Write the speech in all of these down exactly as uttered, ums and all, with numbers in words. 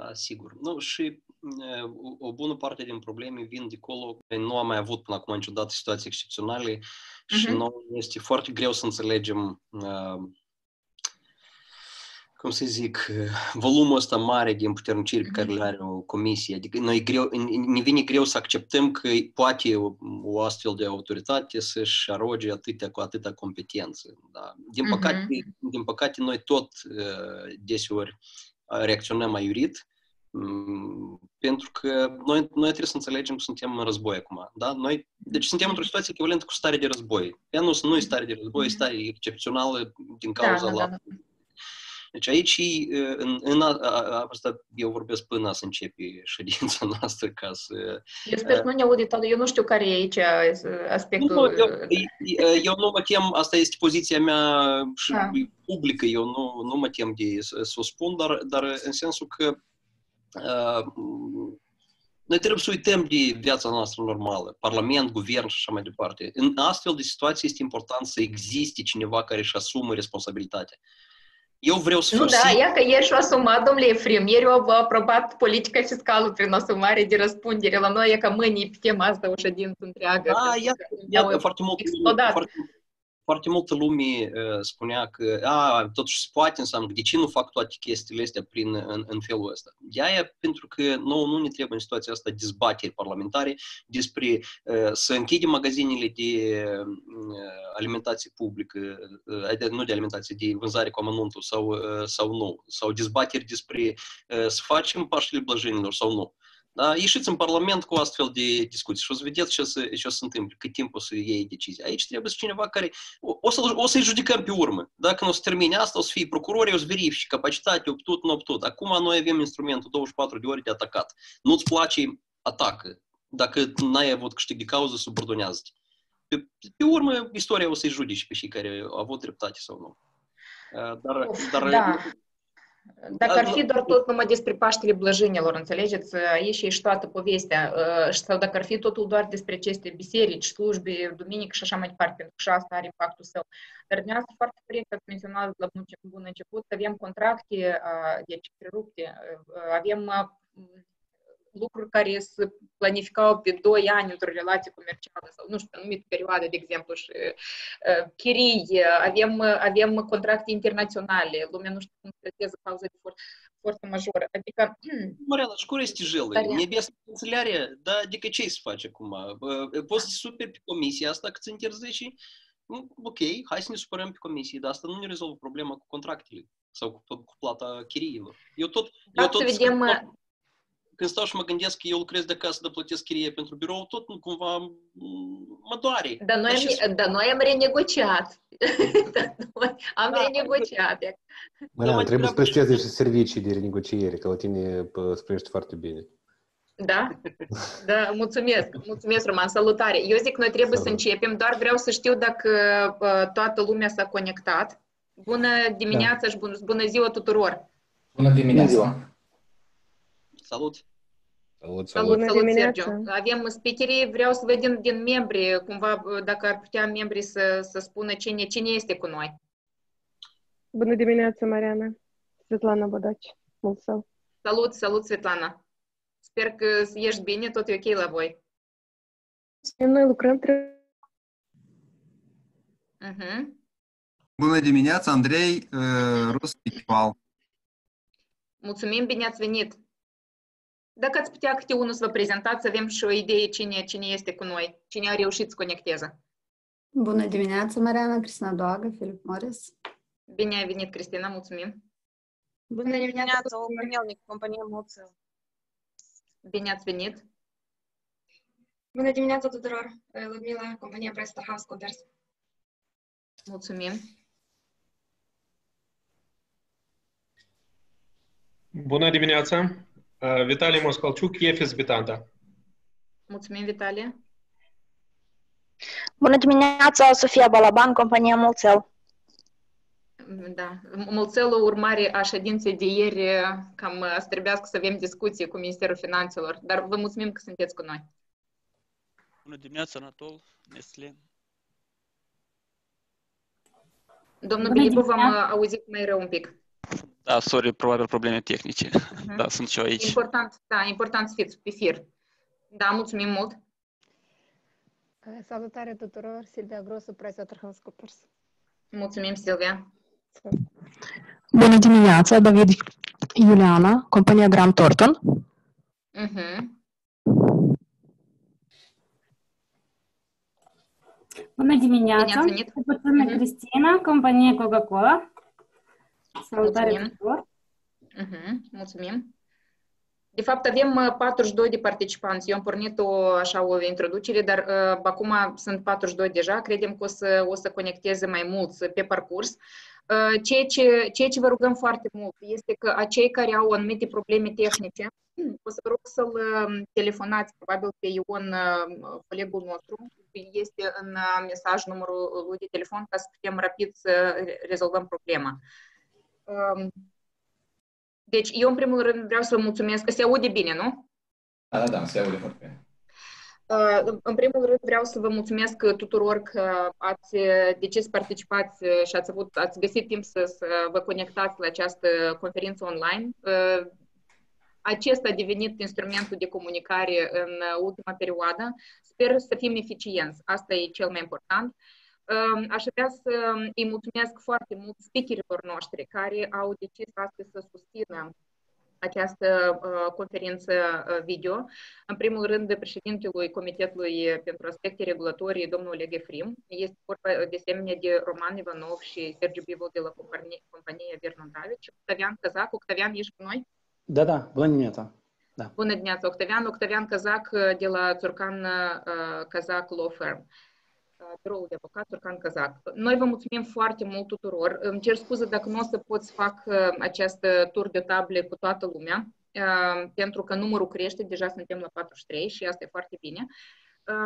da, sigur. Nu, și o bună parte din probleme vin de acolo. Nu am mai avut până acum niciodată situații excepționale și uh-huh. nu este foarte greu să înțelegem, cum să zic, volumul ăsta mare de împuterniciri pe care le are o comisie. Adică noi greu, ne vine greu să acceptăm că poate o, o astfel de autoritate să-și aroge atâtea, cu atâta competență. Da. Din, uh-huh. păcate, din păcate, noi tot deseori reacționăm aiurit, pentru că noi, noi trebuie să înțelegem că suntem în război acum. Da? Noi, deci suntem într-o situație echivalentă cu stare de război. Ea nu, nu e stare de război, e stare excepțională din cauza da, da, da. la... Deci aici, în, în a, a, asta eu vorbesc până să începe ședința noastră ca să... Eu sper că nu ne aude, eu nu știu care e aici aspectul... Nu, eu, eu nu mă tem, asta este poziția mea și da. publică, eu nu, nu mă tem de să, să o spun, dar, dar în sensul că uh, noi trebuie să uităm de viața noastră normală, parlament, guvern și așa mai departe. În astfel de situații este important să existe cineva care își asumă responsabilitatea. Eu vreau să... Nu, da, sigur. Ia că ieri și-o asumat, domnule Efrim, ieri au aprobat politica fiscală prin asumare de răspundere. La noi e că mâine pe tema asta o ședință întreagă. Da, iată, foarte, foarte, foarte multă lume uh, spunea că, a, totuși se poate, înseamnă, de ce nu fac toate chestiile astea prin, în, în felul ăsta? De-aia, pentru că nouă nu ne trebuie în situația asta dezbateri parlamentare despre uh, să închidem magazinele de uh, alimentație publică, uh, nu de alimentație, de vânzare cu amănuntul sau, uh, sau nu, sau dezbateri despre uh, să facem paștele blăjenilor sau nu. Da? Ieșiți în Parlament cu astfel de discuții și o să vedeți ce o să, ce o să se întâmple, cât timp o să iei decizia. Aici trebuie să cineva care... O, o, să, o să-i judecăm pe urmă. Dacă nu o să termine asta, o să fie procurori, o să verifici capacitatea, obtut, nu obtut. Acum noi avem instrumentul douăzeci și patru de ore de atacat. Nu-ți place, atacă. Dacă n-ai avut câștig de cauză, subordonează-te. Pe, pe urmă, istoria o să-i judeci pe cei care au avut dreptate sau nu. Dar... Uf, dar da. Dacă ar fi doar tot numai despre Paștele Blăjinilor, înțelegeți? Aici ești toată povestea. Sau dacă ar fi totul doar despre aceste biserici, slujbe, duminică și așa mai departe, pentru că și asta are impactul său. Dar dumneavoastră foarte corect ați menționat la bun început că avem contracte, deci prerupte, avem lucruri care se planificau pe doi ani într-o relație comercială sau, nu știu, pe anumită perioadă, de exemplu, și uh, chirii, avem, avem contracte internaționale, lumea nu știu cum trateze cauza de for- forță majoră. Adică... Mariana, șcura este jelă, nebesă canțelare, dar adică ce să faci acum? Poți să superi pe comisia asta că ți interzici? Ok, hai să ne supărăm pe comisie, dar asta nu ne rezolvă problema cu contractele sau cu, cu plata chiriilor. Eu tot... Da, eu tot vedem... Când stau și mă gândesc că eu lucrez de acasă, de plătesc chirie pentru birou, tot nu cumva mă doare. Dar noi, am, dar noi am renegociat. am da, renegociat. Mariana, trebuie să presteze și servicii de renegociere, că la tine sprinești foarte bine. Da? Da, mulțumesc. Mulțumesc, Roman. Salutare. Eu zic că noi trebuie Salut. să începem, doar vreau să știu dacă toată lumea s-a conectat. Bună dimineața da. și bună, bună ziua tuturor! Bună dimineața! Bună ziua. Salut! Salut, salut, salut, salut Sergiu! Avem speakerii, vreau să vedem din membri, cumva, dacă ar putea membrii să, să spună cine, cine este cu noi. Bună dimineața, Mariana! Svetlana Bodaci, mult sau! Salut, salut, Svetlana! Sper că ești bine, tot e ok la voi. Noi lucrăm trebuie. Uh-huh. Bună dimineața, Andrei, uh, Rus Picval. Mulțumim, bine ați venit! Dacă ați putea câte unul să vă prezentați, să avem și o idee cine, cine este cu noi, cine a reușit să conecteze. Bună dimineața, Mariana, Cristina Doagă, Filip Morris. Bine ai venit, Cristina, mulțumim. Bună dimineața, Olga Melnic, compania Moțel. Bine ați venit. Bună dimineața tuturor, Ludmila, compania PricewaterhouseCoopers. Mulțumim. Bună dimineața. Виталий Москальчук, Ефис Битанда. Mulțumim, Vitalie. Bună dimineața, Sofia Balaban, compania Mulțel. Da, Mulțelul, urmare a ședinței de ieri, cam să trebuiască să avem discuții cu Ministerul Finanțelor, dar vă mulțumim că sunteți cu noi. Bună dimineața, Anatol, Nestle. Domnul Bilibu, v-am auzit mai rău un pic. Da, sorry, probabil probleme tehnice. Uh-huh. Da, sunt și eu aici. Important, da, important să fiți pe fir. Da, mulțumim mult. Salutare tuturor, Silvia Grosu, PricewaterhouseCoopers. Mulțumim, Silvia. Bună dimineața, David Iuliana, compania Graham Thornton. Uh-huh. Bună dimineața, Bună Cristina, companie Coca-Cola. Salutare tuturor. Uh-huh. Mulțumim. De fapt, avem patruzeci și doi de participanți. Eu am pornit o, așa, o introducere, dar uh, acum sunt patruzeci și doi deja. Credem că o să, o să conecteze mai mulți pe parcurs. Uh, ceea, ce, ceea ce vă rugăm foarte mult este că acei care au anumite probleme tehnice, o să vă rog să-l telefonați, probabil pe Ion, colegul nostru, este în mesaj numărul lui de telefon, ca să putem rapid să rezolvăm problema. Uh, Deci, eu, în primul rând, vreau să vă mulțumesc că se aude bine, nu? Da, da, da, se aude foarte bine. În primul rând, vreau să vă mulțumesc tuturor că ați decis să participați și ați, avut, ați găsit timp să, să vă conectați la această conferință online. Acesta a devenit instrumentul de comunicare în ultima perioadă. Sper să fim eficienți. Asta e cel mai important. Aș vrea să îi mulțumesc foarte mult speakerilor noștri care au decis astăzi să susțină această conferință video. În primul rând, președintelui Comitetului pentru Aspecte Regulatorii, domnul Oleg Efrim. Este vorba de asemenea de Roman Ivanov și Sergiu Bivol de la companie, compania Vernon David și Octavian Căzac. Octavian, ești cu noi? Da, da, bună dimineața! Da. Bună dimineața, Octavian. Octavian Căzac de la Turcan Căzac Law Firm. Biroul de avocat Turcan Căzac. Noi vă mulțumim foarte mult tuturor. Îmi cer scuze dacă nu o să pot să fac acest tur de table cu toată lumea, pentru că numărul crește, deja suntem la patruzeci și trei și asta e foarte bine.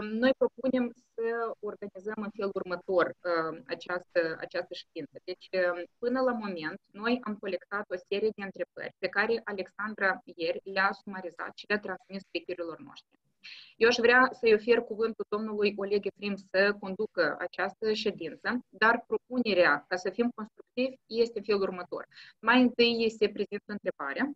Noi propunem să organizăm în felul următor această, această ședință. Deci, până la moment, noi am colectat o serie de întrebări pe care Alexandra ieri le-a sumarizat și le-a transmis speakerilor noștri. Eu aș vrea să-i ofer cuvântul domnului Oleg Efrim să conducă această ședință, dar propunerea, ca să fim constructivi, este în felul următor. Mai întâi se prezintă întrebarea.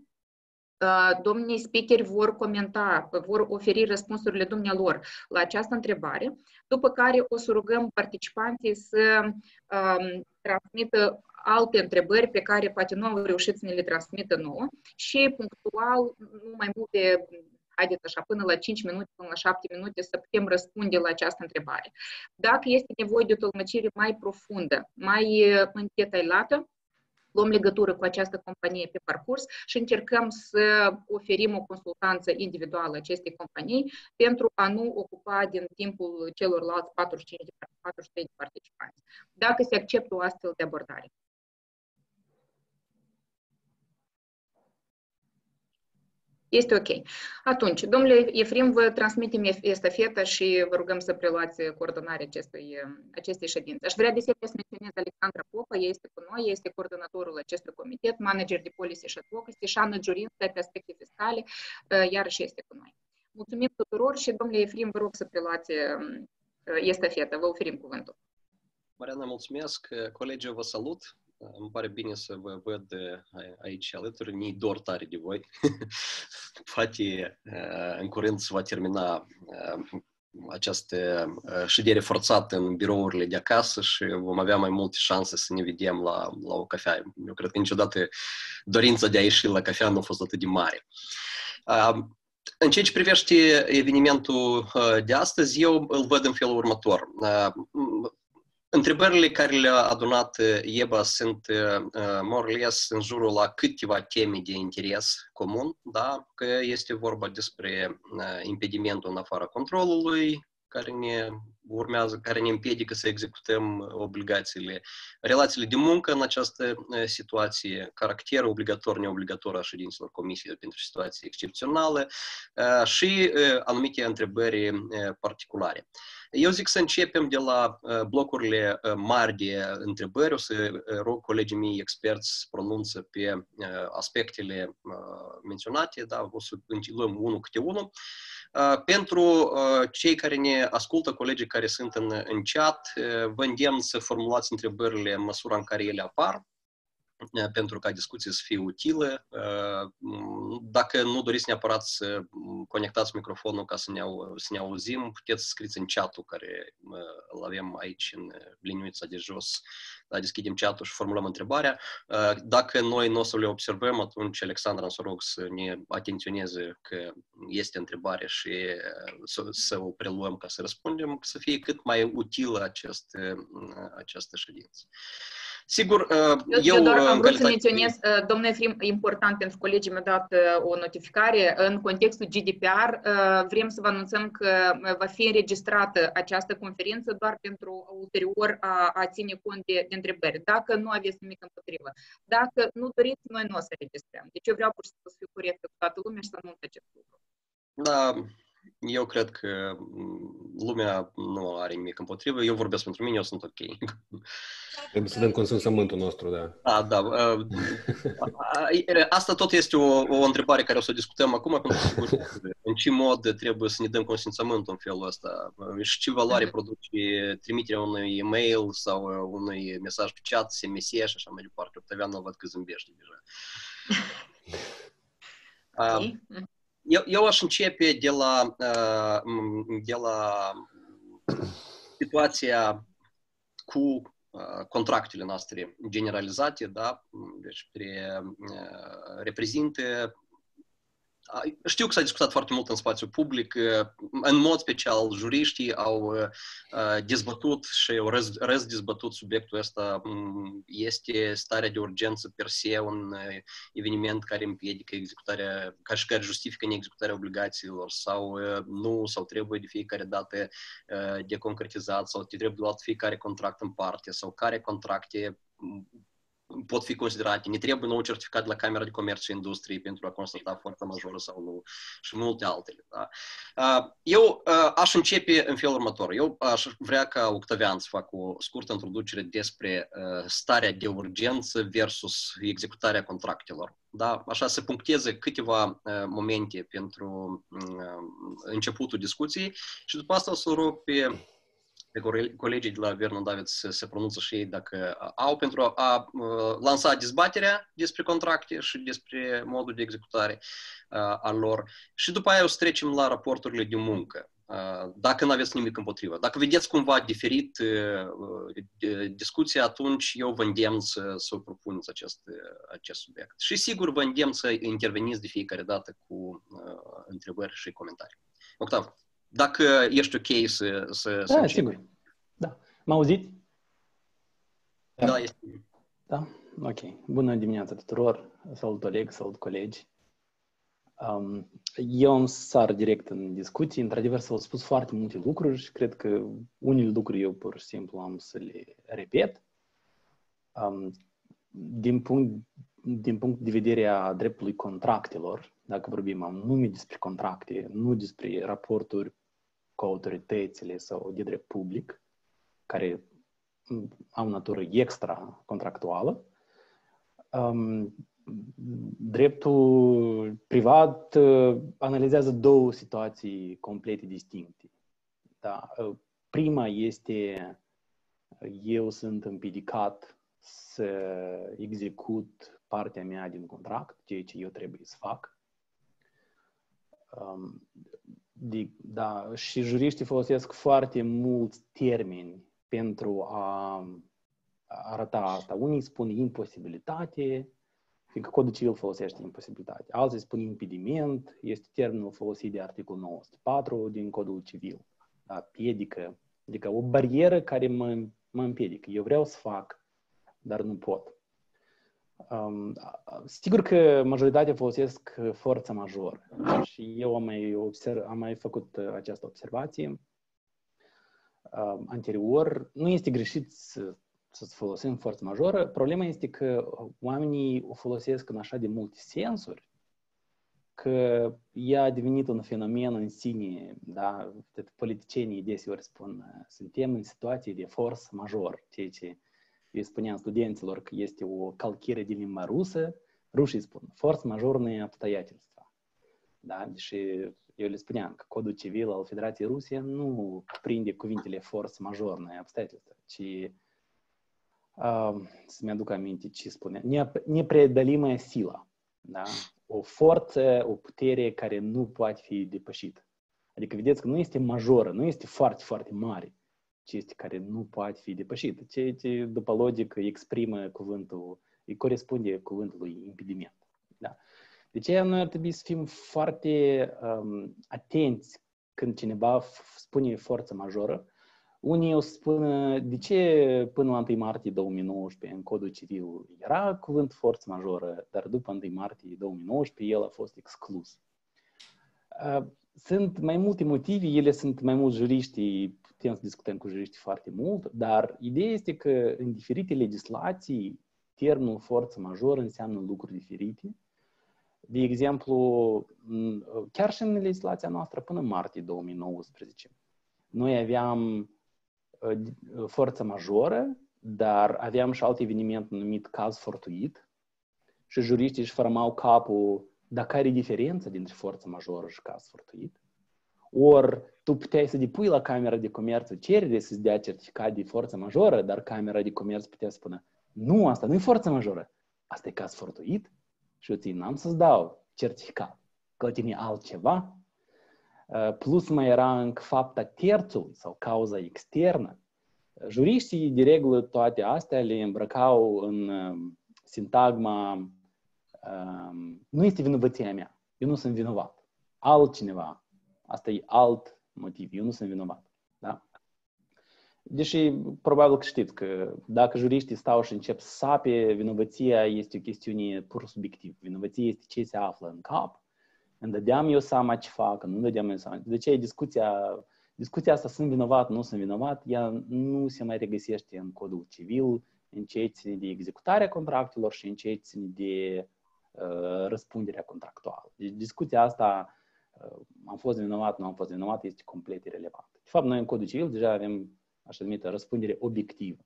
Domnii speakeri vor comenta, vor oferi răspunsurile dumnealor la această întrebare, după care o să rugăm participanții să um, transmită alte întrebări pe care poate nu au reușit să ne le transmită nouă și punctual, nu mai mult de... haideți așa, până la cinci minute, până la șapte minute, să putem răspunde la această întrebare. Dacă este nevoie de o tălmăcire mai profundă, mai detaliată, luăm legătură cu această companie pe parcurs și încercăm să oferim o consultanță individuală acestei companii pentru a nu ocupa din timpul celorlalți patruzeci și cinci patruzeci și trei de participanți. Dacă se acceptă o astfel de abordare. Este ok. Atunci, domnule Efrim, vă transmitem estafeta și vă rugăm să preluați coordonarea acestui, acestei ședințe. Aș vrea de asemenea să menționez Alexandra Popă, ea este cu noi, este coordonatorul acestui comitet, manager de policy și advocacy și Ana Giurință pe aspecte fiscale, iarăși este cu noi. Mulțumim tuturor și, domnule Efrim, vă rog să preluați estafeta. Vă oferim cuvântul. Mariana, mulțumesc. Colegii, vă salut. Îmi pare bine să vă văd aici alături, mi-i dor tare de voi. Poate în curând se va termina această ședere forțată în birourile de acasă și vom avea mai multe șanse să ne vedem la, la o cafea. Eu cred că niciodată dorința de a ieși la cafea nu a fost atât de mare. În ceea ce privește evenimentul de astăzi, eu îl văd în felul următor. Întrebările care le-a adunat I E B A sunt, uh, more or less, în jurul la câteva teme de interes comun, da? Că este vorba despre uh, impedimentul în afara controlului, care ne urmează, care ne împiedică să executăm obligațiile, relațiile de muncă în această uh, situație, caracterul obligator-neobligator a ședințelor Comisiei pentru Situații Excepționale uh, și uh, anumite întrebări uh, particulare. Eu zic să începem de la blocurile mari de întrebări. O să rog colegii mei experți să pronunță pe aspectele menționate, da? O să luăm unul câte unul. Pentru cei care ne ascultă, colegii care sunt în, în chat, vă îndemn să formulați întrebările în măsura în care ele apar. pentru ca discuția să fie utilă. Dacă nu doriți neapărat să conectați microfonul ca să ne, au, să ne auzim, puteți să scrieți în chat-ul care îl avem aici în liniuța de jos. Da, deschidem chat-ul și formulăm întrebarea. Dacă noi nu o să le observăm, atunci Alexandra, îți rog să ne atenționeze că este întrebare și să, să o preluăm ca să răspundem, să fie cât mai utilă această, această ședință. Sigur, eu, eu doar am vrut să menționez, domnule Efrim, important pentru colegii mi-a dat o notificare. În contextul G D P R vrem să vă anunțăm că va fi înregistrată această conferință doar pentru ulterior a, a ține cont de, de întrebări. Dacă nu aveți nimic împotrivă, dacă nu doriți, noi nu o să înregistrăm. Deci eu vreau pur și simplu să fiu corectă cu toată lumea și să anunț acest lucru. Da. Eu cred că lumea nu are nimic împotrivă. Eu vorbesc pentru mine, eu sunt ok. Trebuie să dăm consensământul nostru, da. A, da. Asta tot este o, o întrebare care o să o discutăm acum, pentru că în ce mod trebuie să ne dăm consensământul în felul ăsta? Și ce valoare produce trimiterea unui e-mail sau unui mesaj pe chat, S M S și așa mai departe. Octavian, nu văd că zâmbește deja. Okay. A, Eu, eu aș începe de la, de la situația cu contractele noastre generalizate, da? Deci pre, reprezintă... Știu că s-a discutat foarte mult în spațiu public, în mod special juriștii au dezbătut și au răzdezbătut subiectul ăsta. Este starea de urgență per se un eveniment care împiedică executarea, ca și care justifică neexecutarea obligațiilor sau nu, sau trebuie de fiecare dată de concretizat sau trebuie luat fiecare contract în parte sau care contracte pot fi considerate. Ne trebuie nou certificat de la Camera de Comerț și Industrie pentru a constata forța majoră sau nu și multe altele. Da? Eu aș începe în felul următor. Eu aș vrea ca Octavian să fac o scurtă introducere despre starea de urgență versus executarea contractelor. Da? Așa să puncteze câteva momente pentru începutul discuției și după asta o să rog pe colegii de la Vernon David se, se pronunță și ei dacă au, pentru a, a lansa dezbaterea despre contracte și despre modul de executare a, a lor. Și după aia o să trecem la raporturile de muncă, a, dacă nu aveți nimic împotrivă. Dacă vedeți cumva diferit discuția, atunci eu vă îndemn să, să o propuneți acest, acest subiect. Și sigur vă îndemn să interveniți de fiecare dată cu a, întrebări și comentarii. Octav. Dacă ești ok să, să, să da, sigur. Da. Mă auziți? Da. Da, este. Da? Ok. Bună dimineața tuturor. Salut Oleg, salut colegi. Um, eu îmi sar direct în discuții. Într-adevăr s-au spus foarte multe lucruri și cred că unele lucruri eu pur și simplu am să le repet. Um, din, punct, din punct de vedere a dreptului contractelor, dacă vorbim anume despre contracte, nu despre raporturi cu autoritățile sau de drept public, care au natură extra contractuală, dreptul privat analizează două situații complete distincte. Da? Prima este, eu sunt împiedicat să execut partea mea din contract, ceea ce eu trebuie să fac. Um, de, da, și juriștii folosesc foarte mulți termeni pentru a arăta asta. Unii spun imposibilitate, fiindcă Codul Civil folosește imposibilitate. Alții spun impediment, este termenul folosit de articolul nouă sute patru din Codul Civil. Da, piedică, adică o barieră care mă, mă împiedică. Eu vreau să fac, dar nu pot. Um, sigur că majoritatea folosesc forța majoră și eu am mai, observ, am mai făcut această observație um, anterior. Nu este greșit să, să folosim forța majoră. Problema este că oamenii o folosesc în așa de multe sensuri că ea a devenit un fenomen în sine. Da? Politicienii deseori spun suntem în situație de forță majoră, ceea ce eu spuneam studenților că este o calchire din limba rusă, rușii spun, forță majoră obstayatelstva. Da? Și eu le spuneam că Codul Civil al Federației Rusie nu prinde cuvintele forță majoră obstayatelstva, ci să-mi aduc aminte ce spunea, nepreadălimă sila, da? O forță, o putere care nu poate fi depășită. Adică vedeți că nu este majoră, nu este foarte, foarte mare, ci este care nu poate fi depășită. Ceea ce, după logică, exprimă cuvântul, îi corespunde cuvântului impediment. Da? Deci noi ar trebui să fim foarte um, atenți când cineva spune forță majoră. Unii o spună, de ce până la întâi martie două mii nouăsprezece în Codul Civil era cuvânt forță majoră, dar după întâi martie două mii nouăsprezece el a fost exclus. Uh, Sunt mai multe motive, ele sunt mai mulți juriști, putem să discutăm cu juriștii foarte mult, dar ideea este că în diferite legislații, termenul forță majoră înseamnă lucruri diferite. De exemplu, chiar și în legislația noastră până martie două mii nouăsprezece, noi aveam forță majoră, dar aveam și alt eveniment numit caz fortuit și juriștii își formau capul. Dar care e diferența dintre forță majoră și caz fortuit? Ori tu puteai să depui la Camera de Comerț o cerere să-ți dea certificat de forță majoră, dar Camera de Comerț putea să spună, nu, asta nu e forță majoră, asta e caz fortuit și eu ții n-am să-ți dau certificat, că la tine e altceva. Plus mai era încă fapta terțului sau cauza externă. Juriștii, de regulă, toate astea le îmbrăcau în sintagma Um, nu este vinovăția mea, eu nu sunt vinovat. Altcineva, asta e alt motiv, eu nu sunt vinovat. Da? Deși probabil că știți că dacă juriștii stau și încep să sape, vinovăția este o chestiune pur subiectivă. Vinovăția este ce se află în cap, îmi dădeam eu seama ce fac, nu îmi dădeam eu seama. De ce discuția, discuția asta sunt vinovat, nu sunt vinovat, ea nu se mai regăsește în Codul Civil, în ceea ce ține de executarea contractelor și în ceea ce ține de răspunderea contractuală. Deci discuția asta, am fost vinovat, nu am fost vinovat, este complet irelevantă. De fapt, noi în Codul Civil deja avem așa numită răspundere obiectivă.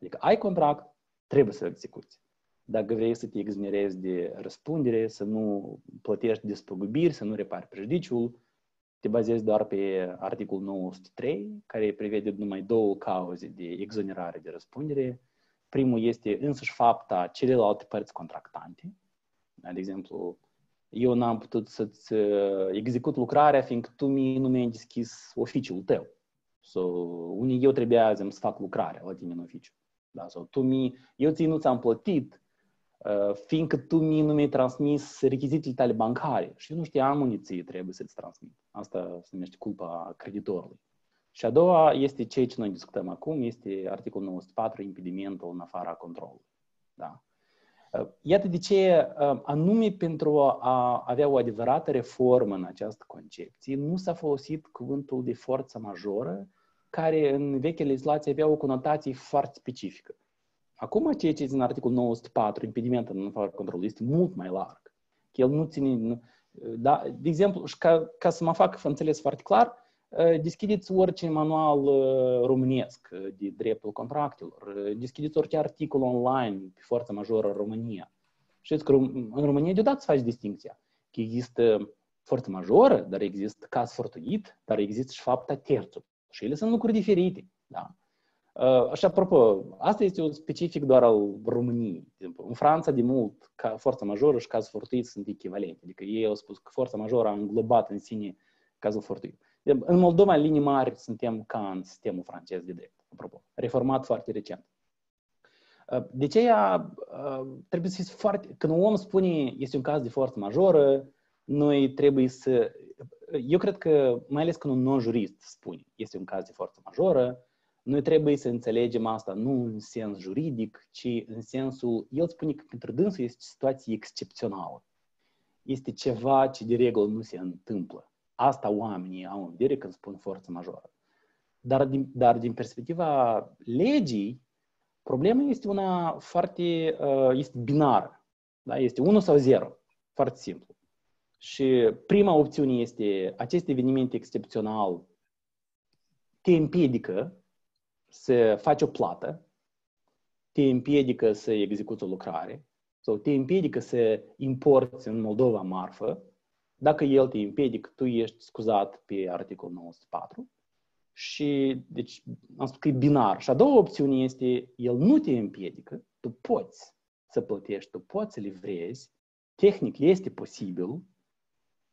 Adică ai contract, trebuie să-l execuți. Dacă vrei să te exonerezi de răspundere, să nu plătești despăgubiri, să nu repari prejudiciul, te bazezi doar pe articolul nouă sute trei, care prevede numai două cauze de exonerare de răspundere. Primul este însăși fapta celelalte părți contractante. De exemplu, eu n-am putut să-ți execut lucrarea fiindcă tu mie nu mi-ai deschis oficiul tău. Sau unii eu trebuia să-mi fac lucrarea la tine în oficiu. Da? Sau tu mie, eu ție nu ți-am plătit fiindcă tu mie nu mi-ai transmis rechizitele tale bancare și eu nu știam unde ție trebuie să-ți transmit. Asta se numește culpa creditorului. Și a doua este ceea ce noi discutăm acum, este articolul nouă sute patru, impedimentul în afara controlului. Da? Iată de ce, anume pentru a avea o adevărată reformă în această concepție, nu s-a folosit cuvântul de forță majoră, care în veche legislație avea o conotație foarte specifică. Acum, ceea ce este în articolul nouă sute patru, impedimentul în afara controlului, este mult mai larg. El nu ține, da? De exemplu, ca, ca să mă fac să înțeles foarte clar, deschideți orice manual românesc de dreptul contractelor, deschideți orice articol online pe forță majoră în România. Știți că în România deodată să faci distinția, că există forță majoră, dar există caz fortuit, dar există și fapta terțului. Și ele sunt lucruri diferite. Da? Așa, apropo, asta este un specific doar al României. În Franța, de mult, forță majoră și caz fortuit sunt echivalente. Adică ei au spus că forța majoră a înglobat în sine cazul fortuit. În Moldova, în linii mari, suntem ca în sistemul francez de drept, apropo, reformat foarte recent. De aceea, trebuie să fie foarte... Când un om spune, este un caz de forță majoră, noi trebuie să... Eu cred că, mai ales când un non-jurist spune, este un caz de forță majoră, noi trebuie să înțelegem asta nu în sens juridic, ci în sensul... El spune că pentru dânsul este o situație excepțională. Este ceva ce de regulă nu se întâmplă. Asta oamenii au în vedere când spun forță majoră. Dar din, dar din perspectiva legii, problema este una foarte, este binară. Da? Este unu sau zero, foarte simplu. Și prima opțiune este acest eveniment excepțional te împiedică să faci o plată, te împiedică să execuți o lucrare sau te împiedică să importi în Moldova marfă. Dacă el te împiedică, tu ești scuzat pe articolul nouă sute patru și, deci, am spus că e binar. Și a doua opțiune este, el nu te împiedică, tu poți să plătești, tu poți să livrezi, tehnic este posibil,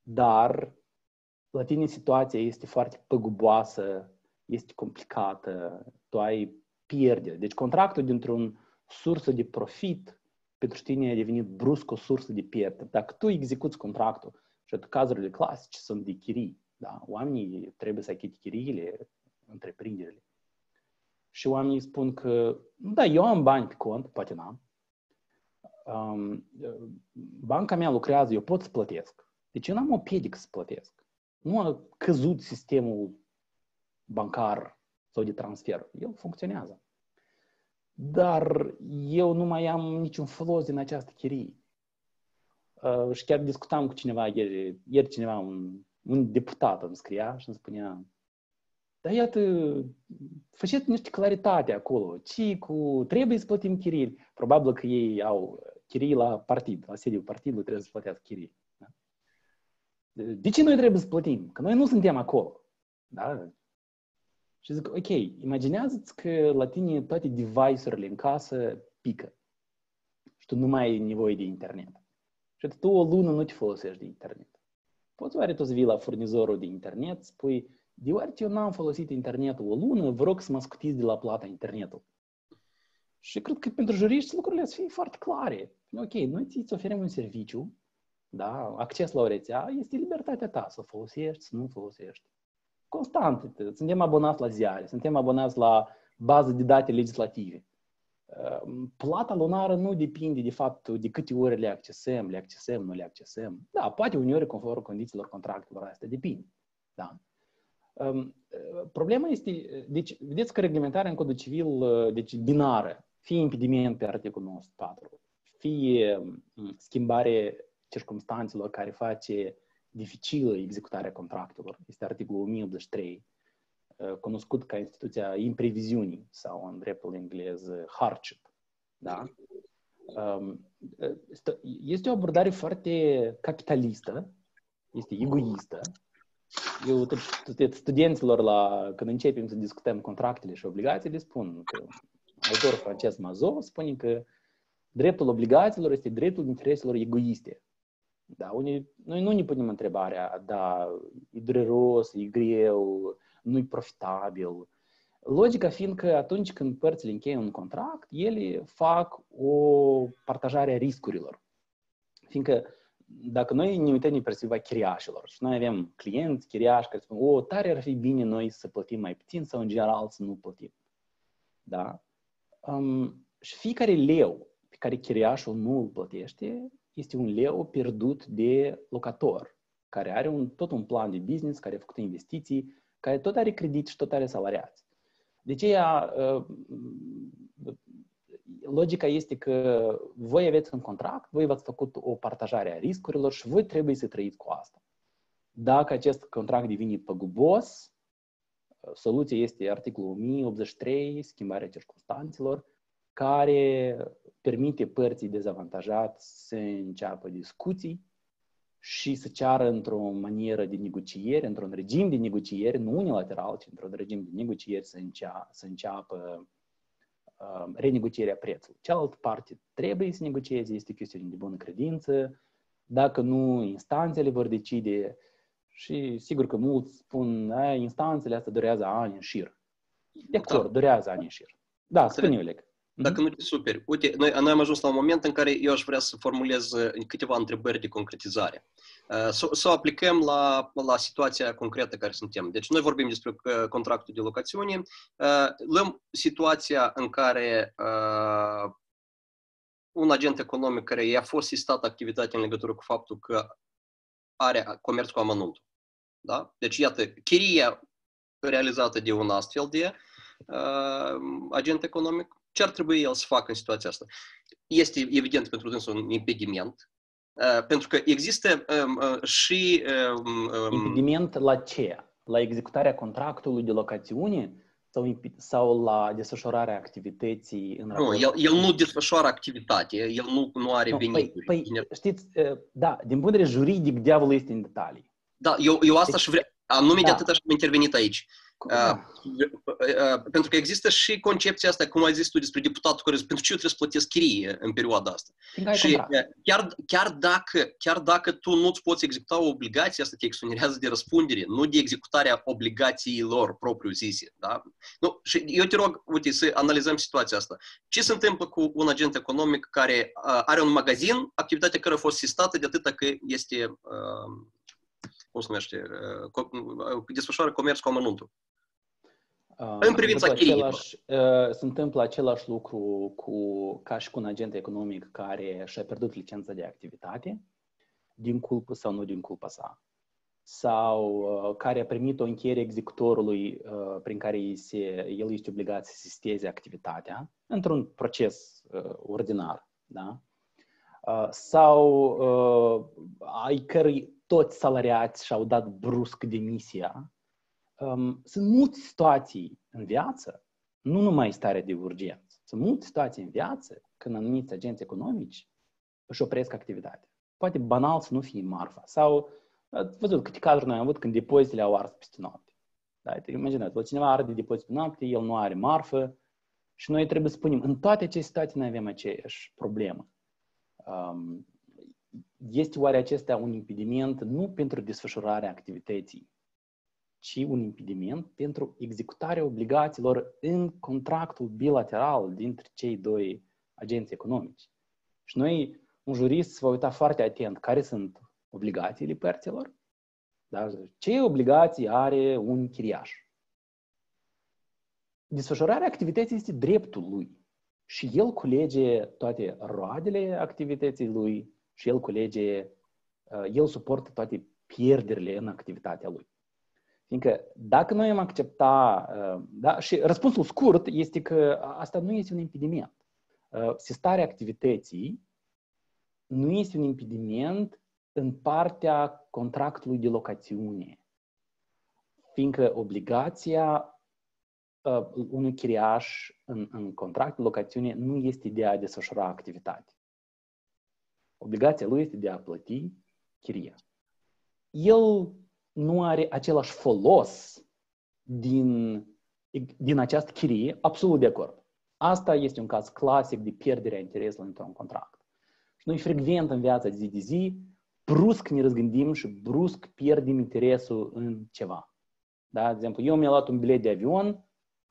dar la tine situația este foarte păguboasă, este complicată, tu ai pierdere. Deci contractul dintr-un sursă de profit pentru tine a devenit brusc o sursă de pierdere. Dacă tu execuți contractul, și cazurile clasice sunt de chirii, da? Oamenii trebuie să achite chiriile, întreprinderile. Și oamenii spun că, da, eu am bani pe cont, poate n-am, um, banca mea lucrează, eu pot să plătesc. Deci eu n-am o piedică să plătesc. Nu a căzut sistemul bancar sau de transfer. El funcționează. Dar eu nu mai am niciun folos din această chirie. Uh, și chiar discutam cu cineva ieri, ieri cineva, un, un deputat îmi scria și îmi spunea, dar iată, faceți niște claritate acolo, ci cu trebuie să plătim chirii. Probabil că ei au chirii la partid, la sediul partidului trebuie să plătească chirii. Da? De ce noi trebuie să plătim? Că noi nu suntem acolo. Da? Și zic, ok, imaginează-ți că la tine toate device-urile în casă pică și tu nu mai ai nevoie de internet. Și tu o lună nu te folosești de internet. Poți oare tu să vii la furnizorul de internet, spui, deoarece eu n-am folosit internetul o lună, vă rog să mă scutiți de la plata internetului. Și cred că pentru juriști lucrurile să fie foarte clare. Ok, noi ți-ți oferim un serviciu, da, acces la o rețea, este libertatea ta să folosești, să nu folosești. Constant, suntem abonați la ziare, suntem abonați la bază de date legislative. Plata lunară nu depinde de faptul de câte ori le accesăm, le accesăm, nu le accesăm. Da, poate uneori conform condițiilor contractelor, asta depinde. Da. Problema este, deci, vedeți că reglementarea în codul civil, deci binară, fie impediment pe articolul nouă sute patru, fie schimbare circumstanțelor care face dificilă executarea contractelor, este articolul o mie optzeci și trei, cunoscut ca instituția impreviziunii sau în dreptul englez hardship. Da? Este o abordare foarte capitalistă, este egoistă. Eu studenților, la, când începem să discutăm contractele și obligațiile, spun că autorul francez Mazot spune că dreptul obligațiilor este dreptul intereselor egoiste. Da? Unii, noi nu ne punem întrebarea, da, e dureros, e greu, nu-i profitabil. Logica fiind că atunci când părțile încheie un contract, ele fac o partajare a riscurilor. Fiindcă dacă noi ne uităm din perspectiva chiriașilor și noi avem clienți chiriași care spun, o, tare ar fi bine noi să plătim mai puțin sau în general să nu plătim. Da? Um, și fiecare leu pe care chiriașul nu îl plătește este un leu pierdut de locator, care are un, tot un plan de business, care a făcut investiții, care tot are credit și tot are salariați. De aceea, logica este că voi aveți un contract, voi v-ați făcut o partajare a riscurilor și voi trebuie să trăiți cu asta. Dacă acest contract devine păgubos, soluția este articolul o mie optzeci și trei, schimbarea circumstanțelor, care permite părții dezavantajate să înceapă discuții și să ceară într-o manieră de negociere, într-un regim de negociere, nu unilateral, ci într-un regim de negocieri să, încea, să înceapă uh, renegocierea prețului. Cealaltă parte trebuie să negocieze, este chestiune de bună credință, dacă nu, instanțele vor decide și sigur că mulți spun, instanțele astea durează ani în șir. De acord, da. durează ani în șir. Da, spune, Oleg. Dacă nu te superi. Uite, noi, noi am ajuns la un moment în care eu aș vrea să formulez câteva întrebări de concretizare. Să, să aplicăm la, la situația concretă care suntem. Deci noi vorbim despre contractul de locațiune. Luăm situația în care un agent economic care i-a fost sistat activitatea în legătură cu faptul că are comerț cu amănuntul. Da? Deci iată, chiria realizată de un astfel de agent economic. Ce ar trebui el să facă în situația asta? Este evident pentru dânsul un impediment, pentru că există um, și... Um, impediment la ce? La executarea contractului de locațiune sau, sau la desfășurarea activității în raport? Nu, el, el nu desfășoară activitate, el nu, nu are no, venituri. Păi, păi, știți, da, din punct de vedere juridic, diavolul este în detalii. Da, eu, eu asta deci, și vreau, anume da. de atât aș am intervenit aici. Uh, uh, pentru că există și concepția asta, cum ai zis tu, despre deputatul care zice, pentru ce eu trebuie să plătesc chirie în perioada asta? Și uh, chiar, chiar, dacă, chiar dacă tu nu-ți poți executa o obligație, asta te exonerează de răspundere, nu de executarea obligațiilor propriu-zise. Da? Nu, și eu te rog, uite, să analizăm situația asta. Ce se întâmplă cu un agent economic care uh, are un magazin, activitatea care a fost sistată de atâta că este... Uh, cum se numește, desfășoară comerț cu amănuntul. Uh, în privința chiriei. Uh, se întâmplă același lucru cu, ca și cu un agent economic care și-a pierdut licența de activitate, din culpă sau nu din culpa sa, sau uh, care a primit o încheiere executorului uh, prin care el, se, el este obligat să sisteze activitatea într-un proces uh, ordinar, da? uh, sau uh, ai cărui toți salariați și-au dat brusc demisia. Um, sunt multe situații în viață, nu numai starea de urgență, sunt multe situații în viață când anumiți agenți economici își opresc activitatea. Poate banal să nu fie marfa. Sau, ați văzut câte cazuri noi am avut când depozitele au ars peste noapte. Da, imaginați, cineva arde depozit pe noapte, el nu are marfă și noi trebuie să spunem, în toate aceste situații noi avem aceeași problemă. Um, Este oare acesta un impediment nu pentru desfășurarea activității, ci un impediment pentru executarea obligațiilor în contractul bilateral dintre cei doi agenți economici. Și noi, un jurist, se va uita foarte atent care sunt obligațiile părților, dar ce obligații are un chiriaș. Desfășurarea activității este dreptul lui și el culege toate roadele activității lui, și el culege, el suportă toate pierderile în activitatea lui. Fiindcă dacă noi am accepta, da, și răspunsul scurt este că asta nu este un impediment. Sistarea activității nu este un impediment în partea contractului de locațiune. Fiindcă obligația unui chiriaș în, în contract de locațiune nu este de a desfășura activitate. Obligația lui este de a plăti chiria. El nu are același folos din, din această chirie, absolut de acord. Asta este un caz clasic de pierderea interesului într-un contract. Și noi frecvent în viața zi de zi, brusc ne răzgândim și brusc pierdem interesul în ceva. Da? De exemplu, eu mi-am luat un bilet de avion,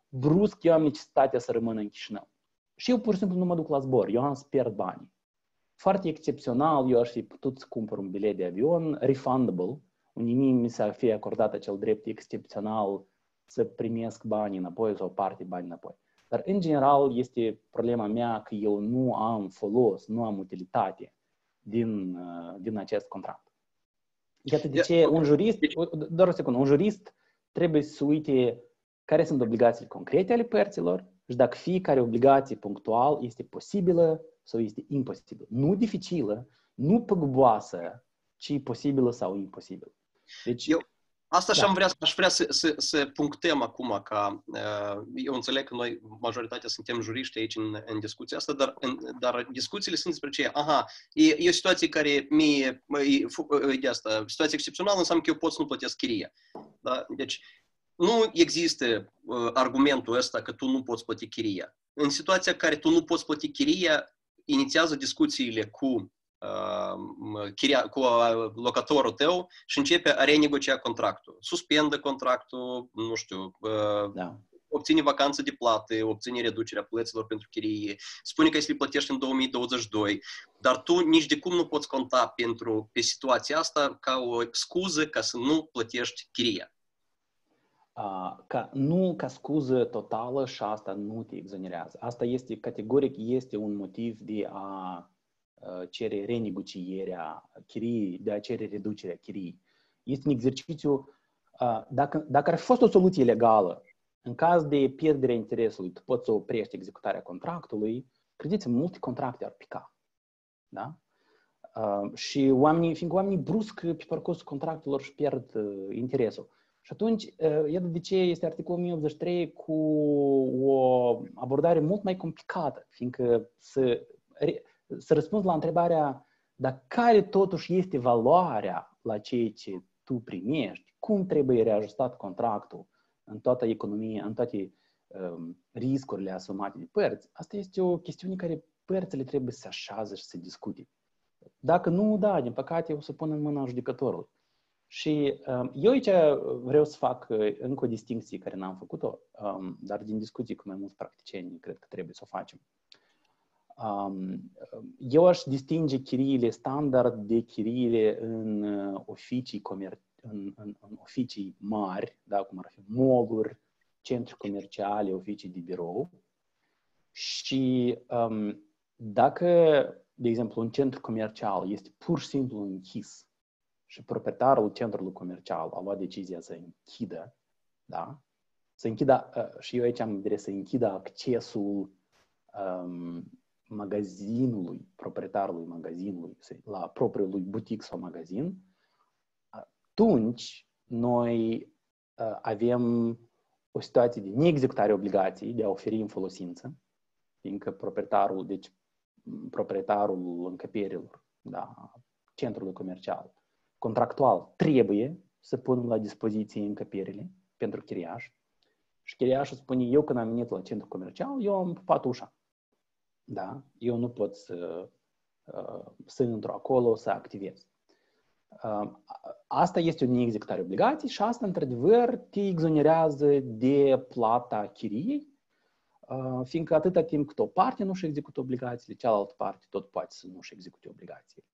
brusc eu am necesitatea să rămân în Chișinău. Și eu pur și simplu nu mă duc la zbor, eu am să pierd banii. Foarte excepțional, eu aș fi putut să cumpăr un bilet de avion refundable, unde mi s-ar fi acordat acel drept excepțional să primesc banii înapoi sau parte bani înapoi. Dar, în general, este problema mea că eu nu am folos, nu am utilitate din, din acest contract. Iată de ce un jurist, doar o secundă, un jurist trebuie să uite care sunt obligațiile concrete ale părților și dacă fiecare obligație punctual este posibilă sau este imposibilă. Nu dificilă, nu păguboasă, ci posibilă sau imposibilă. Deci, eu, asta da. Și-am vrea, aș vrea să, să, să punctăm acum, ca eu înțeleg că noi, majoritatea, suntem juriști aici în, în discuția asta, dar, în, dar discuțiile sunt despre ce, aha, e, e o situație care mie, e, de asta, situație excepțională înseamnă că eu pot să nu plătesc chiria. Da? Deci, nu există uh, argumentul ăsta că tu nu poți plăti chiria. În situația în care tu nu poți plăti chiria, inițiază discuțiile cu, uh, chiria, cu locatorul tău și începe a renegocia contractul. Suspendă contractul, nu știu, uh, da. Obține vacanță de plată, obține reducerea plăților pentru chirie, spune că îi plătești în două mii douăzeci și doi, dar tu nici de cum nu poți conta pentru, pe situația asta ca o scuză ca să nu plătești chiria. A, ca, nu ca scuză totală și asta nu te exonerează. Asta este, categoric, este un motiv de a, a cere renegocierea chiriei, de a cere reducerea chiriei. Este un exercițiu, a, dacă, dacă ar fi fost o soluție legală, în caz de pierderea interesului, tu poți să oprești executarea contractului, credeți-mă, multe contracte ar pica. Da? A, și oamenii, fiindcă oamenii brusc pe parcursul contractelor își pierd uh, interesul. Și atunci, iată de ce este articolul o mie optzeci și trei cu o abordare mult mai complicată, fiindcă să, să răspunzi la întrebarea dar care totuși este valoarea la ceea ce tu primești, cum trebuie reajustat contractul, în toată economia, în toate um, riscurile asumate de părți, asta este o chestiune care părțile trebuie să așează și să discute. Dacă nu, da, din păcate, o să pun în mâna judecătorului. Și um, eu aici vreau să fac încă o distincție care n-am făcut-o, um, dar din discuții cu mai mulți practicieni, cred că trebuie să o facem. Um, eu aș distinge chiriile standard de chiriile în oficii, comer în, în, în oficii mari, da, cum ar fi mall-uri, centri comerciale, oficii de birou. Și um, dacă, de exemplu, un centru comercial este pur și simplu închis și proprietarul centrului comercial a luat decizia să închidă, da? Să închidă, uh, și eu aici am vedere să închidă accesul um, magazinului, proprietarului magazinului, la propriul lui butic sau magazin, atunci noi uh, avem o situație de neexecutare obligației de a oferi în folosință, fiindcă proprietarul, deci proprietarul încăperilor, da, centrului comercial, contractual, trebuie să punem la dispoziție încăperile pentru chiriaș. Și chiriașul spune, eu când am venit la centru comercial, eu am pupat ușa. Da? Eu nu pot să, să intru acolo, să activez. Asta este o neexecutare obligației și asta, într-adevăr, te exonerează de plata chiriei, fiindcă atâta timp cât o parte nu-și execută obligațiile, cealaltă parte tot poate să nu-și execute obligațiile.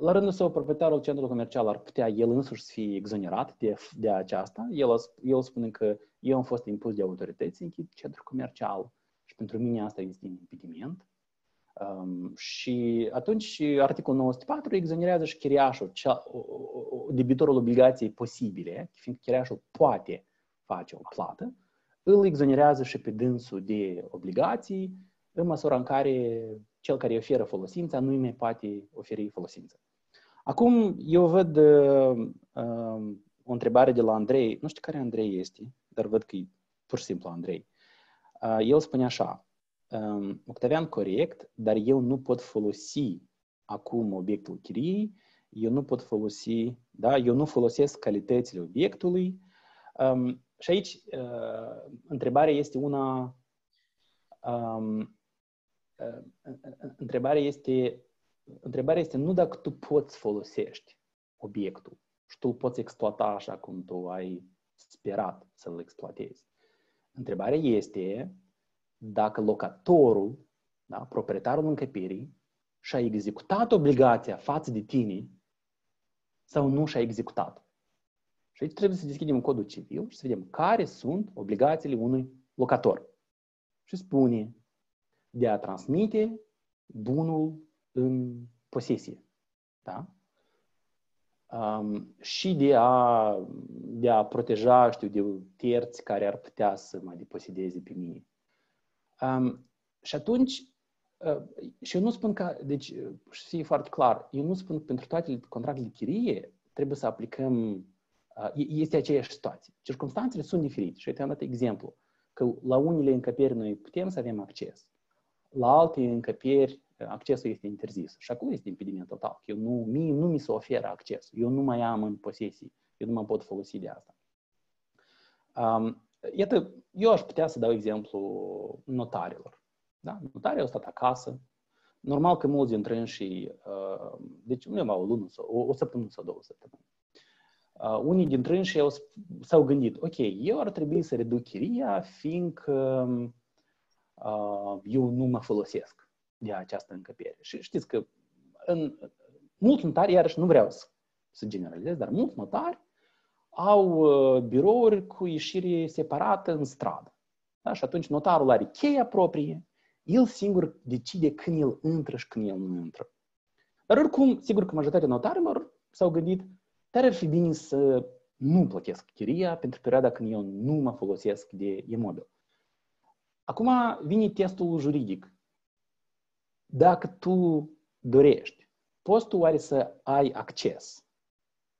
La rândul său, proprietarul centrului comercial ar putea el însuși să fie exonerat de, de aceasta. El, el spune că eu am fost impus de autorități, închid centrul comercial și pentru mine asta este un impediment. Um, și atunci articolul nouă sute patru exonerează și chiriașul, cea, o, o, debitorul obligației posibile, fiindcă chiriașul poate face o plată, îl exonerează și pe dânsul de obligații în măsura în care cel care oferă folosința nu-i mai poate oferi folosința. Acum eu văd uh, uh, o întrebare de la Andrei, nu știu care Andrei este, dar văd că e pur și simplu Andrei. Uh, el spune așa, um, Octavian, corect, dar eu nu pot folosi acum obiectul chiriei, eu nu pot folosi, da, eu nu folosesc calitățile obiectului. Um, și aici uh, întrebarea este una... Um, Întrebarea este, întrebarea este nu dacă tu poți folosești obiectul și tu îl poți exploata așa cum tu ai sperat să-l exploatezi. Întrebarea este dacă locatorul, da, proprietarul încăperii, și-a executat obligația față de tine sau nu și-a executat. Și aici trebuie să deschidem codul civil și să vedem care sunt obligațiile unui locator. Și spune... de a transmite bunul în posesie, da? Um, și de a, de a proteja, știu, de terți care ar putea să mă deposedeze pe mine. Um, și atunci, uh, și eu nu spun că, deci, să fie foarte clar, eu nu spun că pentru toate contractele de chirie trebuie să aplicăm, uh, este aceeași situație. Circumstanțele sunt diferite și eu te-am dat exemplu, că la unele încăperi noi putem să avem acces. La alte încăperi, accesul este interzis. Și acolo este impediment total. Eu nu, mie, nu mi se oferă acces. Eu nu mai am în posesie. Eu nu mă pot folosi de asta. Um, iată, eu aș putea să dau exemplu notarilor. Da? Notarii au stat acasă. Normal că mulți dintre ei, uh, deci undeva o lună, o, o săptămână sau două săptămâni. Uh, unii dintre ei s-au gândit, ok, eu ar trebui să reduc chiria, fiindcă eu nu mă folosesc de această încăpere. Și știți că în, mulți notari, iarăși nu vreau să, să generalizez, dar mulți notari au birouri cu ieșire separată în stradă. Da? Și atunci notarul are cheia proprie, el singur decide când el intră și când el nu intră. Dar oricum, sigur că majoritatea notarilor s-au gândit, dar ar fi bine să nu plătesc chiria pentru perioada când eu nu mă folosesc de imobil. Acum vine testul juridic. Dacă tu dorești, poți tu oare să ai acces?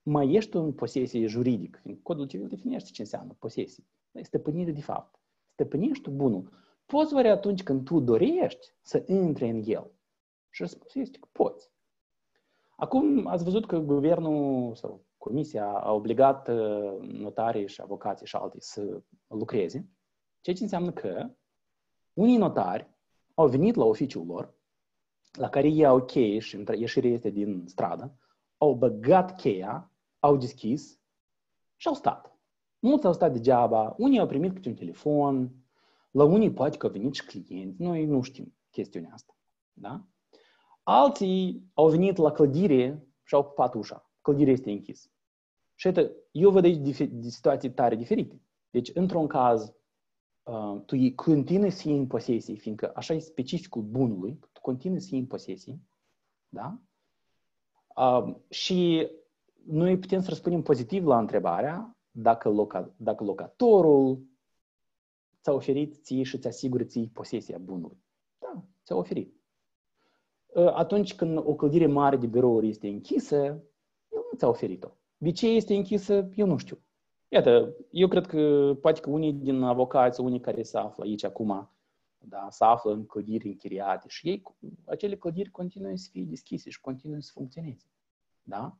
Mai ești în posesie juridic. Codul civil definește ce înseamnă posesie. Stăpânire de fapt. Stăpânești bunul. Poți oare atunci când tu dorești să intri în el? Și răspunsul este că poți. Acum ați văzut că guvernul sau comisia a obligat notarii și avocații și alții să lucreze, ceea ce înseamnă că unii notari au venit la oficiul lor, la care iau cheie și ieșirea este din stradă, au băgat cheia, au deschis și au stat. Mulți au stat degeaba, unii au primit câte un telefon, la unii poate că au venit și clienți, noi nu știm chestiunea asta. Da? Alții au venit la clădire și au ocupat ușa. Clădirea este închisă. Și atât, eu văd aici situații tare diferite. Deci, într-un caz, tu continui să iei în posesie, fiindcă așa e specificul bunului, tu continui să iei în posesie, da? Și noi putem să răspundem pozitiv la întrebarea dacă, loca, dacă locatorul ți-a oferit ție și ți asigură ție posesia bunului. Da, ți-a oferit. Atunci când o clădire mare de birouri este închisă, el nu ți-a oferit-o. De ce este închisă, eu nu știu. Iată, eu cred că poate că unii din avocați, unii care se află aici acum, da, se află în clădiri închiriate și ei, acele clădiri continuă să fie deschise și continuă să funcționeze. Da?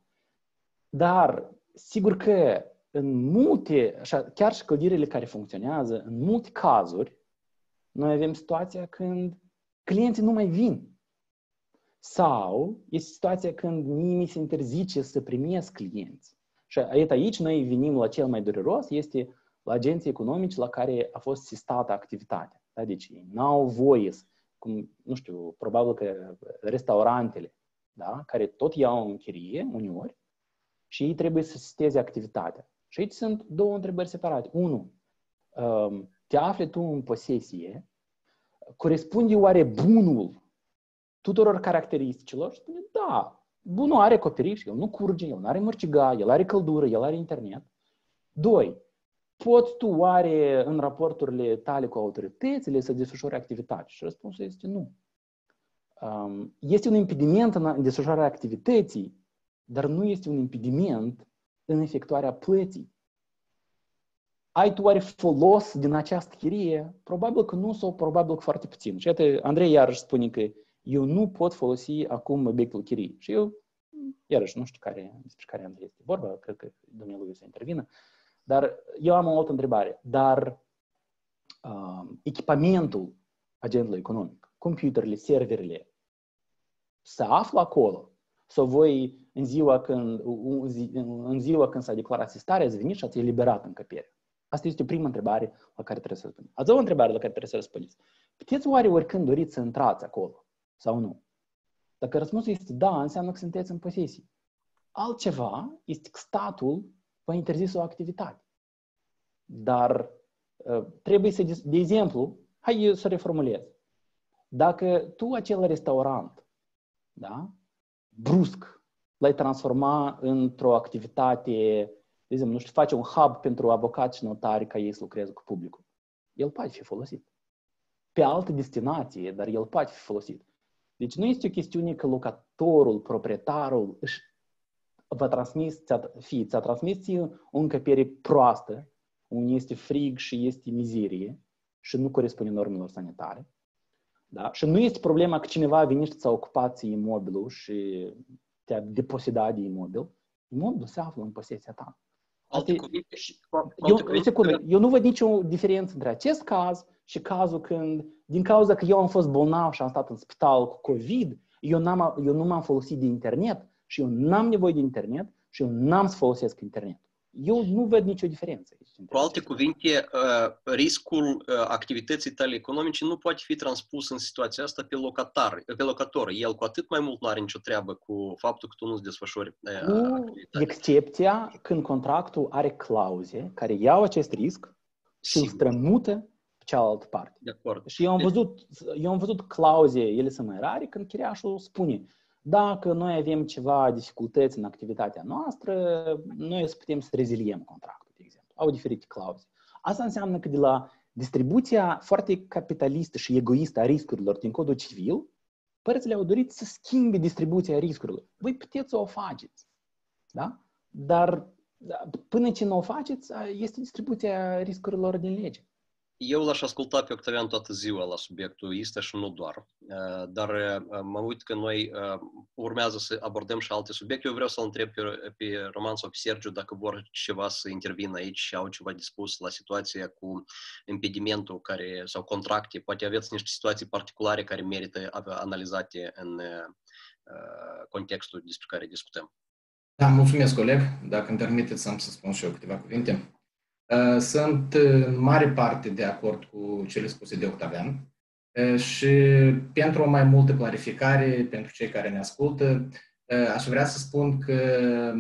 Dar, sigur că în multe, așa, chiar și clădirile care funcționează, în multe cazuri, noi avem situația când clienții nu mai vin. Sau este situația când nimeni se interzice să primească clienți. Și aici noi venim la cel mai dureros, este la agenții economici la care a fost sistată activitatea. Da? Deci ei n-au voie, cum, nu știu, probabil că restaurantele, da? Care tot iau în chirie, uneori, și ei trebuie să sisteze activitatea. Și aici sunt două întrebări separate. Unu, te afli tu în posesie, corespunde oare bunul tuturor caracteristicilor și spune, da, bunul are acoperiș, el nu curge, el nu are mărciga, el are căldură, el are internet. Doi, poți tu oare în raporturile tale cu autoritățile să desfășori activitate? Și răspunsul este nu. Este un impediment în desfășurarea activității, dar nu este un impediment în efectuarea plății. Ai tu oare folos din această chirie? Probabil că nu sau probabil că foarte puțin. Și iată, Andrei iarăși spune că eu nu pot folosi acum obiectul chirii. Și eu, iarăși, nu știu care, despre care am este vorba, cred că domnul să intervină, dar eu am o altă întrebare. Dar uh, echipamentul agentului economic, computerele, serverele, se află acolo? Sau voi, în ziua când, în ziua când s-a declarat sistarea, ați venit și ați eliberat încăperea? Asta este prima întrebare la care trebuie să răspundeți. A doua întrebare la care trebuie să răspundeți. Puteți oare oricând doriți să intrați acolo? Sau nu? Dacă răspunsul este da, înseamnă că sunteți în posesie. Altceva este că statul vă interzis o activitate. Dar trebuie să, de exemplu, hai să reformulez. Dacă tu acel restaurant, da, brusc, l-ai transforma într-o activitate, de exemplu, nu știu, face un hub pentru avocați și notari ca ei să lucreze cu publicul, el poate fi folosit. Pe altă destinație, dar el poate fi folosit. Deci nu este o chestiune că locatorul, proprietarul își va transmis, ți-a, fie, ți-a transmis ție o încăpere proastă, unde este frig și este mizerie și nu corespunde normelor sanitare. Da? Și nu este problema că cineva a venit și ți-a ocupat ție imobilul și te-a deposedat de imobil. Imobilul se află în posesia ta. Alte cuvinte, eu, eu, secundă, eu nu văd nicio diferență între acest caz și cazul când, din cauza că eu am fost bolnav și am stat în spital cu COVID, eu, n-am, eu nu m-am folosit de internet și eu n-am nevoie de internet și eu n-am să folosesc internet. Eu nu văd nicio diferență. Cu alte cuvinte, riscul activității tale economice nu poate fi transpus în situația asta pe locatar, pe locator. El cu atât mai mult nu are nicio treabă cu faptul că tu nu-ți desfășori activitatea. Excepția când contractul are clauze care iau acest risc și îl strămută cealaltă parte. De acord. Și eu am văzut, eu am văzut clauze, ele sunt mai rare, când chiriașul spune dacă noi avem ceva dificultăți în activitatea noastră, noi putem să reziliem contractul, de exemplu. Au diferite clauze. Asta înseamnă că de la distribuția foarte capitalistă și egoistă a riscurilor din codul civil, părțile au dorit să schimbe distribuția riscurilor. Voi puteți să o faceți, da? Dar până ce nu o faceți, este distribuția riscurilor din lege. Eu l-aș asculta pe Octavian toată ziua la subiectul este și nu doar, dar mă uit că noi urmează să abordăm și alte subiecte. Eu vreau să-l întreb pe, pe Roman sau pe Sergiu dacă vor ceva să intervină aici și au ceva de spus la situația cu impedimentul care, sau contracte. Poate aveți niște situații particulare care merită analizate în contextul despre care discutăm. Da, mulțumesc, coleg. Dacă îmi permiteți, am să spun și eu câteva cuvinte. Sunt în mare parte de acord cu cele spuse de Octavian și pentru o mai multă clarificare, pentru cei care ne ascultă, aș vrea să spun că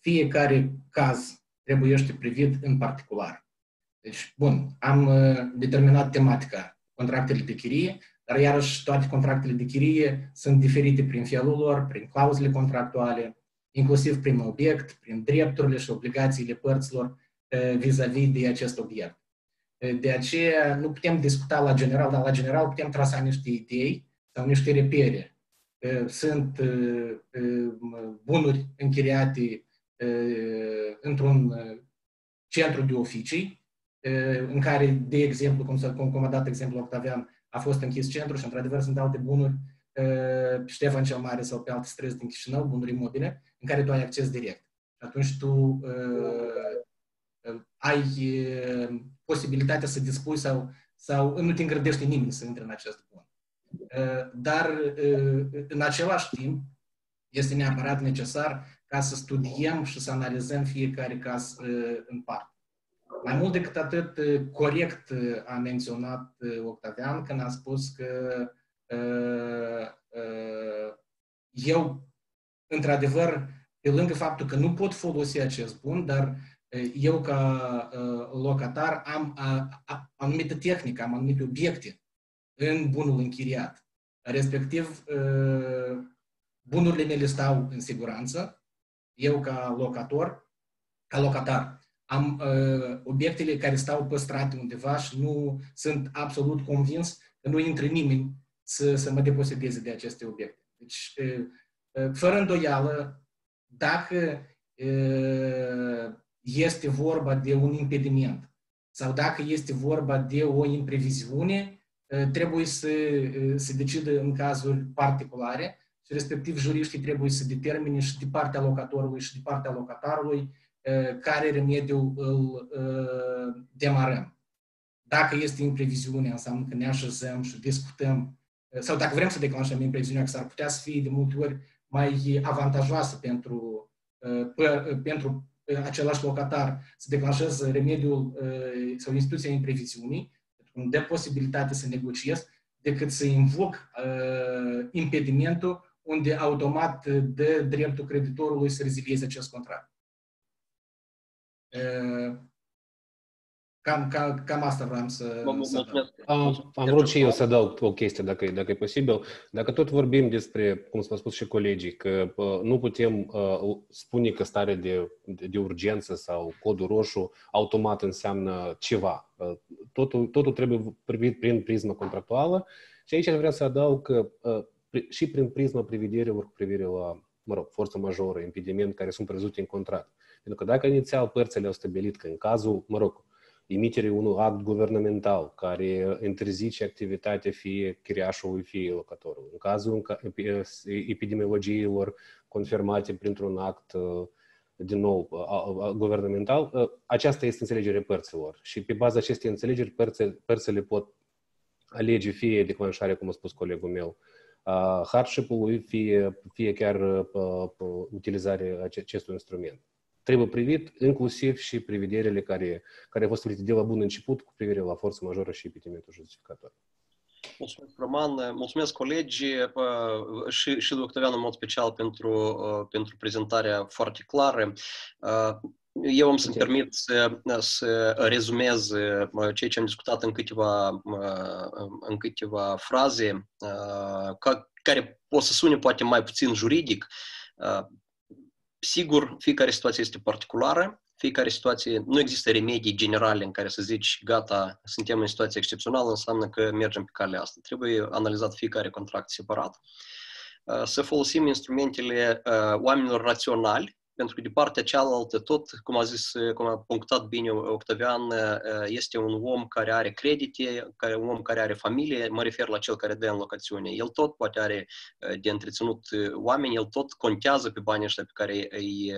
fiecare caz trebuiește privit în particular. Deci, bun, am determinat tematica, contractele de chirie, dar iarăși toate contractele de chirie sunt diferite prin felul lor, prin clauzele contractuale, inclusiv prin obiect, prin drepturile și obligațiile părților vis-a-vis de acest obiect. De aceea nu putem discuta la general, dar la general putem trasa niște idei sau niște repere. Sunt bunuri închiriate într-un centru de oficii, în care, de exemplu, cum a dat exemplu Octavian, a fost închis centru și, într-adevăr, sunt alte bunuri pe Ștefan cel Mare sau pe alte străzi din Chișinău, bunuri imobile, în care tu ai acces direct. Atunci tu ai posibilitatea să dispui sau, sau nu te îngrădește nimeni să intre în acest bun. Dar, în același timp, este neapărat necesar ca să studiem și să analizăm fiecare caz în parte. Mai mult decât atât, corect a menționat Octavian când a spus că eu, într-adevăr, pe lângă faptul că nu pot folosi acest bun, dar eu, ca locatar, am anumită tehnică, am anumite obiecte în bunul închiriat. Respectiv, bunurile mele stau în siguranță. Eu, ca locator, ca locatar, am obiectele care stau păstrate undeva și nu sunt absolut convins că nu intră nimeni să, să mă deposedeze de aceste obiecte. Deci, fără îndoială, dacă este vorba de un impediment sau dacă este vorba de o impreviziune, trebuie să se decidă în cazuri particulare și respectiv juriștii trebuie să determine și de partea locatorului și de partea locatarului care remediu îl demarăm. Dacă este impreviziune, înseamnă că ne așezăm și discutăm sau dacă vrem să declanșăm impreviziunea, că s-ar putea să fie de multe ori mai avantajoasă pentru pentru același locatar să declanșeze remediul sau instituția impreviziunii, îmi dă posibilitate să negociez, decât să invoc impedimentul unde automat dă dreptul creditorului să rezilieze acest contract. Cam, cam, cam asta vreau să, să am, am vrut și eu să dau o chestie, dacă, dacă e posibil. Dacă tot vorbim despre, cum s-a spus și colegii, că uh, nu putem uh, spune că stare de, de, de urgență sau codul roșu automat înseamnă ceva. Uh, totul, totul trebuie privit prin prisma contractuală și aici vreau să adaug că uh, pri, și prin prisma privederii cu privire la, mă rog, forță majoră, impediment care sunt prevăzute în contract. Pentru că dacă inițial părțile au stabilit că în cazul, mă rog, emiterea unui act guvernamental care interzice activitatea fie chiriașului, fie locatorului. În cazul epidemiologiilor confirmate printr-un act, din nou, guvernamental, aceasta este înțelegerea părților. Și pe baza acestei înțelegeri, părțile pot alege fie declanșarea, cum a spus colegul meu, hardship-ului, fie, fie chiar utilizarea acestui instrument. Trebuie privit inclusiv și prevederile care, care au fost stabilite de la bun început cu privire la forță majoră și impedimentul justificator. Mulțumesc, Roman. Mulțumesc, colegi, și, și lui Octavian în mod special pentru, pentru prezentarea foarte clară. Eu am să-mi permit să, să rezumez ceea ce am discutat în câteva, în câteva fraze, ca, care pot să sune poate mai puțin juridic. Sigur, fiecare situație este particulară, fiecare situație, nu există remedii generale în care să zici, gata, suntem în situație excepțională, înseamnă că mergem pe calea asta. Trebuie analizat fiecare contract separat. Să folosim instrumentele oamenilor raționali, pentru că de partea cealaltă, tot, cum a zis, cum a punctat bine Octavian, este un om care are credite, care, un om care are familie, mă refer la cel care dă în locațiune. El tot poate are de întreținut oameni, el tot contează pe banii ăștia pe care îi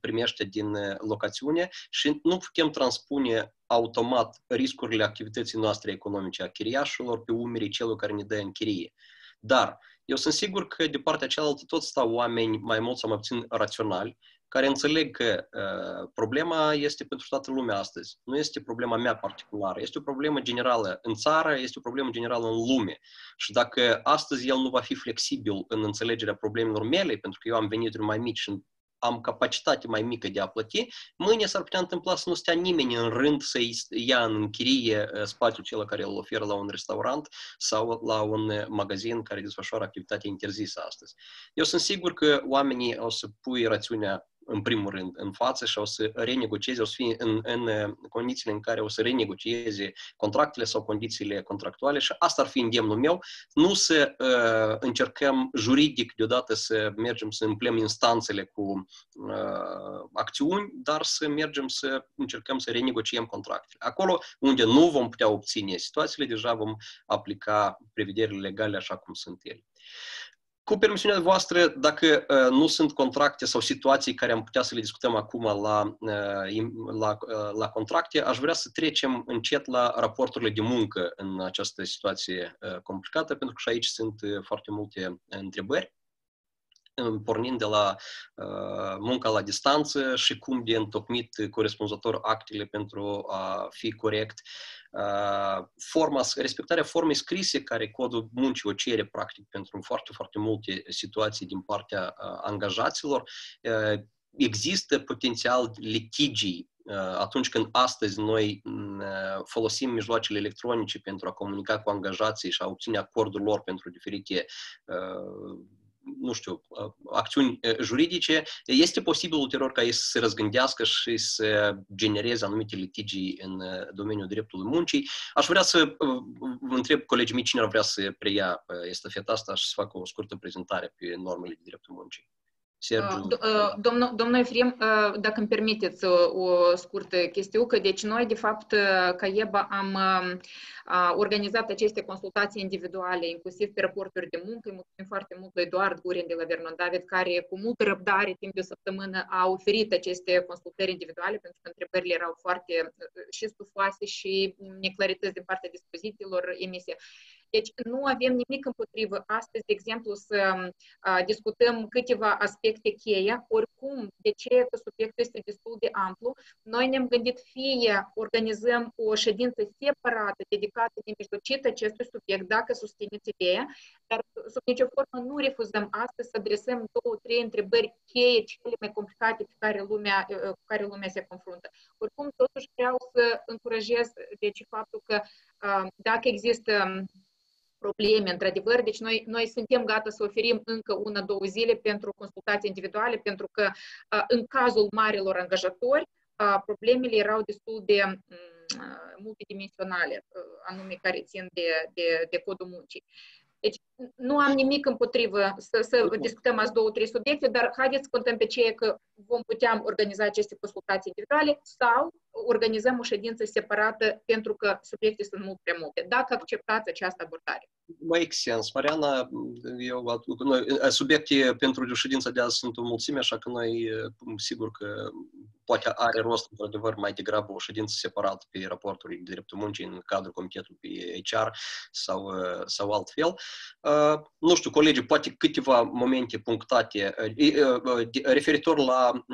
primește din locațiune și nu putem transpune automat riscurile activității noastre economice a chiriașilor pe umerii celor care ne dă în chirie. Dar eu sunt sigur că de partea cealaltă tot stau oameni mai mult sau mai puțin raționali, care înțeleg că uh, problema este pentru toată lumea astăzi. Nu este problema mea particulară, este o problemă generală în țară, este o problemă generală în lume. Și dacă astăzi el nu va fi flexibil în înțelegerea problemelor mele, pentru că eu am venit mai mic și am capacitate mai mică de a plăti, mâine s-ar putea întâmpla să nu stea nimeni în rând să-i ia în închirie spațiul cel care îl oferă la un restaurant sau la un magazin care desfășoară activitatea interzisă astăzi. Eu sunt sigur că oamenii o să pui rațiunea în primul rând în față și o să renegocieze, o să fie în, în condițiile în care o să renegocieze contractele sau condițiile contractuale și asta ar fi îndemnul meu, nu să uh, încercăm juridic deodată să mergem să împlem instanțele cu uh, acțiuni, dar să mergem să încercăm să renegociem contractele. Acolo unde nu vom putea obține situațiile, deja vom aplica prevederile legale așa cum sunt ele. Cu permisiunea voastră, dacă uh, nu sunt contracte sau situații care am putea să le discutăm acum la, uh, la, uh, la contracte, aș vrea să trecem încet la raporturile de muncă în această situație uh, complicată, pentru că și aici sunt uh, foarte multe întrebări, pornind de la uh, munca la distanță și cum de întocmit corespunzător actele pentru a fi corect. Forma, respectarea formei scrise care codul muncii o cere practic pentru foarte, foarte multe situații din partea angajaților. Există potențial litigii atunci când astăzi noi folosim mijloacele electronice pentru a comunica cu angajații și a obține acordul lor pentru diferite nu știu, acțiuni juridice, este posibil ulterior ca ei să se răzgândească și să genereze anumite litigii în domeniul dreptului muncii. Aș vrea să întreb colegii mei cine ar vrea să preia estafeta asta și să facă o scurtă prezentare pe normele de dreptul muncii. Sergiu. Domnul, domnul Efrim, dacă îmi permiteți o scurtă chestiucă, deci noi, de fapt, ca I E B A am organizat aceste consultații individuale, inclusiv pe raporturi de muncă. Îi mulțumim foarte mult lui Eduard Gurin de la Vernon David, care cu multă răbdare, timp de o săptămână, a oferit aceste consultări individuale, pentru că întrebările erau foarte și stufoase și neclarități din partea dispozițiilor emise. Deci nu avem nimic împotrivă astăzi, de exemplu, să a, discutăm câteva aspecte cheia, oricum, de ce că subiectul este destul de amplu. Noi ne-am gândit fie organizăm o ședință separată, dedicată, nemijlocită acestui subiect, dacă susțineți ideea, dar sub nicio formă nu refuzăm astăzi să adresăm două, trei întrebări cheie, cele mai complicate pe care lumea, cu care lumea se confruntă. Oricum, totuși vreau să încurajez deci, faptul că a, dacă există probleme, într-adevăr, deci noi, noi suntem gata să oferim încă una, două zile pentru consultații individuale, pentru că în cazul marilor angajatori, problemele erau destul de multidimensionale, anume care țin de, de, de codul muncii. Deci nu am nimic împotrivă să, să discutăm azi două, trei subiecte, dar haideți să contăm pe ceea că vom putea organiza aceste consultații individuale sau organizăm o ședință separată pentru că subiecte sunt mult prea multe, dacă acceptați această abordare. Make sense. Mariana, eu, noi, subiecte pentru ședința de azi sunt o mulțime, așa că noi, sigur că poate are rost, într-adevăr, mai degrabă o ședință separată pe raportul de dreptul muncii în cadrul comitetului pe H R sau, sau altfel. Nu știu, colegi, poate câteva momente punctate referitor la,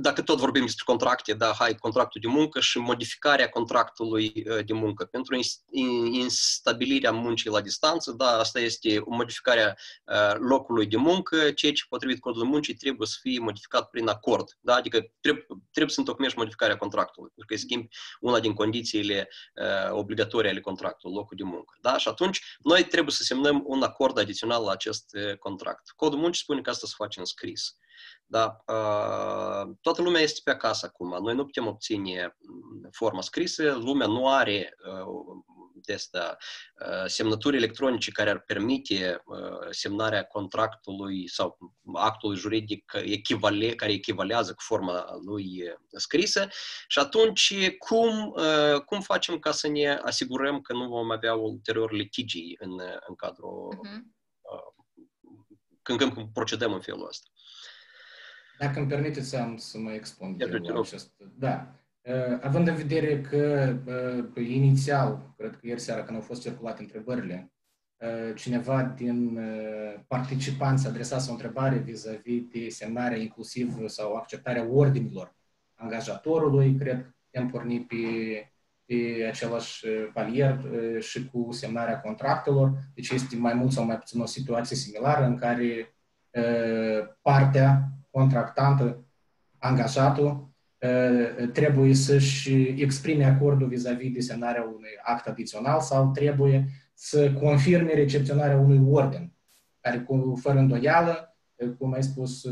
dacă tot vorbim despre contracte, da, hai, contractul de muncă și modificarea contractului de muncă pentru instabilirea muncii la distanță, da, asta este modificarea locului de muncă, ceea ce potrivit codului muncii trebuie să fie modificat prin acord, da, adică trebuie, trebuie să întocmești modificarea contractului, pentru că schimbi una din condițiile obligatorii ale contractului, locul de muncă, da, și atunci noi trebuie să semnăm un acord adițional la acest contract. Codul muncii spune că asta se face în scris. Da, toată lumea este pe acasă acum, noi nu putem obține forma scrisă, lumea nu are de asta, semnături electronice care ar permite semnarea contractului sau actul juridic echivale, care echivalează cu forma lui scrisă. Și atunci, cum, cum facem ca să ne asigurăm că nu vom avea ulterior litigii în, în cadrul, când, când procedăm în felul ăsta? Dacă îmi permiteți am să mă expun. Da. Având în vedere că inițial, cred că ieri seara când au fost circulate întrebările, cineva din participanți adresase o întrebare vis-a-vis de semnarea inclusiv sau acceptarea ordinilor angajatorului, cred că am pornit pe, pe același palier și cu semnarea contractelor. Deci este mai mult sau mai puțin o situație similară în care partea contractantă, angajatul, trebuie să-și exprime acordul vis-a-vis de semnarea unui act adițional sau trebuie să confirme recepționarea unui ordin, care, cu, fără îndoială, cum ai spus,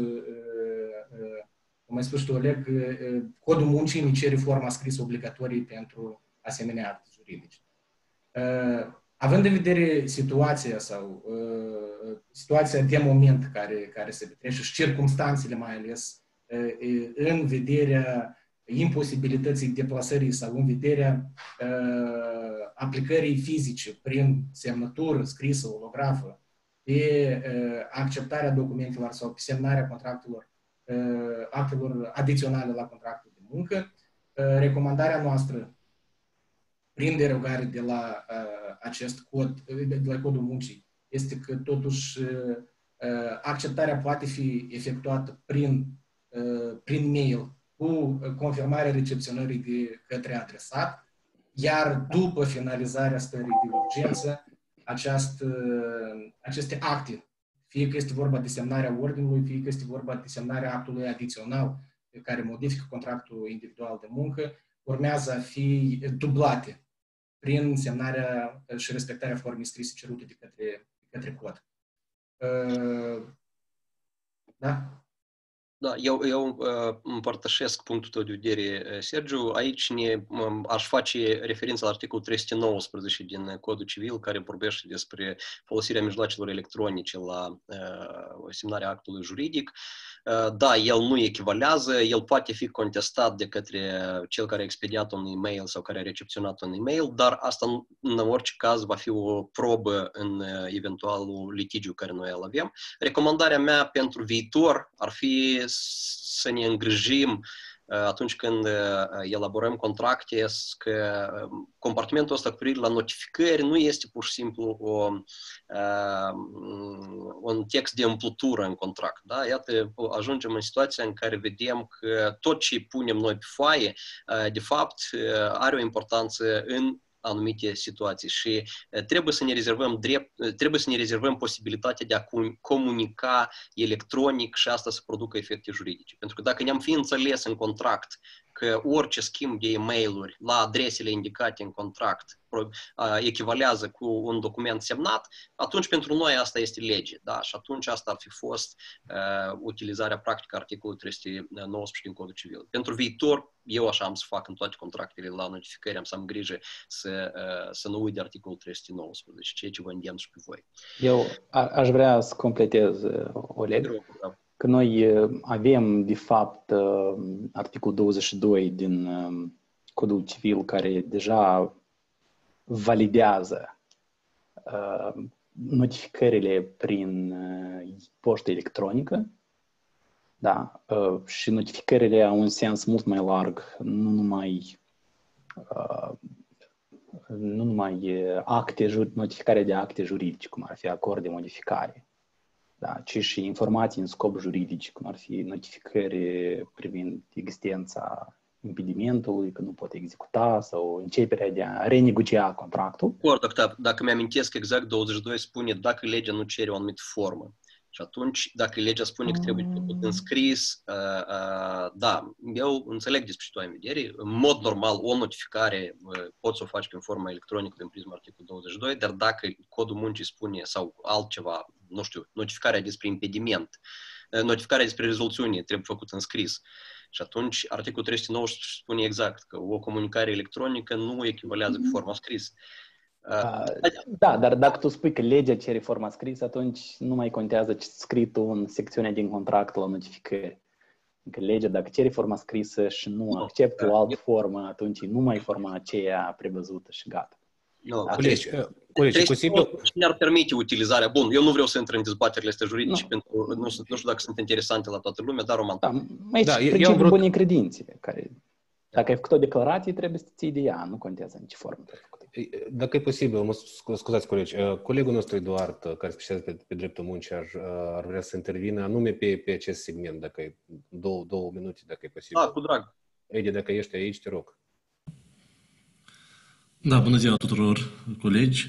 cum ai spus tu, Oleg, Codul Muncii ne cere forma scrisă obligatorie pentru asemenea acte juridice. Având în vedere situația sau situația de moment care, care se petrece și circumstanțele mai ales în vederea imposibilității deplasării sau în vederea uh, aplicării fizice prin semnătură scrisă, holografă, pe uh, acceptarea documentelor sau pe semnarea contractelor, uh, actelor adiționale la contractul de muncă, uh, recomandarea noastră prin derogare de la uh, acest cod, de la Codul Muncii, este că totuși uh, acceptarea poate fi efectuată prin prin mail, cu confirmarea recepționării de către adresat, iar după finalizarea stării de urgență, aceast, aceste acte, fie că este vorba de semnarea ordinului, fie că este vorba de semnarea actului adițional care modifică contractul individual de muncă, urmează a fi dublate prin semnarea și respectarea formei scrise cerute de către, de către cod. Da? Da, eu, eu împărtășesc punctul tău de vedere, Sergiu. Aici ne, aș face referință la articolul trei sute nouăsprezece din Codul Civil, care vorbește despre folosirea mijloacelor electronice la semnarea actului juridic. Da, el nu echivalează, el poate fi contestat de către cel care a expediat un e-mail sau care a recepționat un e-mail, dar asta în orice caz va fi o probă în eventualul litigiu care noi îl avem. Recomandarea mea pentru viitor ar fi să ne îngrijim atunci când elaborăm contracte, că compartimentul ăsta cu privire la notificări nu este pur și simplu o, un text de împlutură în contract. Da? Iată, ajungem în situația în care vedem că tot ce punem noi pe foaie, de fapt, are o importanță în anumite situații și trebuie să ne rezervăm drept, trebuie să ne rezervăm posibilitatea de a comunica electronic și asta să producă efecte juridice. Pentru că dacă ne-am fi înțeles în contract că orice schimb de e-mail-uri la adresele indicate în contract echivalează cu un document semnat, atunci pentru noi asta este lege. Da? Și atunci asta ar fi fost uh, utilizarea practică articolului trei sute nouăsprezece din Codul Civil. Pentru viitor, eu așa am să fac în toate contractele la notificări, am să am grijă să, uh, să nu uit de articolul trei sute nouăsprezece, ceea ce vă îndemn și pe voi. Eu a- aș vrea să completez, Oleg. Da. Că noi avem, de fapt, articolul douăzeci și doi din Codul Civil care deja validează notificările prin poștă electronică, da, și notificările au un sens mult mai larg, nu numai, nu numai acte, notificare de acte juridice, cum ar fi acord de modificare. Da, ci și informații în scop juridic, cum ar fi notificări privind existența impedimentului, că nu pot executa, sau începerea de a renegocia contractul. Corect, dacă mi-amintesc exact, douăzeci și doi spune dacă legea nu cere o anumită formă. Și atunci, dacă legea spune că trebuie făcut în scris, uh, uh, da, eu înțeleg despre ce tu ai în vedere. În mod normal, o notificare uh, poți să o faci prin forma electronică din prisma articolul douăzeci și doi, dar dacă Codul Muncii spune sau altceva, nu știu, notificarea despre impediment, uh, notificarea despre rezoluțiune trebuie făcută în scris. Și atunci, articolul trei sute nouăsprezece spune exact că o comunicare electronică nu echivalează cu forma scris. Da, dar dacă tu spui că legea cere forma scrisă, atunci nu mai contează ce scrii tu în secțiunea din contract la notificări. Că legea, dacă cere forma scrisă și nu acceptă o altă formă, atunci nu mai forma aceea prevăzută și gata. Nu, colegi, colegi, cu simplu... ne-ar permite utilizarea. Bun, eu nu vreau să intru în dezbaterile astea juridice, pentru nu, nu știu dacă sunt interesante la toată lumea, dar Roman. Da, aici da, principiul vrut... bunei credințe, care dacă ai făcut o declarație, trebuie să ții de ea, nu contează în ce formă. Dacă e posibil, mă scuzați, colegi, colegul nostru Eduard, care specializează pe, pe dreptul muncii, ar, ar vrea să intervină anume pe, pe acest segment, dacă e două, două minute, dacă e posibil. Da, cu drag. Edi, dacă ești aici, te rog. Da, bună ziua tuturor colegi.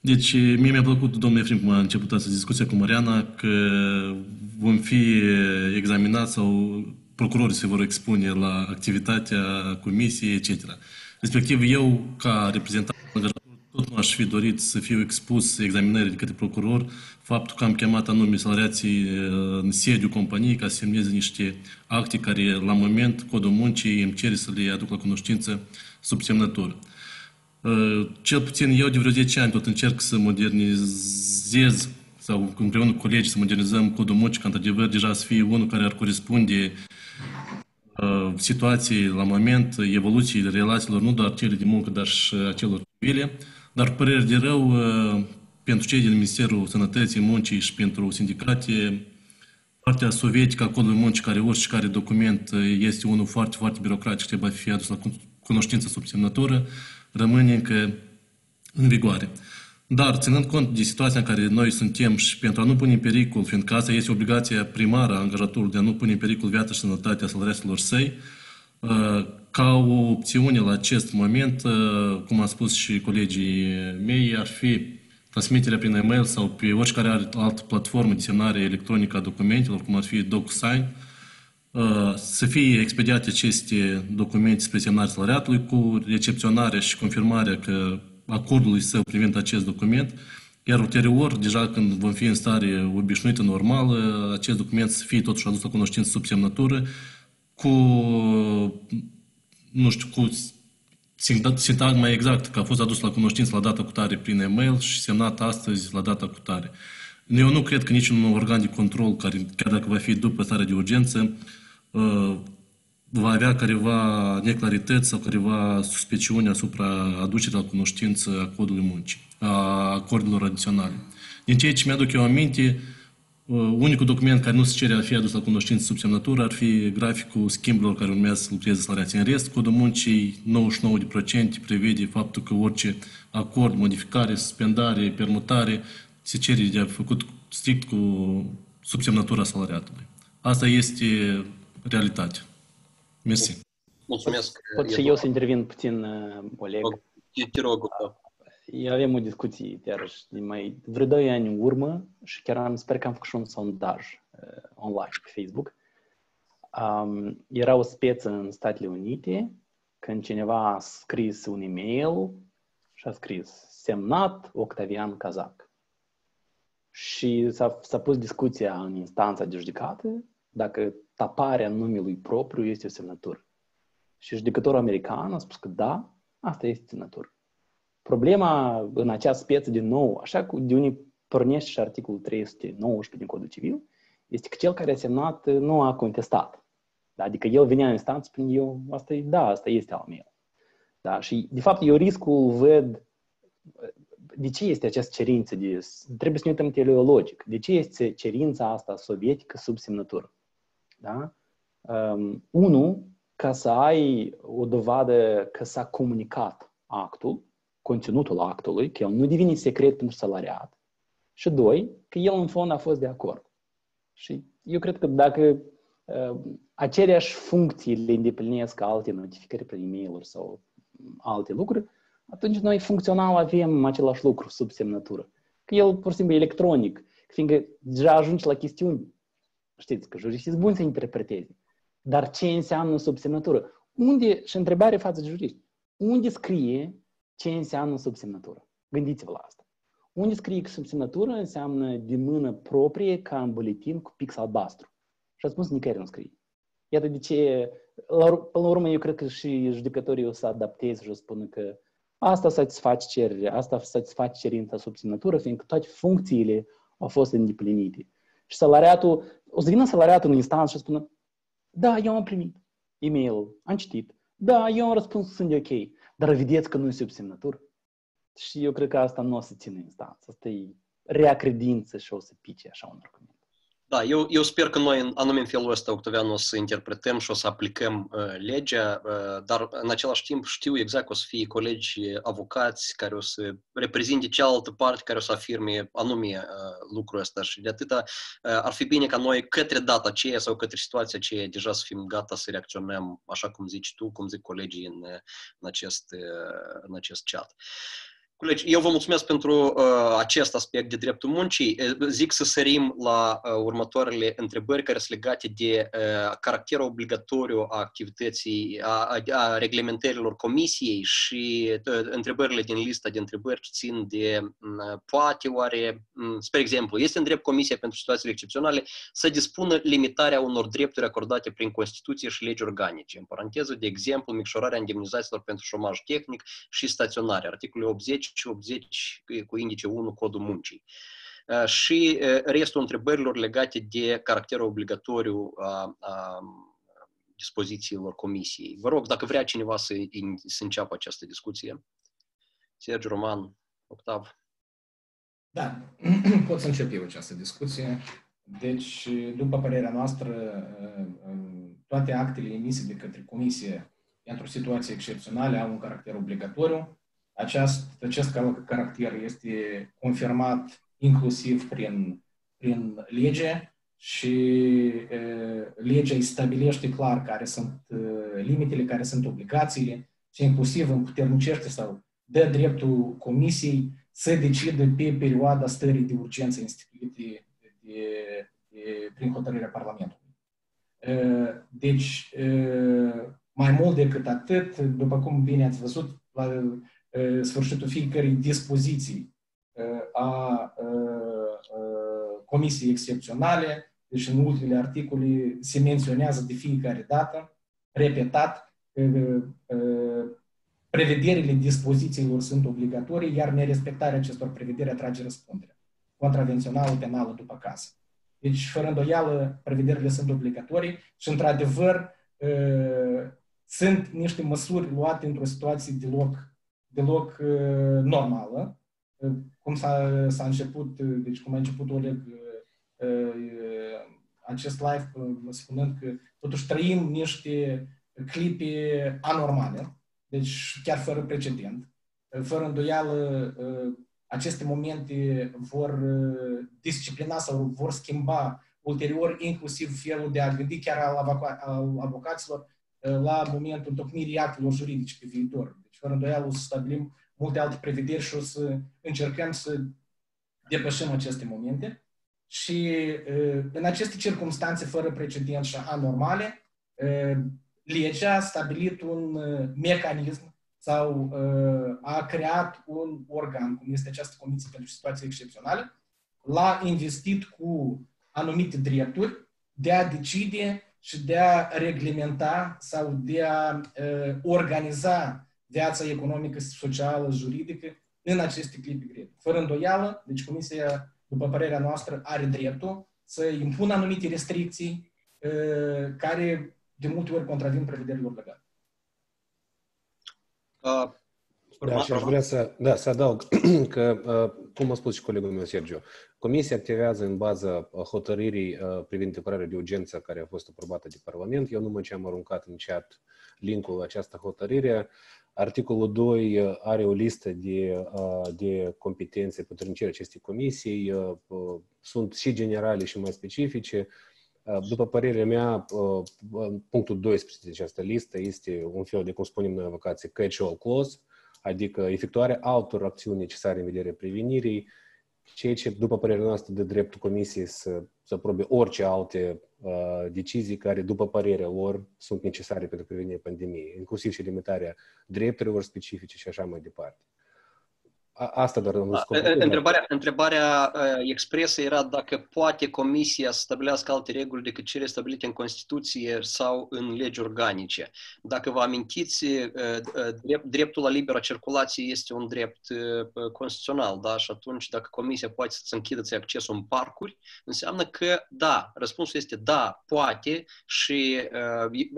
Deci, mie mi-a plăcut, domnul Efrim, cum a început asta discuția cu Mariana, că vom fi examinați sau procurorii se vor expune la activitatea comisiei, et cetera. Respectiv, eu, ca reprezentant angajator, tot nu aș fi dorit să fiu expus examinării de către procuror faptul că am chemat anume salariații în sediul companiei ca să semneze niște acte care, la moment, Codul Muncii îmi cere să le aduc la cunoștință sub semnătură. Cel puțin eu de vreo zece ani tot încerc să modernizez sau împreună cu colegii să modernizăm Codul Muncii, ca într-adevăr deja să fie unul care ar corespunde uh, situației la moment, evoluției relațiilor, nu doar cele de muncă, dar și a celor civile. Dar, cu părere de rău, uh, pentru cei din Ministerul Sănătății, Muncii și pentru sindicate, partea sovietică a Codului Muncii, care orice care document este unul foarte, foarte birocratic, trebuie să fie adus la cunoștință sub semnătură, rămâne încă în vigoare. Dar, ținând cont de situația în care noi suntem și pentru a nu pune în pericol, fiindcă asta este obligația primară a angajatorului de a nu pune în pericol viața și sănătatea salariaților săi, ca o opțiune la acest moment, cum am spus și colegii mei, ar fi transmiterea prin e-mail sau pe oricare altă platformă de semnare electronică a documentelor, cum ar fi DocuSign, să fie expediate aceste documente spre semnarea salariatului cu recepționarea și confirmarea că acordului său privind acest document, iar ulterior, deja când vom fi în stare obișnuită, normală, acest document să fie totuși adus la cunoștință sub semnătură cu, nu știu, cu sintagma exactă că a fost adus la cunoștință la data cutare prin e-mail și semnat astăzi la data cutare. Eu nu cred că niciun organ de control, care, chiar dacă va fi după starea de urgență, va avea careva neclarități sau careva suspiciune asupra aducerii la cunoștință a Codului Muncii, a acordurilor adiționale. Din ceea ce mi-aduc eu aminte, unicul document care nu se cere a fi adus la cunoștință sub semnătură ar fi graficul schimburilor care urmează să lucreze salariații. În rest, Codul Muncii nouăzeci și nouă la sută prevede faptul că orice acord, modificare, suspendare, permutare se cere de a fi făcut strict cu subsemnătura salariatului. Asta este realitatea. Mersi. Mulțumesc. Pot și eu să intervin puțin, Oleg. Te rog. Avem o discuție, iarăși, mai vreo doi ani în urmă și chiar am sper că am făcut și un sondaj online pe Facebook. Um, era o speță în Statele Unite când cineva a scris un e-mail și a scris semnat Octavian Căzac. Și s-a, s-a pus discuția în instanța de judecată dacă taparea numelui propriu este o semnătură. Și judecătorul american a spus că da, asta este semnătură. Problema în acea speță, din nou, așa de unii pornește și articolul trei sute nouăsprezece din Codul Civil, este că cel care a semnat nu a contestat. Adică el venea în instanță, spune eu, asta e, da, asta este al meu. Da? Și, de fapt, eu riscul văd de ce este această cerință, de, trebuie să ne uităm teleologic, de ce este cerința asta sovietică sub semnătură? Da? Um, unu, ca să ai o dovadă că s-a comunicat actul, conținutul actului, că el nu devine secret pentru salariat. Și doi, că el în fond a fost de acord. Și eu cred că dacă uh, aceleași funcții le îndeplinesc alte notificări prin e-mail-uri sau alte lucruri, atunci noi funcțional avem același lucru sub semnătură. Că el pur și simplu electronic, fiindcă deja ajungi la chestiuni. Știți că juriștii buni să interpreteze. Dar ce înseamnă subsemnătură? Unde, și întrebare față de juriști, unde scrie ce înseamnă subsemnătură? Gândiți-vă la asta. Unde scrie că subsemnătură înseamnă din mână proprie ca în buletin cu pix albastru? Și a spus nicăieri nu scrie. Iată de ce, la, până la urmă, eu cred că și judecătorii o să adapteze și o să spună că Asta satisface cererea, asta satisface cerința subținătură, fiindcă toate funcțiile au fost îndeplinite. Și salariatul, o să vină salariatul în instanță și spună, da, eu am primit e-mail-ul, am citit, da, eu am răspuns, sunt de ok, dar vedeți că nu e subținătură. Și eu cred că asta nu o să țină instanță, asta e rea credință și o să pice așa un argument. Da, eu, eu sper că noi, în anume în felul ăsta, Octavian, o să interpretăm și o să aplicăm uh, legea, uh, dar în același timp știu exact că o să fie colegi avocați care o să reprezinte cealaltă parte, care o să afirme anume uh, lucrul ăsta și de atâta uh, ar fi bine ca noi către data aceea sau către situația aceea deja să fim gata să reacționăm așa cum zici tu, cum zic colegii în, în, acest, uh, în acest chat. Colegi, eu vă mulțumesc pentru uh, acest aspect de dreptul muncii. Zic să sărim la uh, următoarele întrebări care sunt legate de uh, caracterul obligatoriu a activității, a, a reglementărilor comisiei și uh, întrebările din lista de întrebări țin de uh, poate oare, um, spre exemplu, este în drept Comisia pentru Situațiile Excepționale să dispună limitarea unor drepturi acordate prin Constituție și legi organice. În paranteză, de exemplu, micșorarea indemnizațiilor pentru șomaj tehnic și staționare. Articolul optzeci și optzeci cu indice unu, Codul Muncii. Și restul întrebărilor legate de caracterul obligatoriu a, a dispozițiilor comisiei. Vă rog, dacă vrea cineva să, să înceapă această discuție. Sergiu, Roman, Octav. Da, pot să încep eu această discuție. Deci, după părerea noastră, toate actele emise de către comisie pentru situații excepționale au un caracter obligatoriu. Aceast, acest caracter este confirmat inclusiv prin, prin lege și e, legea îi stabilește clar care sunt e, limitele, care sunt obligațiile și inclusiv împuternicește sau dă dreptul comisiei să decide pe perioada stării de urgență instituite de, de, prin hotărârea Parlamentului. E, deci, e, mai mult decât atât, după cum bine ați văzut, la, sfârșitul fiecărei dispoziții a comisiei excepționale, deci în ultimele articole se menționează de fiecare dată, repetat, prevederile dispozițiilor sunt obligatorii, iar nerespectarea acestor prevederi atrage răspunderea contravențională, penală, după caz. Deci, fără îndoială, prevederile sunt obligatorii și, într-adevăr, sunt niște măsuri luate într-o situație deloc deloc normală, cum s-a început, deci cum a început Oleg acest live, spunând că totuși trăim niște clipe anormale, deci chiar fără precedent. Fără îndoială, aceste momente vor disciplina sau vor schimba ulterior inclusiv felul de a gândi chiar al avocaților la momentul întocmirii actelor juridice pe viitor. Deci, fără îndoială, o să stabilim multe alte prevederi și o să încercăm să depășim aceste momente. Și în aceste circunstanțe fără precedent și anormale, legea a stabilit un mecanism sau a creat un organ, cum este această Comisie pentru Situații Excepționale, l-a investit cu anumite drepturi de a decide și de a reglementa sau de a uh, organiza viața economică, socială, juridică în aceste clipe grele. Fără îndoială, deci Comisia, după părerea noastră, are dreptul să impună anumite restricții uh, care de multe ori contravin prevederilor legale. Uh, da, și aș vrea să, da, să adaug că, uh, cum a spus și colegul meu, Sergiu, Comisia activează în baza hotărârii privind declararea de urgență care a fost aprobată de Parlament. Eu numai ce am aruncat în chat link-ul această hotărâre. Articolul doi are o listă de, de competențe puternicire acestei comisii. Sunt și generale și mai specifice. După părerea mea, punctul doisprezece de această listă este un fel de, cum spunem noi avocații, catch-all clause, adică efectuarea altor acțiuni necesare în vederea prevenirii, ceea ce, după părerea noastră, de dreptul Comisiei să, să aprobe orice alte uh, decizii care, după părerea lor, sunt necesare pentru prevenirea pandemiei, inclusiv și limitarea drepturilor specifice și așa mai departe. Asta doar am văzut. Întrebarea, întrebarea expresă era dacă poate Comisia să stabilească alte reguli decât cele stabilite în Constituție sau în legi organice. Dacă vă amintiți, dreptul la libera circulație este un drept constituțional, da? Și atunci dacă Comisia poate să-ți închidă accesul în parcuri, înseamnă că da, răspunsul este da, poate, și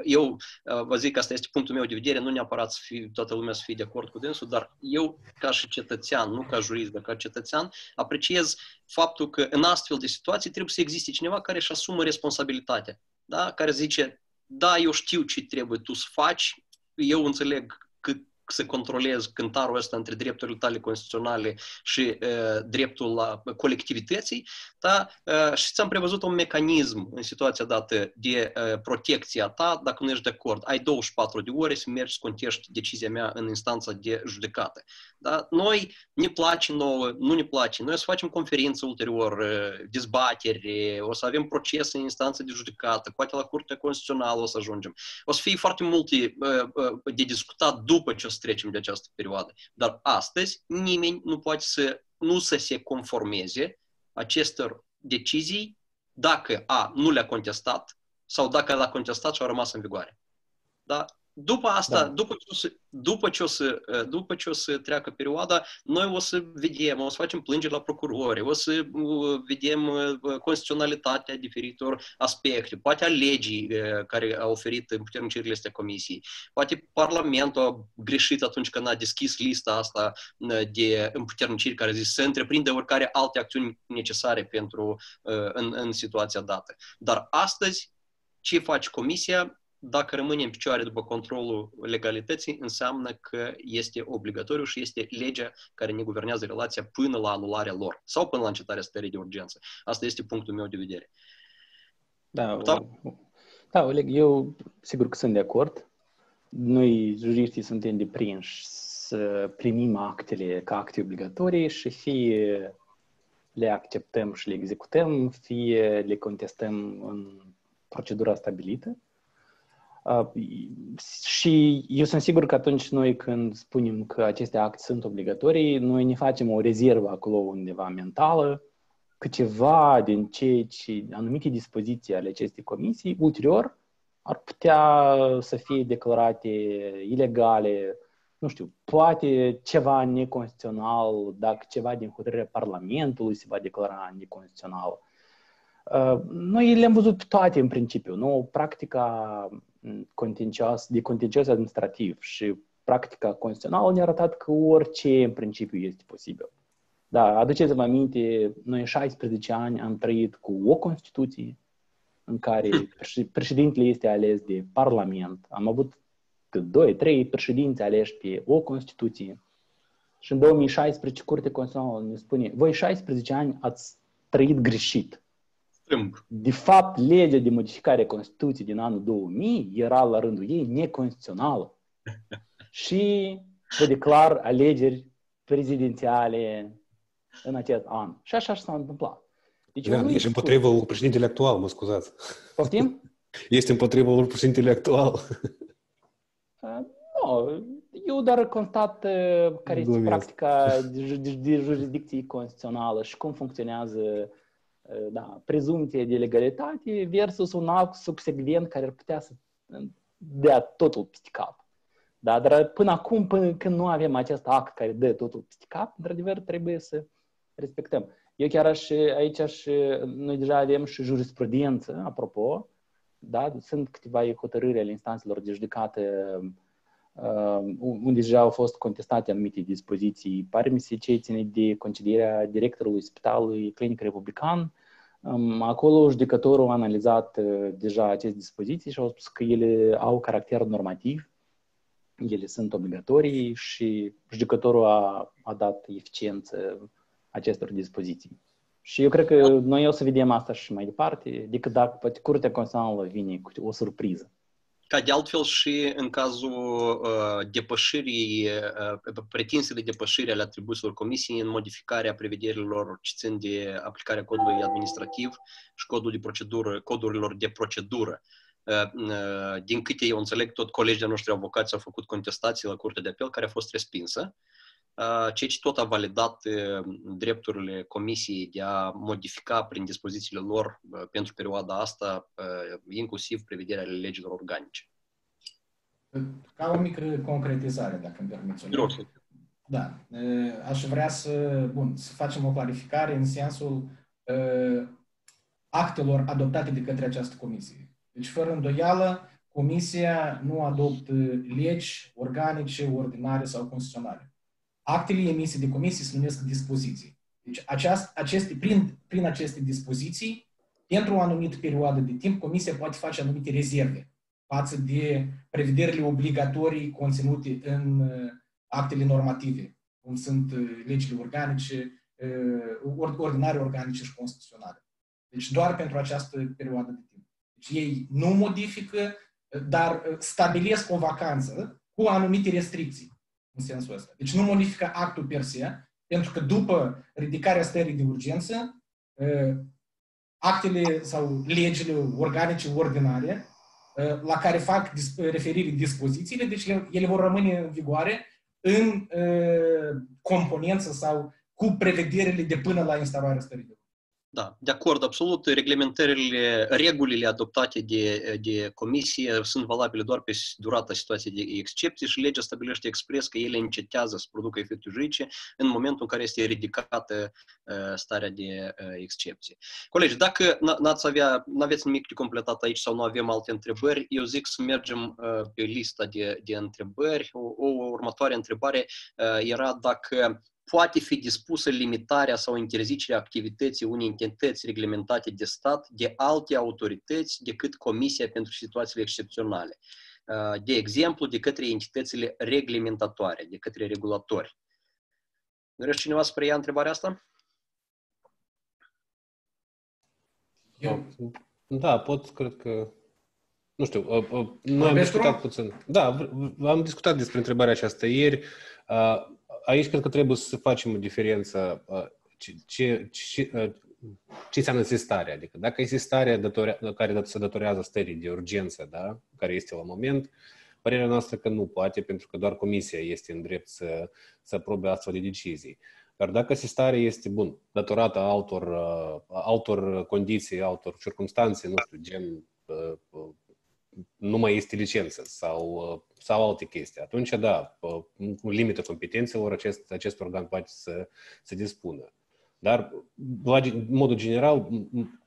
eu vă zic că asta este punctul meu de vedere, nu neapărat să fie, toată lumea să fie de acord cu dânsul, dar eu, ca și cetățean, nu ca jurist, dar ca cetățean, apreciez faptul că în astfel de situații trebuie să existe cineva care își asumă responsabilitatea, da? Care zice, da, eu știu ce trebuie tu să faci, eu înțeleg cât să controlez cântarul ăsta între drepturile tale constituționale și uh, dreptul la colectivității, da? Uh, și ți-am prevăzut un mecanism în situația dată de uh, protecția ta dacă nu ești de acord. Ai douăzeci și patru de ore să mergi să contești decizia mea în instanța de judecată. Da? Noi ne place nouă, nu ne place. Noi o să facem conferințe ulterior, uh, dezbateri, o să avem procese în instanță de judecată, poate la Curtea Constituțională o să ajungem. O să fie foarte multe uh, uh, de discutat după ce o să trecem de această perioadă. Dar astăzi nimeni nu poate să nu să se conformeze acestor decizii dacă A, nu le-a contestat sau dacă le-a contestat și au rămas în vigoare. Da? După asta, da. după, ce o să, după, ce o să, după ce o să treacă perioada, noi o să vedem, o să facem plângeri la procurori, o să vedem constituționalitatea diferitor aspecte, poate a legii care a oferit împuternicirile astea comisiei, poate Parlamentul a greșit atunci când a deschis lista asta de împuterniciri care zic să întreprinde oricare alte acțiuni necesare pentru, în, în situația dată. Dar astăzi, ce face Comisia? Dacă rămâne în picioare după controlul legalității, înseamnă că este obligatoriu și este legea care ne guvernează relația până la anularea lor sau până la încetarea stării de urgență. Asta este punctul meu de vedere. Da, da? da Oleg, eu sigur că sunt de acord. Noi, juriștii, suntem deprinși să primim actele ca acte obligatorii și fie le acceptăm și le executăm, fie le contestăm în procedura stabilită. Uh, și eu sunt sigur că atunci noi când spunem că aceste acte sunt obligatorii, noi ne facem o rezervă acolo undeva mentală, că ceva din ceea ce anumite dispoziții ale acestei comisii, ulterior, ar putea să fie declarate ilegale, nu știu, poate ceva neconstituțional, dacă ceva din hotărârea Parlamentului se va declara neconstituțional. Uh, noi le-am văzut toate în principiu, nu? Practica contencios, de contencios administrativ și practica constituțională ne-a arătat că orice în principiu este posibil. Da, aduceți-vă aminte, noi șaisprezece ani am trăit cu o Constituție în care președintele este ales de Parlament. Am avut doi trei președinți aleși pe o Constituție. Și în două mii șaisprezece Curtea Constituțională ne spune, voi șaisprezece ani ați trăit greșit. De fapt, legea de modificare a Constituției din anul două mii era la rândul ei neconstituțională și se declară alegeri prezidențiale în acest an. Și așa și s-a întâmplat. Deci, da, ești împotriva lui președintele actual, mă scuzați. Poftim? Ești împotriva lui președintele actual. Nu, eu doar constat care este practica de jurisdicție constituțională și cum funcționează, da, prezumție de legalitate versus un act subsecvent care ar putea să dea totul peste cap. Da? Dar până acum, până când nu avem acest act care dă totul peste cap, într-adevăr trebuie să respectăm. Eu chiar aș, aici aș, noi deja avem și jurisprudență, apropo, da? Sunt câteva hotărâri ale instanțelor de judecată unde deja au fost contestate anumite dispoziții. Parmise ce ține de concedierea directorului Spitalului Clinic Republican. Acolo judecătorul a analizat deja aceste dispoziții și au spus că ele au caracter normativ, ele sunt obligatorii și judecătorul a, a dat eficiență acestor dispoziții. Și eu cred că noi o să vedem asta și mai departe, decât dacă poate Curtea Constituțională vine cu o surpriză. Ca de altfel și în cazul uh, depășirii, uh, pretinsele depășiri ale atribuțiilor Comisiei în modificarea prevederilor ce țin de aplicarea codului administrativ și codul de procedură, codurilor de procedură. Uh, uh, din câte eu înțeleg, tot colegii noștri avocați au făcut contestații la Curtea de Apel, care a fost respinsă. ceea ce tot a validat drepturile Comisiei de a modifica prin dispozițiile lor pentru perioada asta, inclusiv prevederea legilor organice. Ca o mică concretizare, dacă îmi permiți. Da. Aș vrea să, bun, să facem o clarificare în sensul actelor adoptate de către această comisie. Deci, fără îndoială, Comisia nu adoptă legi organice, ordinare sau constituționale. Actele emise de comisie se numesc dispoziții. Deci, aceast, aceste, prin, prin aceste dispoziții, pentru o anumită perioadă de timp, Comisia poate face anumite rezerve față de prevederile obligatorii conținute în actele normative, cum sunt legile organice, ordinare organice și constituționale. Deci doar pentru această perioadă de timp. Deci ei nu modifică, dar stabilesc o vacanță cu anumite restricții în sensul ăsta. Deci nu modifică actul per se, pentru că după ridicarea stării de urgență, actele sau legile organice ordinare la care fac referire dispozițiile, deci ele vor rămâne în vigoare în componență sau cu prevederile de până la instalarea stării de urgență. Da, de acord, absolut. Reglementările, regulile adoptate de, de comisie sunt valabile doar pe durata situației de excepție și legea stabilește expres că ele încetează să producă efecte juridice în momentul în care este ridicată starea de excepție. Colegi, dacă n-ați avea, n-aveți nimic de completat aici sau nu avem alte întrebări, eu zic să mergem pe lista de, de întrebări. O, o următoare întrebare era dacă poate fi dispusă limitarea sau interzicerea activității unei entități reglementate de stat de alte autorități decât Comisia pentru Situațiile Excepționale. De exemplu, de către entitățile reglementatoare, de către regulatori. Dorește cineva să preia întrebarea asta? Eu. Da, pot, cred că... Nu știu, noi am discutat puțin. Da, am discutat despre întrebarea aceasta ieri. Aici cred că trebuie să facem o diferență ce, ce, ce, ce înseamnă sistarea. Adică dacă este starea datorea, care se datorează stării de urgență, da? Care este la moment, părerea noastră că nu poate, pentru că doar Comisia este în drept să, să aprobe astfel de decizii. Dar dacă sistarea este, bun, datorată altor, altor condiții, altor circumstanțe, nu știu, gen nu mai este licență sau, sau alte chestii. Atunci, da, cu limită competențelor, acest, acest organ poate să, să dispună. Dar, în modul general,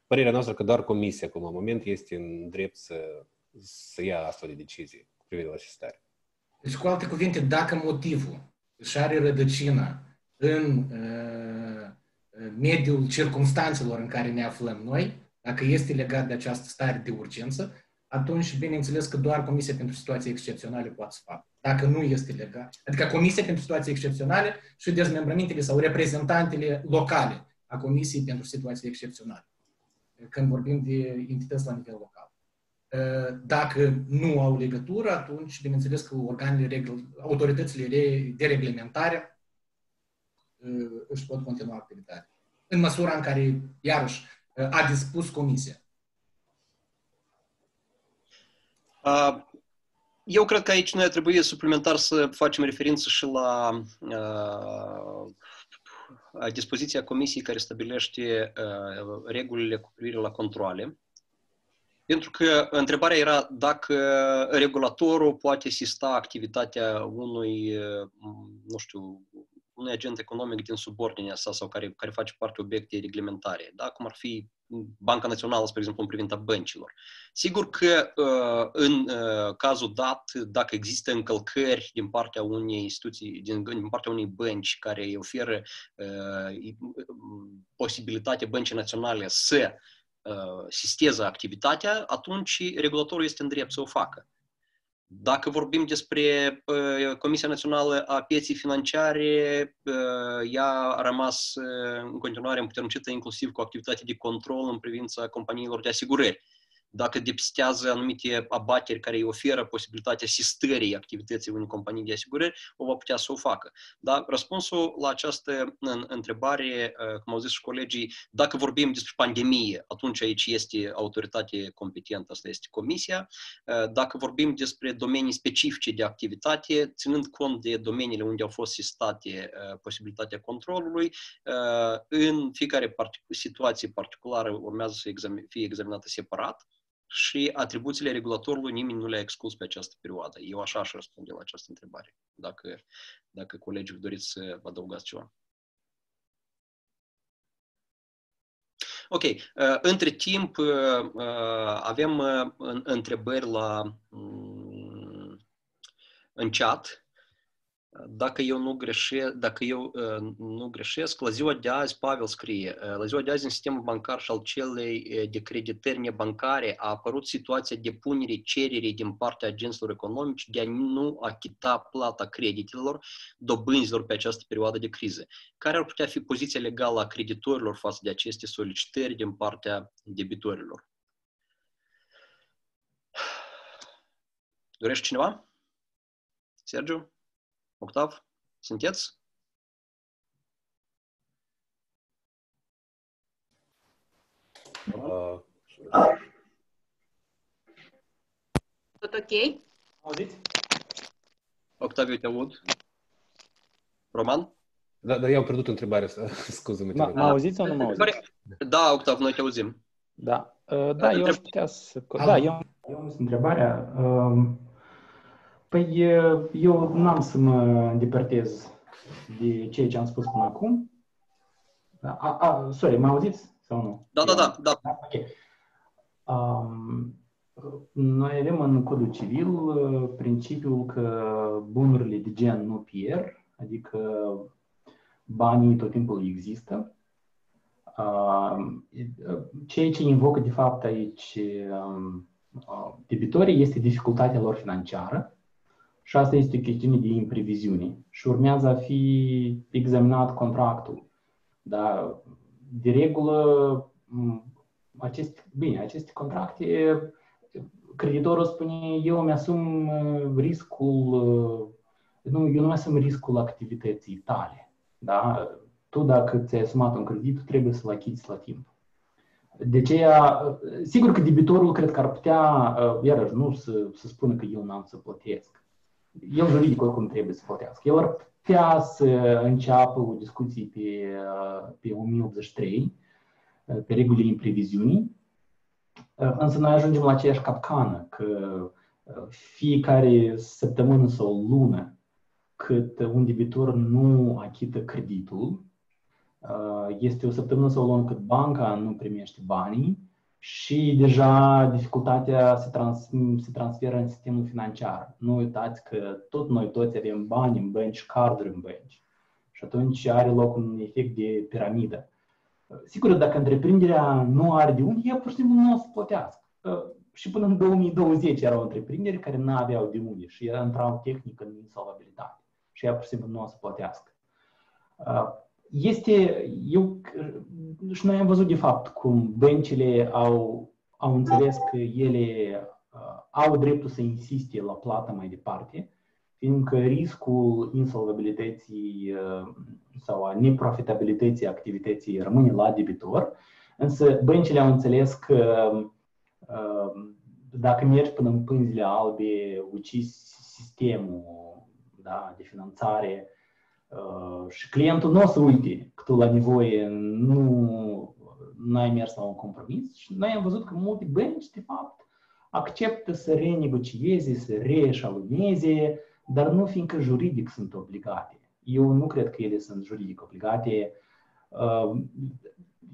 părerea noastră că doar Comisia, cum în moment, este în drept să, să ia astfel de decizii cu privire la asistare. Deci, cu alte cuvinte, dacă motivul își are rădăcina în uh, mediul circumstanțelor în care ne aflăm noi, dacă este legat de această stare de urgență, atunci, bineînțeles că doar Comisia pentru Situații Excepționale poate să facă, dacă nu este legat. Adică Comisia pentru Situații Excepționale și dezmembramentele sau reprezentantele locale a Comisiei pentru Situații Excepționale, când vorbim de entități la nivel local. Dacă nu au legătură, atunci, bineînțeles că organele, autoritățile de reglementare își pot continua activitatea, în măsura în care, iarăși, a dispus Comisia. Eu cred că aici noi trebuie suplimentar să facem referință și la uh, dispoziția Comisiei care stabilește uh, regulile cu privire la controale. Pentru că întrebarea era dacă regulatorul poate asista activitatea unui, nu știu, unui agent economic din subordinea sa sau care, care face parte obiectei reglementare, da? Cum ar fi Banca Națională, spre exemplu, în privința băncilor. Sigur că în cazul dat, dacă există încălcări din partea unei instituții, din partea unei bănci care oferă posibilitatea băncii naționale să sisteze activitatea, atunci regulatorul este în drept să o facă. Dacă vorbim despre Comisia Națională a Pieței Financiare, ea a rămas în continuare împuternicită inclusiv cu activitatea de control în privința companiilor de asigurări. dacă depistează anumite abateri care îi oferă posibilitatea sistării activității unei companii de asigurări, o va putea să o facă. Dar răspunsul la această întrebare, cum au zis și colegii, dacă vorbim despre pandemie, atunci aici este autoritate competentă, asta este Comisia. Dacă vorbim despre domenii specifice de activitate, ținând cont de domeniile unde au fost sistate posibilitatea controlului, în fiecare situație particulară urmează să fie examinată separat. Și atribuțiile regulatorului nimeni nu le-a exclus pe această perioadă. Eu așa aș răspunde la această întrebare, dacă, dacă colegii doriți să vă adăugați ceva. Ok, între timp avem întrebări la, în chat. Dacă eu nu greșesc, dacă eu nu greșesc, la ziua de azi, Pavel scrie, la ziua de azi în sistemul bancar și al celei de creditări nebancare a apărut situația depunerii cererii din partea agenților economici de a nu achita plata creditelor, dobânzilor pe această perioadă de criză. Care ar putea fi poziția legală a creditorilor față de aceste solicitări din partea debitorilor? Dorește cineva? Sergiu? Octav, sunteți? Uh, Tot ok? Auziți? Octaviu, te aud. Roman? Da, dar eu am pierdut întrebarea asta. Scuze-mă. Mă da, auziți sau nu mă auziți? Da, Octav, noi te auzim. Da, uh, da, eu aș putea să... Da, eu am întrebarea. Um... Păi eu n-am să mă departez de ceea ce am spus până acum. A, a, sorry, mă auziți sau nu? Da, da, da. da. Okay. Um, noi avem în Codul Civil principiul că bunurile de gen nu pierd, adică banii tot timpul există. Um, ceea ce invocă de fapt aici debitorii este dificultatea lor financiară. Și asta este o chestiune de impreviziune și urmează a fi examinat contractul. Dar, de regulă, acest, bine, aceste contracte, creditorul spune, eu mi-asum riscul, nu, eu nu mi-asum riscul activității tale. Da? Tu, dacă ți-ai asumat un credit, tu trebuie să-l achiți la timp. De aceea, sigur că debitorul cred că ar putea, iarăși, nu să, să spună că eu n-am să plătesc. El juridic oricum trebuie să plătească. El ar putea să înceapă o discuție pe, pe o mie optzeci și trei, pe regulile impreviziunii, însă noi ajungem la aceeași capcană, că fiecare săptămână sau lună cât un debitor nu achită creditul, este o săptămână sau o lună cât banca nu primește banii și deja dificultatea se, trans, se transferă în sistemul financiar. Nu uitați că tot noi toți avem bani în bănci, carduri în bănci. Și atunci are loc un efect de piramidă. Sigur, dacă întreprinderea nu are de unde, ea pur și simplu nu o să plătească. Și până în două mii douăzeci erau întreprinderi care nu aveau de unde și era intrau tehnic în insolvabilitate. Și ea pur și simplu nu o să plătească. Este, eu, și noi am văzut de fapt cum băncile au, au înțeles că ele uh, au dreptul să insiste la plată mai departe, fiindcă riscul insolvabilității uh, sau a neprofitabilității activității rămâne la debitor, însă băncile au înțeles că uh, dacă mergi până în pânzile albe, ucizi sistemul, da, de finanțare, Uh, și clientul nu o să uite că tu la nevoie nu ai mers la un compromis și noi am văzut că multe bănci, de fapt, acceptă să renegocieze, să reeșaloneze, dar nu fiindcă juridic sunt obligate. Eu nu cred că ele sunt juridic obligate. Uh,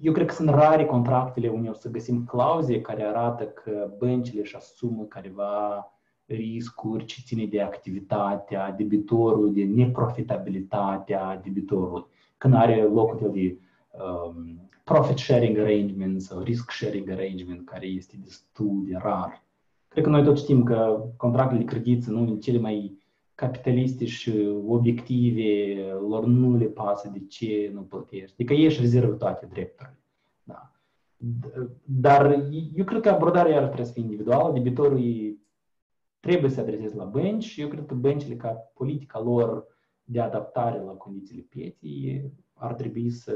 eu cred că sunt rare contractele unde o să găsim clauze care arată că băncile își asumă careva riscuri ce ține de activitatea debitorului, de neprofitabilitatea debitorului, când are locul de um, profit sharing arrangement sau risk sharing arrangement, care este destul de rar. Cred că noi tot știm că contractele de credit sunt unele cele mai capitaliste și obiective, lor nu le pasă de ce nu plătești. Adică ei își rezervă toate drepturile. Da. Dar eu cred că abordarea iar trebuie să fie individuală. Debitorii trebuie să se adreseze la bănci și eu cred că băncile, ca politica lor de adaptare la condițiile pieței, ar trebui să,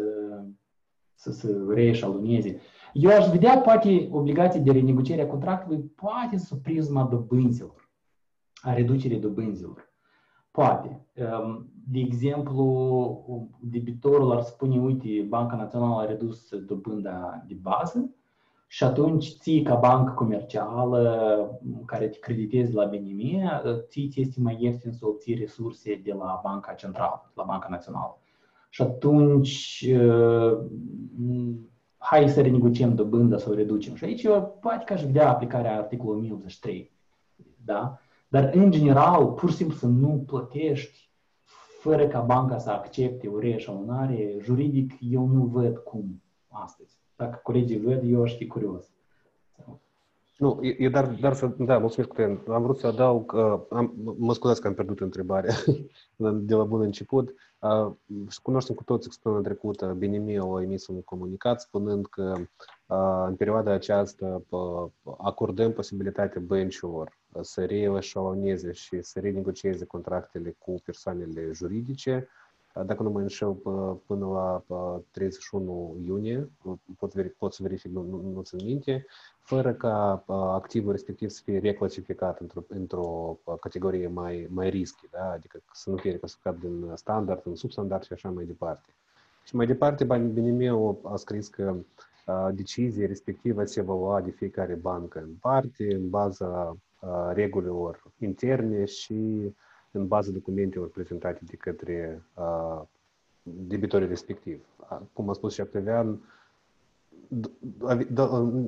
să se reeșaloneze. Eu aș vedea poate obligații de renegociere a contractului, poate sub prisma dobânzilor, a reducerii dobânzilor. Poate. De exemplu, debitorul ar spune, uite, Banca Națională a redus dobânda de bază și atunci ții ca bancă comercială care te creditezi la B N M, ții ți este mai ieftin să obții resurse de la Banca Centrală, la Banca Națională. Și atunci, hai să renegociem dobânda, să o reducem. Și aici eu poate că aș vedea aplicarea articolului o mie optzeci și trei. Da? Dar, în general, pur și simplu să nu plătești fără ca banca să accepte o reeșalonare, juridic, eu nu văd cum astăzi. Dacă colegii văd, eu aș fi curios. Nu, e dar, dar să... Da, mulțumesc că am vrut să adaug... Am, mă scuzați că am pierdut întrebarea de la bun început. Uh, și cunoaștem cu toți săptămâna trecută, B N M a emis un comunicat spunând că uh, în perioada aceasta uh, acordăm posibilitatea băncilor să reeșaloneze și să renegocieze contractele cu persoanele juridice. Uh, dacă nu mă înșel, până la uh, treizeci și unu iunie, pot, pot să verific, nu, nu, nu țin minte, fără ca uh, activul respectiv să fie reclasificat într-o, într-o categorie mai, mai rischi, da? Adică să nu fie reclasificat din standard, în substandard și așa mai departe. Și mai departe, B N M a scris că uh, decizia respectivă se va lua de fiecare bancă în parte, în baza uh, regulilor interne și în baza documentelor prezentate de către uh, debitorii respectiv. Cum a spus și Octavian,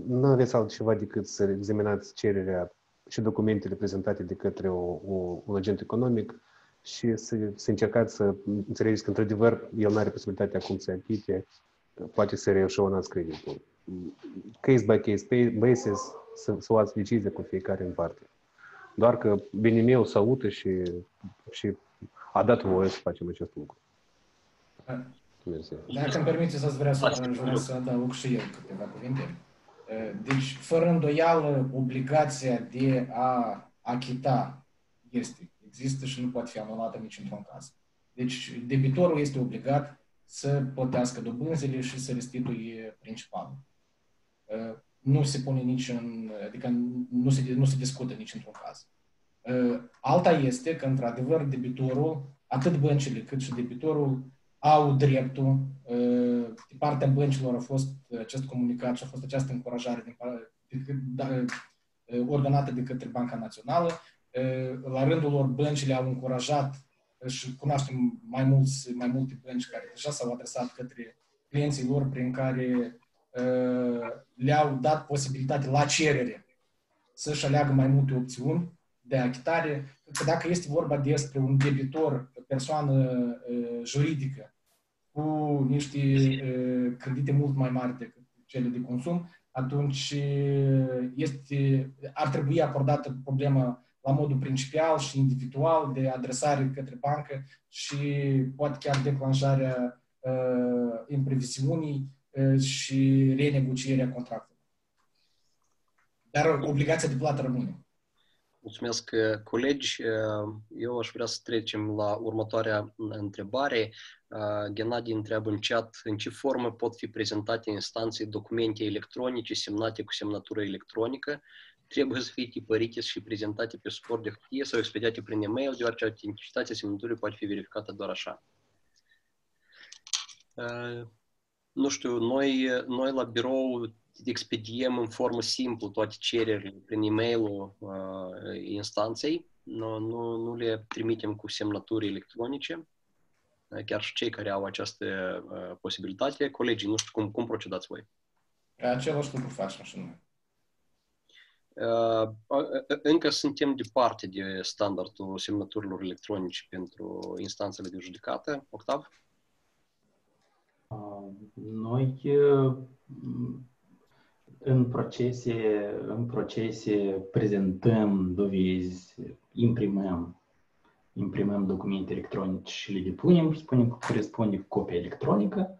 nu aveți altceva decât să examinați cererea și documentele prezentate de către o, o, un agent economic și să, să încercați să înțelegeți că, într-adevăr, el nu are posibilitatea acum să achite, poate să reeșalonați creditul. Case by case basis, să, să luați decizie cu fiecare în parte. Doar că B N M o salută și, și a dat voie să facem acest lucru. Dacă îmi permiteți, ați vrea să, să adaug și eu câteva cuvinte. Deci, fără îndoială, obligația de a achita este, există și nu poate fi anulată nici într-un caz. Deci, debitorul este obligat să plătească dobânzile și să restituie principalul. Nu se pune nici în, adică nu se, nu se discută nici într-un caz. Alta este că, într-adevăr, debitorul, atât băncile cât și debitorul, au dreptul, de partea băncilor a fost acest comunicat și a fost această încurajare ordonată de către Banca Națională. La rândul lor, băncile au încurajat și cunoaștem mai mulți, mai multe bănci care deja s-au adresat către clienții lor prin care le-au dat posibilitate la cerere să-și aleagă mai multe opțiuni de achitare. Că dacă este vorba despre un debitor, persoană juridică, cu niște credite mult mai mari decât cele de consum, atunci este, ar trebui acordată problema la modul principial și individual de adresare către bancă și poate chiar declanșarea uh, impreviziunii și renegocierea contractului. Dar obligația de plată rămâne. Mulțumesc, colegi. Eu aș vrea să trecem la următoarea întrebare. Gennadi întreabă în chat în ce formă pot fi prezentate instanței documente electronice semnate cu semnătură electronică. Trebuie să fie tipărite și prezentate pe suport de hârtie sau expediate prin e-mail, deoarece autenticitatea semnăturii poate fi verificată doar așa. Nu știu, noi, noi la birou expediem în formă simplă toate cererile prin e-mail-ul uh, instanței. Nu, nu, nu le trimitem cu semnături electronice, chiar și cei care au această uh, posibilitate. Colegii, nu știu cum, cum procedați voi. Același lucru facem și noi. Uh, încă suntem departe de standardul semnăturilor electronice pentru instanțele de judecată. Octav? Noi în procese, în procese prezentăm dovezi, imprimăm, imprimăm documente electronice și le depunem și spunem că corespunde cu copia electronică,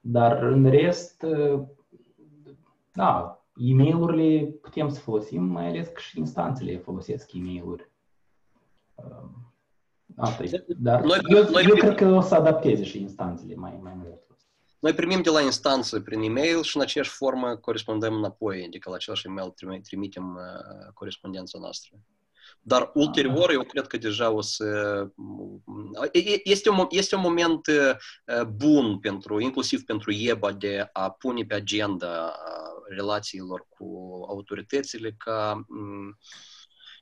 dar în rest Da, e-mail-urile putem să folosim, mai ales că și instanțele folosesc e-mail-uri. Asta e. Dar noi, eu, noi eu primim, cred că o să adapteze și instanțele mai, mai mult. Noi primim de la instanță prin e-mail și în aceeași formă corespondăm înapoi, adică la același e-mail trimitem corespondența noastră. Dar ulterior, eu cred că deja o să... Este un, este un moment bun, pentru, inclusiv pentru I E B A, de a pune pe agenda relațiilor cu autoritățile, ca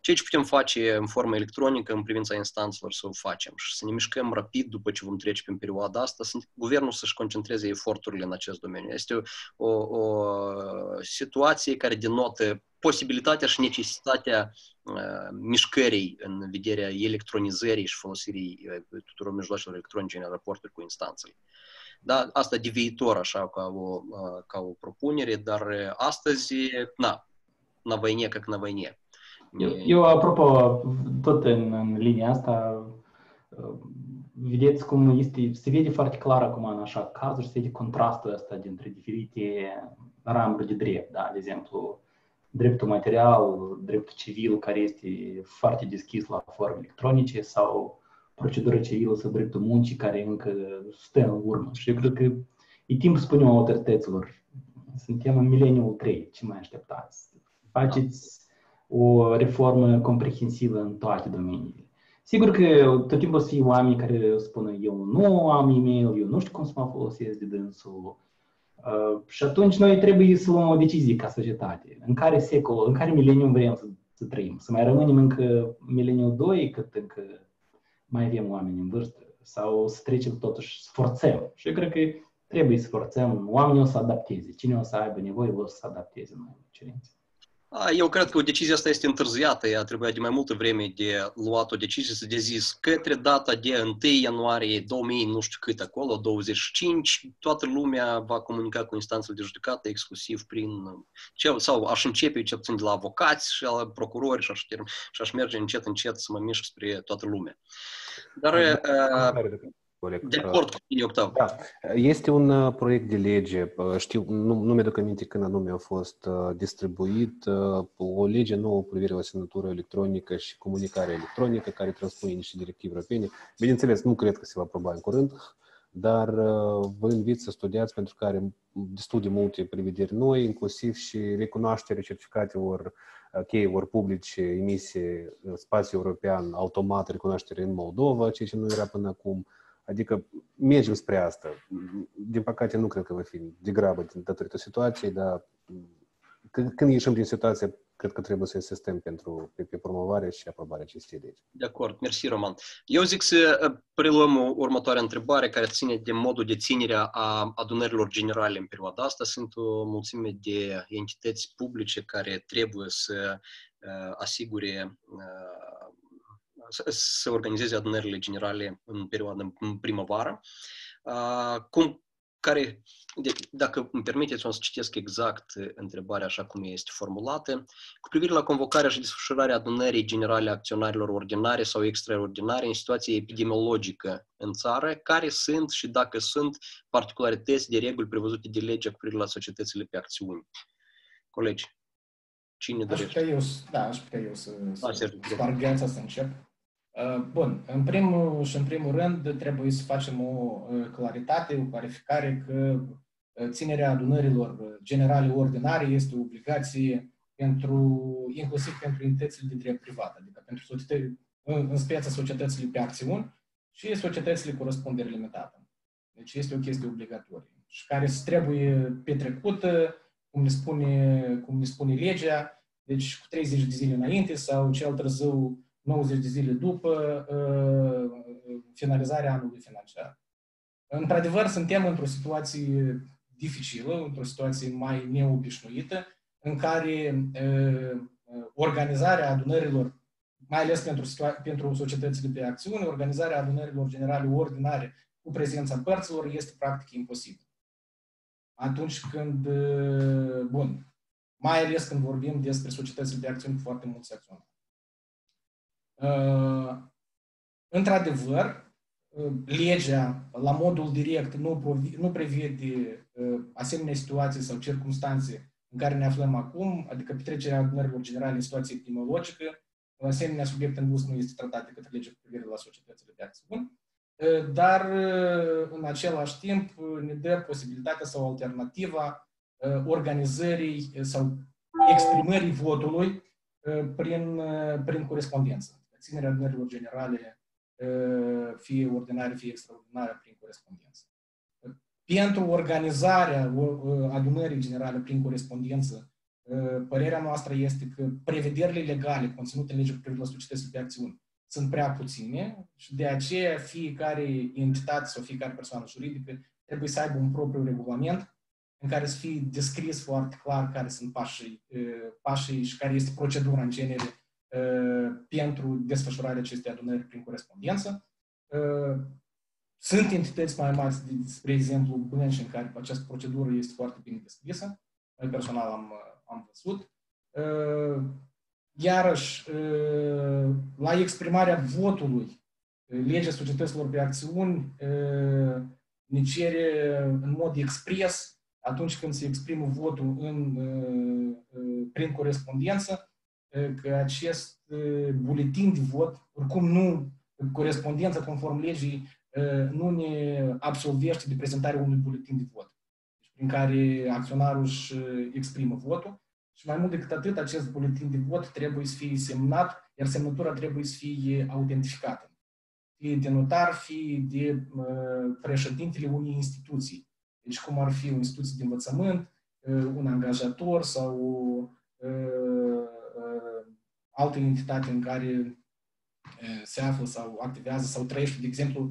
ceea ce putem face în formă electronică în privința instanțelor să o facem și să ne mișcăm rapid după ce vom trece prin perioada asta, să guvernul să-și concentreze eforturile în acest domeniu. Este o, o situație care denotă posibilitatea și necesitatea uh, mișcării în vederea electronizării și folosirii uh, tuturor mijloacelor electronice în raporturi cu instanțele. Da, asta de viitor, așa, ca o, uh, ca o propunere, dar uh, astăzi, na, na văinie, ca na văinie. Eu, eu, apropo, tot în, în linia asta, uh, vedeți cum este, se vede foarte clar acum în așa cazuri, se vede contrastul ăsta dintre diferite ramuri de drept, da, de exemplu, dreptul material, dreptul civil, care este foarte deschis la forme electronice, sau procedura civilă sau dreptul muncii, care încă stă în urmă. Și eu cred că e timp să spunem autorităților, suntem în mileniul trei, ce mai așteptați? Faceți o reformă comprehensivă în toate domeniile. Sigur că tot timpul o să fie oameni care spună, eu nu am e-mail, eu nu știu cum să mă folosesc de dânsul. Uh, și atunci noi trebuie să luăm o decizie ca societate. În care secol, în care mileniu vrem să, să trăim? Să mai rămânem încă mileniul doi, cât încă mai avem oameni în vârstă? Sau să trecem totuși, să forțăm? Și eu cred că trebuie să forțăm. Oamenii o să adapteze. Cine o să aibă nevoie, o să se adapteze mai cerințe. Eu cred că decizia asta este întârziată. Ea trebuia de mai multă vreme de luat o decizie, să de zis către data de întâi ianuarie două mii, nu știu cât acolo, douăzeci și cinci, toată lumea va comunica cu instanțele de judecată exclusiv prin... Sau aș începe ce puțin de la avocați și la procurori și aș, și aș merge încet, încet să mă mișc spre toată lumea. Dar... De acord cu tine, Octav. Da. Este un proiect de lege, știu, nu, nu mi-aduc aminte când anume a fost distribuit, o lege nouă cu privire la semnătură electronică și comunicare electronică, care transpune niște directive europene. Bineînțeles, nu cred că se va aproba în curând, dar vă invit să studiați, pentru că are destul de multe prevederi noi, inclusiv și recunoașterea certificatelor cheiilor publice emise în spațiul european, automat recunoaștere în Moldova, ceea ce nu era până acum. Adică mergem spre asta. Din păcate nu cred că va fi degrabă datorită situației, dar când ieșim din situație, cred că trebuie să insistăm pentru pe promovarea și aprobarea acestei legi. De acord. Mersi, Roman. Eu zic să preluăm următoarea întrebare care ține de modul de ținere a adunărilor generale în perioada asta. Sunt o mulțime de entități publice care trebuie să asigure să organizeze adunările generale în perioada, în primăvară. Cum, care, dacă îmi permiteți, o să citesc exact întrebarea așa cum este formulată. Cu privire la convocarea și desfășurarea adunării generale a acționarilor ordinare sau extraordinare în situație epidemiologică în țară, care sunt și dacă sunt particularități de reguli prevăzute de legea cu privire la societățile pe acțiuni. Colegi, cine dorește? Aș putea eu, da, aș putea eu să, da, să sparg gheața, să încep. Bun, în primul și în primul rând trebuie să facem o claritate, o clarificare că ținerea adunărilor generale ordinare este o obligație pentru, inclusiv pentru entitățile de drept privat, adică pentru societă, în speța societățile pe acțiuni și societățile cu răspundere limitată. Deci este o chestie obligatorie și care trebuie petrecută, cum ne spune, cum ne spune legea, deci cu treizeci de zile înainte sau cel târziu nouăzeci de zile după uh, finalizarea anului financiar. Într-adevăr, suntem într-o situație dificilă, într-o situație mai neobișnuită, în care uh, organizarea adunărilor, mai ales pentru, pentru societățile pe acțiune, organizarea adunărilor generale ordinare cu prezența părților este practic imposibil. Atunci când, uh, bun, mai ales când vorbim despre societățile pe acțiune cu foarte mulți acționari. Uh, într-adevăr, uh, legea la modul direct nu, nu prevede uh, asemenea situații sau circumstanțe în care ne aflăm acum, adică petrecerea adunărilor generale în situație epidemiologică, în asemenea, subiect în dus nu este tratat de către legea cu privire la societățile de acțiuni, dar în același timp ne dă posibilitatea sau alternativa organizării sau exprimării votului prin, prin corespondență. Ținerea adunărilor generale, fie ordinare, fie extraordinare, prin corespondență. Pentru organizarea adunării generale prin corespondență, părerea noastră este că prevederile legale conținute în legea cu privire la societățile de acțiuni sunt prea puține și de aceea fiecare entitate sau fiecare persoană juridică trebuie să aibă un propriu regulament în care să fie descris foarte clar care sunt pașii, pașii și care este procedura în genere pentru desfășurarea acestei adunări prin corespondență. Sunt entități mai mari, spre exemplu, Bânci, în care această procedură este foarte bine descrisă. Eu personal am, am văzut. Iarăși, la exprimarea votului, legea societăților de acțiuni ne cere în mod expres, atunci când se exprimă votul în, prin corespondență, că acest buletin de vot, oricum nu, corespondența conform legii, nu ne absolvește de prezentarea unui buletin de vot, prin care acționarul își exprimă votul. Și mai mult decât atât, acest buletin de vot trebuie să fie semnat, iar semnătura trebuie să fie autentificată. Fie de notar, fie de președintele unei instituții. Deci cum ar fi o instituție de învățământ, un angajator sau o altă entitate în care se află sau activează sau trăiește, de exemplu,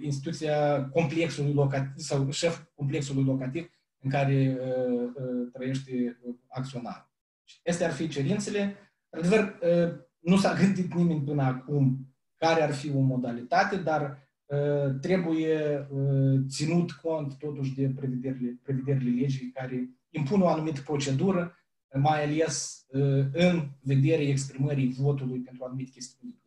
instituția complexului locativ sau șef complexului locativ în care uh, uh, trăiește acționarul. Astea ar fi cerințele. Într-adevăr, uh, nu s-a gândit nimeni până acum care ar fi o modalitate, dar uh, trebuie uh, ținut cont totuși de prevederile, prevederile legii care impun o anumită procedură, mai ales uh, în vederea exprimării votului pentru anumite chestiuni.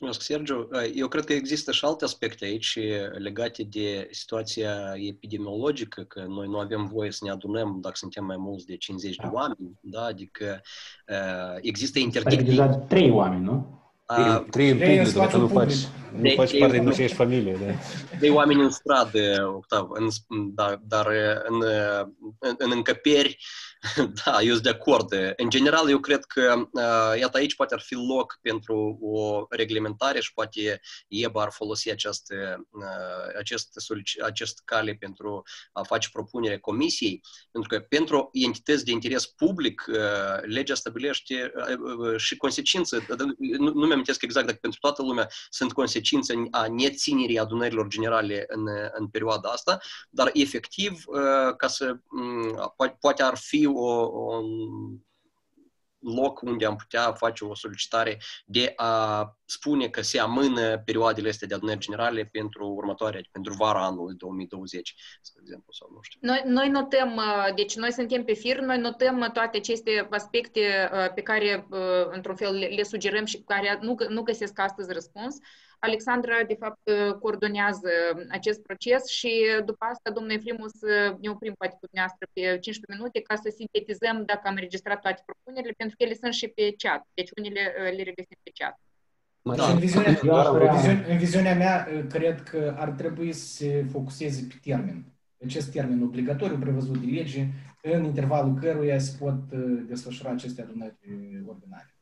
Mulțumesc, Sergiu. Eu cred că există și alte aspecte aici legate de situația epidemiologică, că noi nu avem voie să ne adunăm dacă suntem mai mulți de cincizeci de oameni, da? Adică există interdicții. Pare deja trei oameni, nu? A, trei întâi, dacă nu faci, nu faci parte din aceeași familie. Da. Trei oameni în stradă, Octav, în, da, dar în, în, în încăperi, da, eu sunt de acord. În general, eu cred că, iată, aici poate ar fi loc pentru o reglementare și poate I E B A ar folosi acest, acest, acest cale pentru a face propunere comisiei, pentru că pentru entități de interes public, legea stabilește și consecințe, nu, nu mi-am amintesc exact, dacă pentru toată lumea sunt consecințe a neținerii adunărilor generale în, în perioada asta, dar efectiv, ca să, poate ar fi o, un loc unde am putea face o solicitare de a spune că se amână perioadele astea de adunări generale pentru următoarea, pentru vara anului două mii douăzeci, spre exemplu, sau nu știu. Noi, noi notăm, deci noi suntem pe fir, noi notăm toate aceste aspecte pe care, într-un fel, le, le sugerăm și care nu, nu găsesc astăzi răspuns. Alexandra, de fapt, coordonează acest proces și după asta, domnul Efrim, o să ne oprim poate cu dumneavoastră pe cincisprezece minute ca să sintetizăm dacă am registrat toate propunerile, pentru că ele sunt și pe chat, deci unele le regăsim pe chat. Da. În, viziunea, în viziunea mea, cred că ar trebui să se focuseze pe termen. Acest termen obligatoriu prevăzut de lege, în intervalul căruia se pot desfășura aceste adunări ordinare.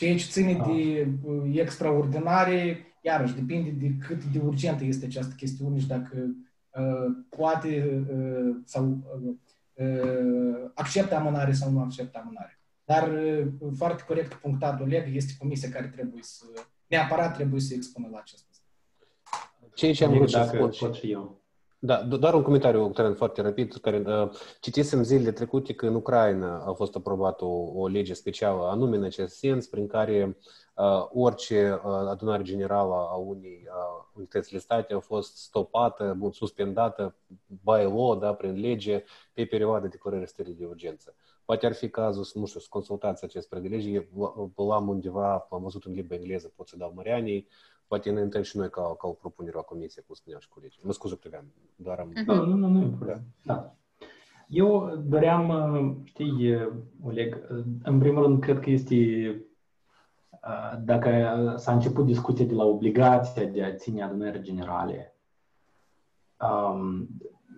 Ceea ce ține de extraordinare, iarăși, depinde de cât de urgentă este această chestiune și dacă uh, poate uh, sau uh, acceptă amânare sau nu acceptă amânare. Dar uh, foarte corect punctat, Oleg, este comisia care trebuie să, neapărat trebuie să expună la acest lucru. Ceea ce am vrut să spun și pot eu. Da, doar un comentariu, Octavian, foarte rapid, care uh, citisem zilele trecute că în Ucraina a fost aprobată o, o lege specială anume în acest sens, prin care uh, orice uh, adunare generală a unei uh, unități listate a fost stopată, suspendată by law, da, prin lege, pe perioada de curare stării de urgență. Poate ar fi cazul să, nu știu, să consultați acest predilege, l-am undeva, am văzut în limba engleză, pot să dau Marianei. Poate ne întâlnim și noi ca, ca o propunere a comisiei, cum spuneam și colegii. Mă scuze, Octavian, doar am... Nu, nu, nu, nu. Da. Eu doream, știi, Oleg, în primul rând, cred că este, dacă s-a început discuția de la obligația de a ține adunări generale, um,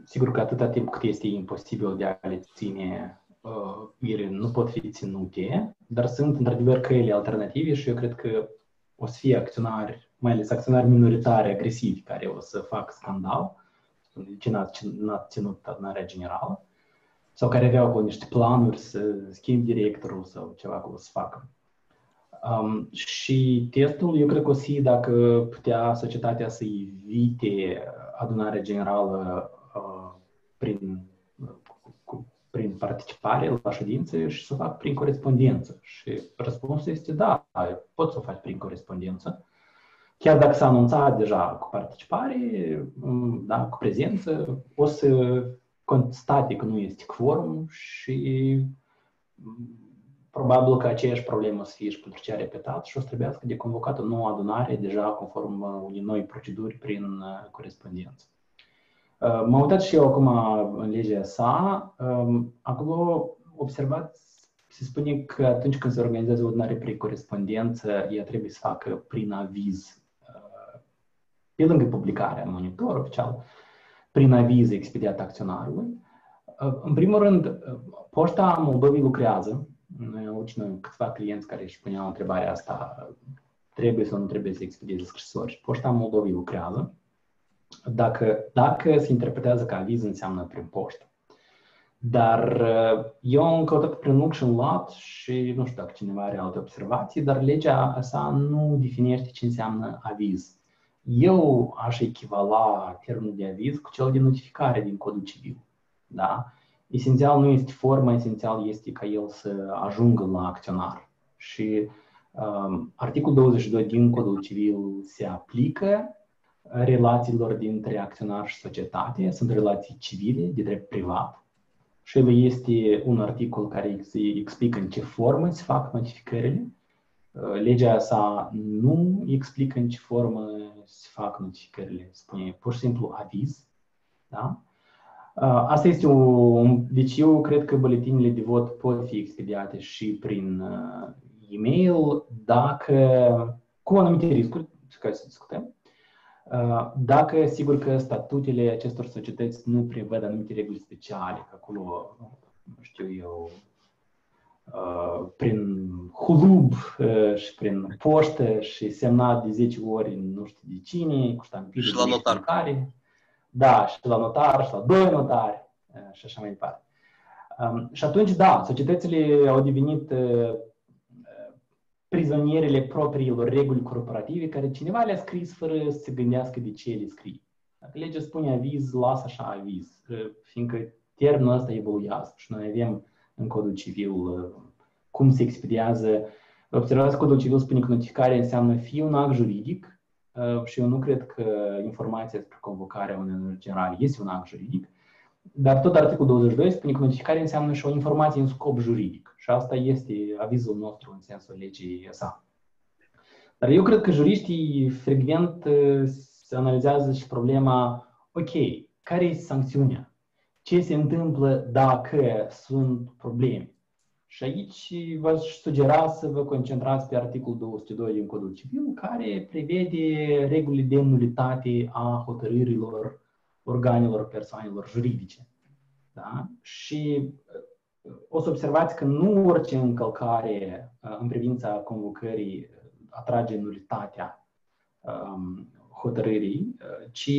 sigur că atâta timp cât este imposibil de a le ține, uh, ele nu pot fi ținute, dar sunt, într-adevăr, căile alternative și eu cred că o să fie acționari, mai ales acționari minoritari agresivi, care o să fac scandal, ce n-a ținut adunarea generală, sau care aveau acolo niște planuri să schimbi directorul sau ceva acolo să facă. Um, și testul, eu cred că o să fie dacă putea societatea să evite adunarea generală uh, prin, cu, prin participare la ședințe și să o fac prin corespondență. Și răspunsul este da, poți să o faci prin corespondență. Chiar dacă s-a anunțat deja cu participare, da, cu prezență, o să constate că nu este quorum și probabil că aceeași problemă o să fie și pentru ce a repetat și o să trebuiască de convocat o nouă adunare deja conform unei noi proceduri prin corespondență. M-am uitat și eu acum în legea sa. Acolo observați, se spune că atunci când se organizează o adunare prin corespondență, ea trebuie să facă prin aviz, pe lângă publicarea în Monitorul Oficial, prin aviz expediat acționarului. În primul rând, Poșta Moldovei lucrează. Noi avem câțiva clienți care își puneau întrebarea asta, trebuie sau nu trebuie să expedieze scrisori. Poșta Moldovei lucrează. Dacă, dacă se interpretează ca aviz, înseamnă prin poștă. Dar eu am căutat prin loc și în lat și nu știu dacă cineva are alte observații, dar legea sa nu definește ce înseamnă aviz. Eu aș echivala termenul de aviz cu cel de notificare din Codul Civil. Da? Esențial nu este forma, esențial este ca el să ajungă la acționar. Și um, articolul douăzeci și doi din Codul Civil se aplică relațiilor dintre acționar și societate. Sunt relații civile, de drept privat. Și el este un articol care explică în ce formă se fac notificările. Legea sa nu explică în ce formă se fac notificările. Spune pur și simplu aviz. Da? Asta este o... Deci eu cred că buletinile de vot pot fi expediate și prin e-mail, dacă... cu anumite riscuri, ca să discutăm. Dacă, sigur că statutele acestor societăți nu prevăd anumite reguli speciale, că acolo, știu eu, prin hulub și prin poștă și semnat de zece ori, nu știu de cine, cu ștampile. Și la notar. Care, da, și la notar, și la doi notari și așa mai departe. Și atunci, da, societățile au devenit prizonierele propriilor reguli corporative care cineva le-a scris fără să se gândească de ce le scrie. Dacă legea spune aviz, lasă așa aviz, fiindcă termenul ăsta evoluează și noi avem în Codul Civil cum se expediază. Observați, Codul Civil spune că notificarea înseamnă fie un act juridic și eu nu cred că informația despre convocarea unei generale este un act juridic, dar tot articolul douăzeci și doi spune că notificarea înseamnă și o informație în scop juridic. Și asta este avizul nostru în sensul legii sa. Dar eu cred că juriștii frecvent se analizează și problema, ok, care este sancțiunea? Ce se întâmplă dacă sunt probleme? Și aici v-aș sugera să vă concentrați pe articolul două sute doi din Codul Civil, care prevede regulile de nulitate a hotărârilor organelor persoanelor juridice. Da? Și o să observați că nu orice încălcare în privința convocării atrage nulitatea hotărârii, ci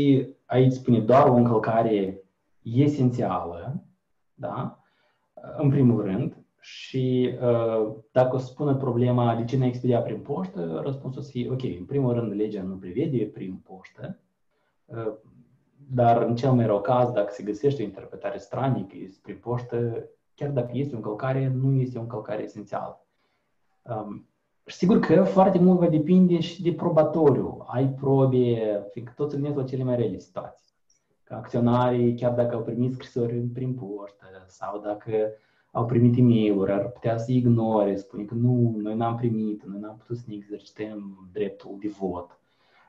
aici spune doar o încălcare esențială, da? În primul rând, și dacă o să spună problema de ce n-a expediat prin poștă, răspunsul o să fie, ok, în primul rând legea nu prevede prin poștă, dar în cel mai rău caz, dacă se găsește o interpretare stranică prin poștă, chiar dacă este o încălcare, nu este o încălcare esențială. Um, și sigur că foarte mult va depinde și de probatoriu. Ai probe, fiindcă toți se gândesc la cele mai rele situații. Că acționarii, chiar dacă au primit scrisori prin poștă sau dacă au primit e-mail-uri, ar putea să ignore, spune că nu, noi n-am primit, noi n-am putut să ne exercităm dreptul de vot.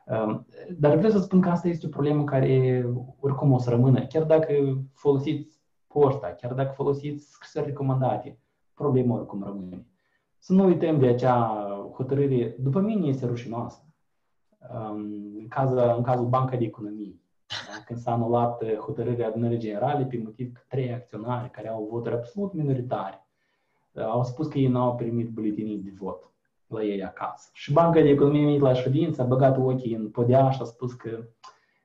Um, dar vreau să spun că asta este o problemă care oricum o să rămână. Chiar dacă folosiți poșta, chiar dacă folosiți scrisori recomandate, problema oricum rămâne. Să nu uităm de acea hotărâre, după mine este rușinoasă, în cazul, în cazul Banca de Economie, când s-a anulat hotărârea adunării generale pe motiv că trei acționari care au voturi absolut minoritare au spus că ei nu au primit buletinii de vot la ei acasă. Și Banca de Economie a venit la ședință, a băgat ochii în podea și a spus că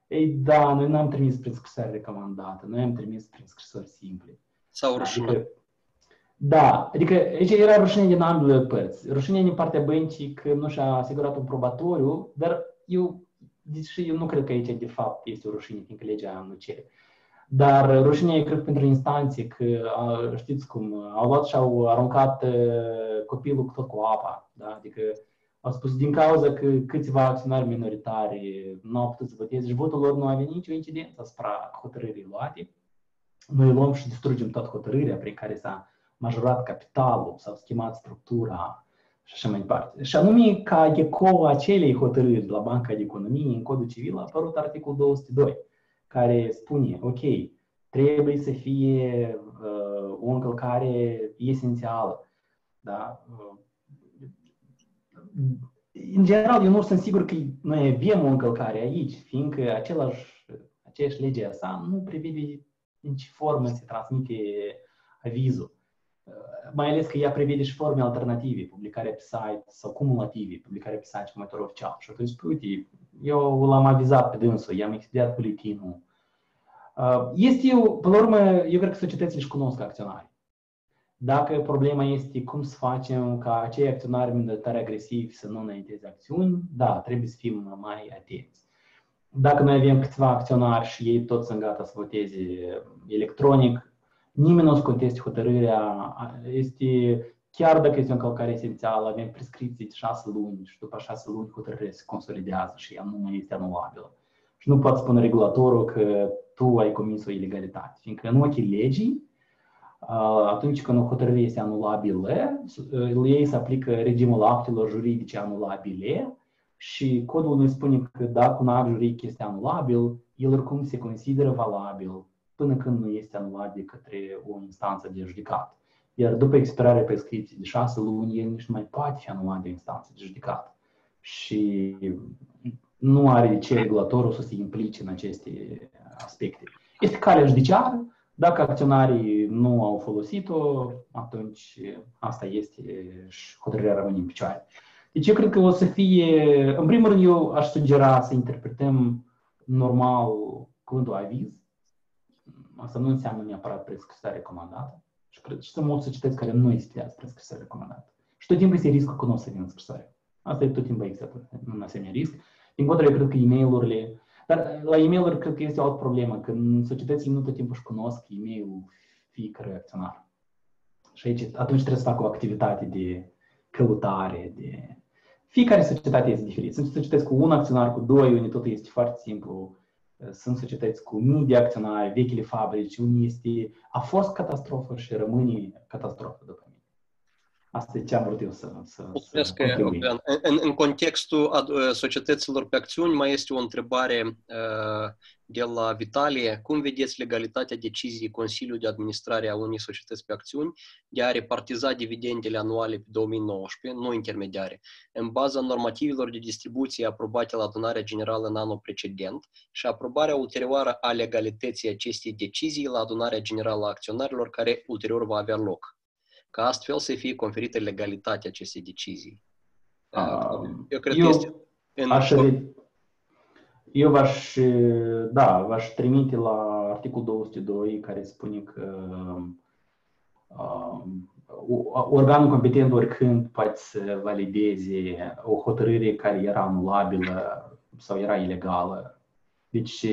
ei, da, noi n-am trimis prin scrisori recomandată, noi am trimis prin scrisori simple. Sau rușine. Adică, da, adică aici era rușine din ambele părți. Rușine din partea băncii că nu și-a asigurat un probatoriu, dar eu, deși eu nu cred că aici de fapt este o rușine, fiindcă legea nu cere. Dar rușinea e, cred, pentru instanțe, că știți cum, au luat și au aruncat copilul tot cu apa, da? Adică au spus din cauza că câțiva acționari minoritari nu au putut să voteze și votul lor nu a venit nicio incidență asupra hotărârii luate. Noi luăm și distrugem toată hotărârea prin care s-a majorat capitalul, s-a schimbat structura și așa mai departe. Și anume, ca ecou acelei hotărâri de la Banca de Economie în Codul Civil a apărut articolul două sute doi, care spune, ok, trebuie să fie uh, o încălcare esențială, da? În general, eu nu sunt sigur că noi avem o încălcare aici, fiindcă același, aceeași legea sa nu prevede în ce formă se transmite avizul. Mai ales că ea prevede și forme alternative, publicarea pe site sau cumulative, publicarea pe site cu Monitorul Oficial. Și atunci, uite, eu l-am avizat pe dânsul, i-am expediat buletinul. Este, până la urmă, eu cred că societățile își cunosc acționarii. Dacă problema este cum să facem ca acei acționari minoritari agresivi să nu înainteze acțiuni, da, trebuie să fim mai atenți. Dacă noi avem câțiva acționari și ei toți sunt gata să voteze electronic, nimeni nu-ți conteste hotărârea, este, chiar dacă este o încălcare esențială, avem prescripții de șase luni și după șase luni hotărârea se consolidează și ea nu mai este anulabilă. Și nu poate spune regulatorul că tu ai comis o ilegalitate, fiindcă în ochii legii, atunci când o hotărâre este anulabilă, ei se aplică regimul actelor juridice anulabile și codul ne spune că dacă un act juridic este anulabil, el oricum se consideră valabil până când nu este anulat de către o instanță de judecat. Iar după expirarea prescripției de șase luni, el nici nu mai poate fi anulat de instanță de judecat. Și nu are de ce regulatorul să se implice în aceste aspecte. Este calea judiciară. Dacă acționarii nu au folosit-o, atunci asta este și hotărârea rămâne în picioare. Deci eu cred că o să fie, în primul rând eu aș sugera să interpretăm normal cuvântul aviz. Asta nu înseamnă neapărat prescrisare recomandată. Și cred că sunt mulți societăți care nu expediază prescrisare recomandată. Și tot timpul este riscul că nu o să vină scrisoare. Asta e tot timpul exact un asemenea risc. Din contră, eu cred că e-mail-urile. Dar la e-mail-uri cred că este o altă problemă, că societățile nu tot timpul își cunosc e-mail-ul fiecărui acționar. Și aici, atunci trebuie să fac o activitate de căutare, de... Fiecare societate este diferită. Sunt societăți cu un acționar, cu doi, unde totul este foarte simplu. Sunt societăți cu mii de acționari, vechile fabrici, unde este... A fost catastrofă și rămâne catastrofă după mine. Asta e ce am vrut eu să... să, să în, în, în contextul societăților pe acțiuni mai este o întrebare de la Vitalie. Cum vedeți legalitatea deciziei Consiliului de Administrare a unei societăți pe acțiuni de a repartiza dividendele anuale pe două mii nouăsprezece, nu intermediare, în baza normativelor de distribuție aprobate la adunarea generală în anul precedent și aprobarea ulterioară a legalității acestei decizii la adunarea generală a acționarilor care ulterior va avea loc? Că astfel să fie conferită legalitatea acestei decizii. Eu cred eu că este... În... Aș, eu v-aș, da, v-aș trimite la articolul două sute doi care spune că um, organul competent oricând poate să valideze o hotărâre care era anulabilă sau era ilegală. Deci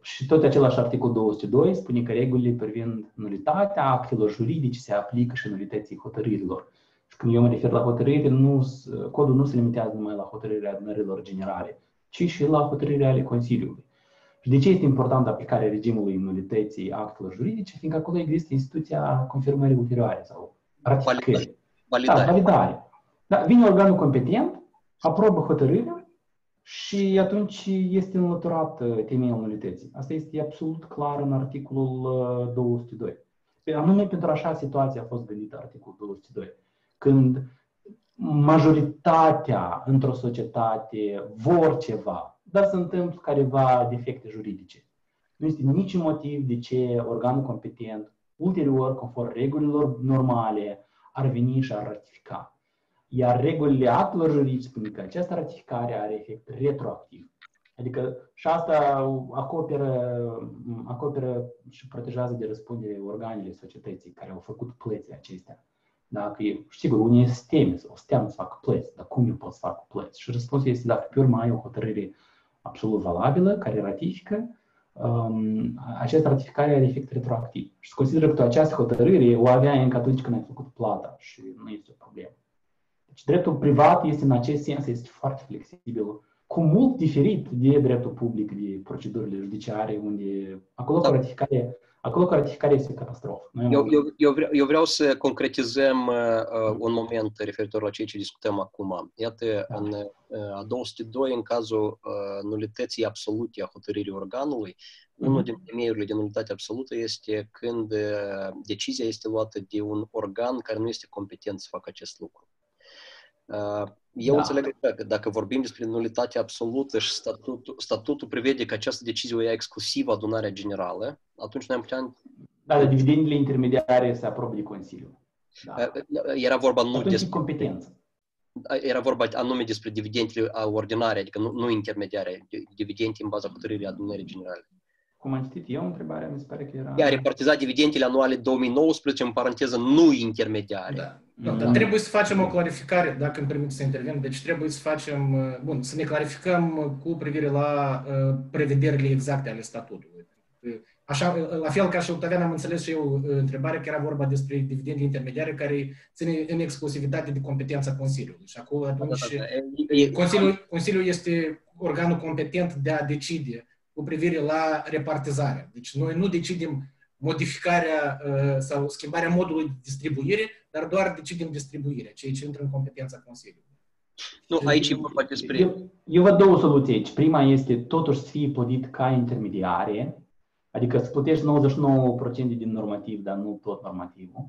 și tot același articol două sute doi spune că regulile privind nulitatea actelor juridice se aplică și nulității hotărârilor. Și când eu mă refer la hotărâri, nu, codul nu se limitează numai la hotărârea adunărilor generale, ci și la hotărârea ale Consiliului. Și de ce este importantă aplicarea regimului nulității actelor juridice? Fiindcă acolo există instituția confirmării ulterioare sau ratificării. Validare. Da, validare. Da, vine organul competent, aprobă hotărârea, și atunci este înlăturat temeiul nulității. Asta este absolut clar în articolul două sute doi. Anume pentru așa situație a fost gândită articolul două sute doi. Când majoritatea într-o societate vor ceva, dar se întâmplă careva defecte juridice. Nu este niciun motiv de ce organul competent, ulterior, conform regulilor normale, ar veni și ar ratifica. Iar regulile actelor juridice spun că această ratificare are efect retroactiv. Adică și asta acoperă, acoperă și protejează de răspundere organele societății care au făcut plățile acestea. Dacă e, sigur, unii se teme, o să teamă să facă plăți, dar cum eu pot să fac plăți? Și răspunsul este dacă pe urmă ai o hotărâre absolut valabilă, care ratifică, um, această ratificare are efect retroactiv. Și se consideră că această hotărâre o aveai încă atunci când ai făcut plata și nu este o problemă. Deci dreptul privat este în acest sens este foarte flexibil, cu mult diferit de dreptul public, de procedurile judiciare, unde acolo cu ratificare, acolo cu ratificare este catastrofă. Eu, eu, eu, vreau, eu vreau să concretizăm uh, un moment referitor la ceea ce discutăm acum. Iată, da. În uh, două sute doi, în cazul uh, nulității absolute a hotărârii organului, mm-hmm. unul din temeiurile de nulitate absolută este când uh, decizia este luată de un organ care nu este competent să facă acest lucru. Eu da. înțeleg că dacă vorbim despre nulitate absolută și statutul, statutul prevede că această decizie o ia exclusiv adunarea generală, atunci noi am putea... Da, dar dividendele intermediare se aprobă de Consiliu. Da. Era vorba nu atunci despre... competență. Era vorba anume despre dividendele ordinare, adică nu, nu intermediare, dividende în baza hotărârii adunării generale. Cum am citit eu întrebarea, mi se pare că era... Ea repartiza dividendele anuale două mii nouăsprezece, în paranteză, nu intermediare. Da. Da, dar trebuie să facem o clarificare, dacă îmi permit să intervin. Deci trebuie să facem, bun, să ne clarificăm cu privire la uh, prevederile exacte ale statutului. Așa, la fel ca și Octavian, am înțeles și eu întrebarea că era vorba despre dividende intermediare care ține în exclusivitate de competența Consiliului. Și acolo atunci da, da, da. Consiliul, Consiliul este organul competent de a decide cu privire la repartizare. Deci noi nu decidem modificarea uh, sau schimbarea modului de distribuire, dar doar decidem distribuirea, ceea ce intră în competența Consiliului. Nu, aici e vorba despre... Eu, eu văd două soluții aici. Prima este totuși să fii plătit ca intermediare, adică să plătești nouăzeci și nouă la sută din normativ, dar nu tot normativul.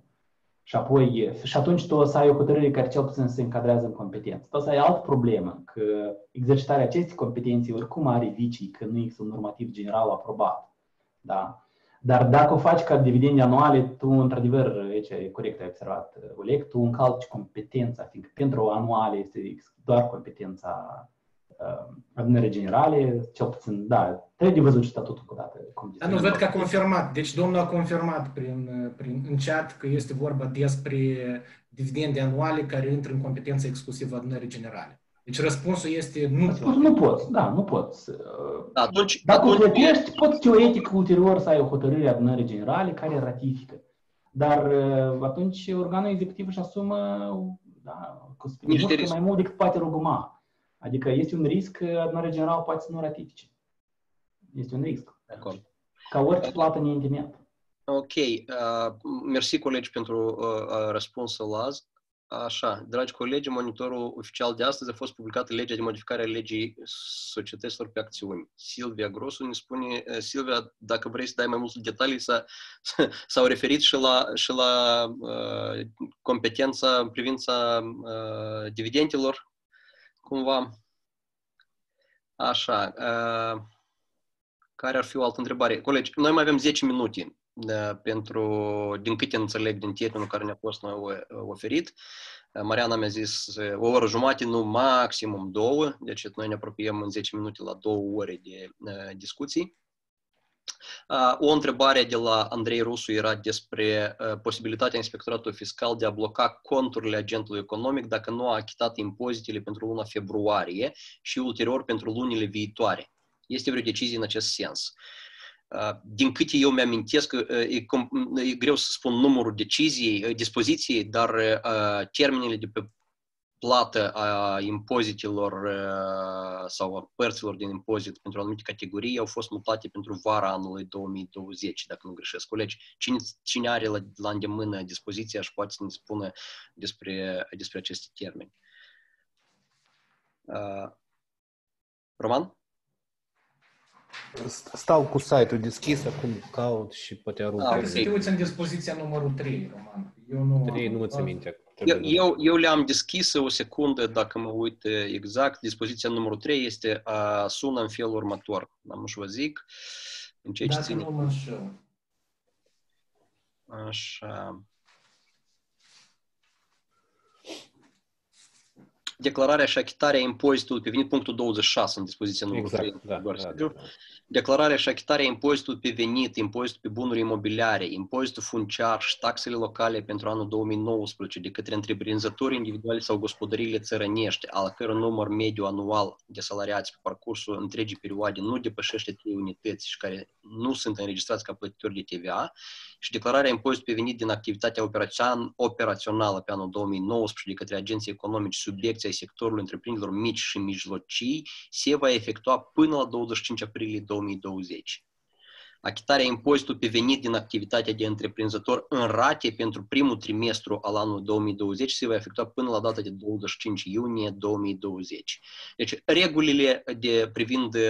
Și apoi, și atunci tu o să ai o hotărâre care cel puțin se încadrează în competență. Tu o să ai altă problemă, că exercitarea acestei competențe oricum are vicii, că nu există un normativ general aprobat. Da? Dar dacă o faci ca dividende anuale, tu, într-adevăr, aici e corect, ai observat, Oleg, tu încalci competența, fiindcă pentru anuale este doar competența uh, adunării generale, cel puțin, da, trebuie de văzut și statutul cu dată. Dar nu văd că a confirmat, deci domnul a confirmat prin, prin, în chat că este vorba despre dividende anuale care intră în competența exclusivă adunării generale. Deci răspunsul este nu pot. Nu poți, da, nu poți. Atunci, Dacă atunci... plătești, poți teoretic ulterior să ai o hotărâre a adunării generale care ratifică. Dar atunci organul executiv își asumă da, mai mult decât poate ruguma. Adică este un risc că adunarea generală poate să nu ratifice. Este un risc. Acord. Ca orice plată neintimeată. Ok. Uh, mersi, colegi, pentru uh, răspunsul la azi. Așa, dragi colegi, monitorul oficial de astăzi a fost publicată legea de modificare a legii societăților pe acțiuni. Silvia Grosu ne spune, Silvia, dacă vrei să dai mai multe detalii, s-au referit și la, și la uh, competența în privința uh, dividendelor, cumva. Așa, uh, care ar fi o altă întrebare? Colegi, noi mai avem zece minute. Pentru, din câte înțeleg din termenul care ne-a fost noi oferit. Mariana mi-a zis o oră jumate, nu maximum două, deci noi ne apropiem în zece minute la două ore de uh, discuții. Uh, o întrebare de la Andrei Rusu era despre uh, posibilitatea Inspectoratului Fiscal de a bloca conturile agentului economic dacă nu a achitat impozitele pentru luna februarie și ulterior pentru lunile viitoare. Este vreo decizie în acest sens? Din câte eu mi-amintesc, e, e greu să spun numărul deciziei, dispoziției, dar a, termenele de pe plată a impozitelor a, sau a părților din impozit pentru anumite categorii au fost mutate pentru vara anului două mii douăzeci, dacă nu greșesc. Colegi, cine, cine are la, la îndemână dispoziția și poate să ne spună despre, despre aceste termeni. A, Roman? Stau cu site-ul deschis, acum caut și poate arunc. Trebuie să te uiți în dispoziția numărul trei, Roman. Eu nu trei, nu ți minte. Eu, eu, eu le-am deschis o secundă, dacă mă uit exact. Dispoziția numărul trei este a sună în felul următor. Am să vă zic. În ce dacă ține. Nu mă înșel. Așa. Declararea și achitarea impozitului pe venit, punctul douăzeci și șase în dispoziția numărul exact, trei. Da, da, da. Declararea și achitarea impozitului pe venit, impozitul pe bunuri imobiliare, impozitul funciar și taxele locale pentru anul două mii nouăsprezece de către întreprinzători individuale sau gospodăriile țărănești, al căror număr mediu anual de salariați pe parcursul întregii perioade nu depășește trei unități și care nu sunt înregistrați ca plătitori de T V A, și declararea impozitului pe venit din activitatea operațională pe anul două mii nouăsprezece de către agenții economici subiecți ai sectorului întreprinderilor mici și mijlocii se va efectua până la douăzeci și cinci aprilie două mii douăzeci. Achitarea impozitului pe venit din activitatea de întreprinzător în rate pentru primul trimestru al anului două mii douăzeci se va efectua până la data de douăzeci și cinci iunie două mii douăzeci. Deci, regulile de privind uh,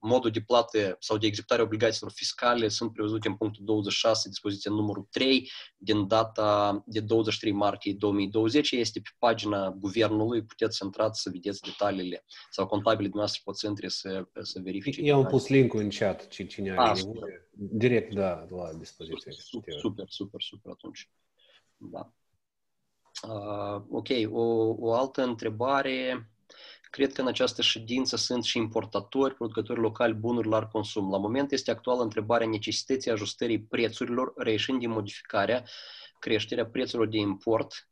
modul de plată sau de executare obligațiilor fiscale sunt prevăzute în punctul douăzeci și șase, dispoziția numărul trei, din data de douăzeci și trei martie două mii douăzeci. Este pe pagina guvernului, puteți să intrați să vedeți detaliile sau contabile dumneavoastră pot să intre să, să verifice. Eu am pus link-ul în chat, cine A, super. Direct, da, la dispoziție. Super, super, super, super atunci. Da. Uh, ok, o, o altă întrebare. Cred că în această ședință sunt și importatori, producători locali, bunuri larg consum. La moment este actuală întrebarea necesității ajustării prețurilor, reieșind din modificarea, creșterea prețurilor de import,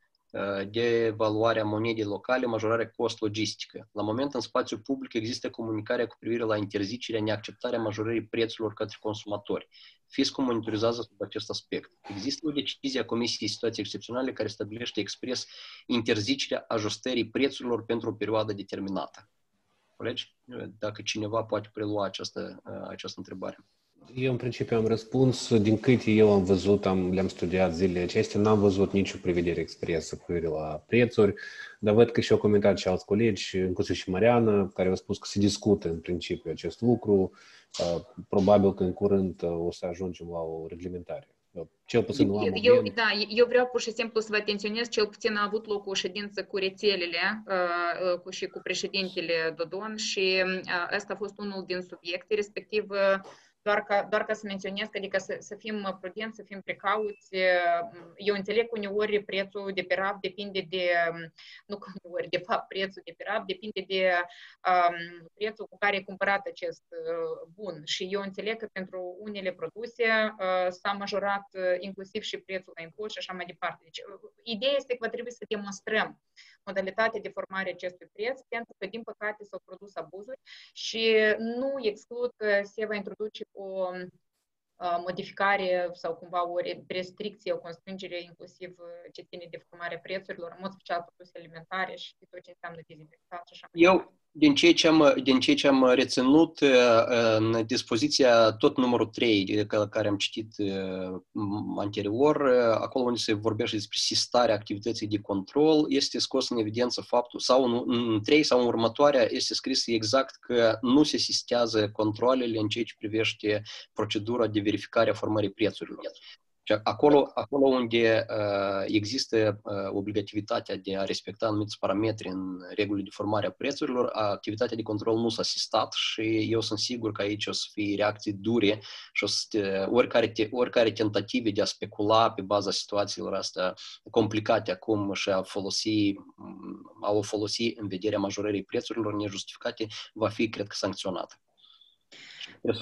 devaluarea monedei locale, majorarea cost logistică. La moment, în spațiu public există comunicarea cu privire la interzicerea, neacceptarea majorării prețurilor către consumatori. Fiscul monitorizează sub acest aspect. Există o decizie a Comisiei Situații Excepționale care stabilește expres interzicerea ajustării prețurilor pentru o perioadă determinată. Colegi, dacă cineva poate prelua această, această întrebare. Eu, în principiu, am răspuns. Din câte eu am văzut, am, le-am studiat zilele acestea, n-am văzut nicio prevedere expresă cu privire la prețuri, dar văd că și-au comentat și alți colegi, inclusiv și Mariana, care au spus că se discută, în principiu, acest lucru. Probabil că în curând o să ajungem la o reglementare. Cel puțin eu, la eu, da, eu vreau pur și simplu să vă atenționez, cel puțin a avut loc o ședință cu rețelele uh, cu, și cu președintele Dodon și uh, ăsta a fost unul din subiecte, respectiv uh, Doar ca, doar ca să menționez, adică să, să fim prudenți, să fim precauți. Eu înțeleg că uneori prețul de pe raf depinde de, nu că uneori, de fapt prețul de pe raf depinde de um, prețul cu care e cumpărat acest bun. Și eu înțeleg că pentru unele produse uh, s-a majorat uh, inclusiv și prețul la import și așa mai departe. Deci, ideea este că trebuie să demonstrăm modalitatea de formare acestui preț, pentru că, din păcate, s-au produs abuzuri și nu exclud că se va introduce o modificare sau cumva o restricție, o constrângere, inclusiv ce ține de formarea prețurilor, în mod special produse alimentare și tot ce înseamnă vizibilitate și așa mai departe. Din ceea ce am, din ceea ce am reținut în dispoziția tot numărul trei, care am citit anterior, acolo unde se vorbește despre sistarea activității de control, este scos în evidență faptul, sau în trei sau în următoarea, este scris exact că nu se sistează controlele în ceea ce privește procedura de verificare a formării prețurilor. Acolo, acolo unde uh, există uh, obligativitatea de a respecta anumiți parametri în regulile de formare a prețurilor, activitatea de control nu s-a sistat și eu sunt sigur că aici o să fie reacții dure și o să te, oricare, te, oricare tentative de a specula pe baza situațiilor astea complicate acum și a, folosi, a o folosi în vederea majorării prețurilor nejustificate va fi, cred că, sancționată.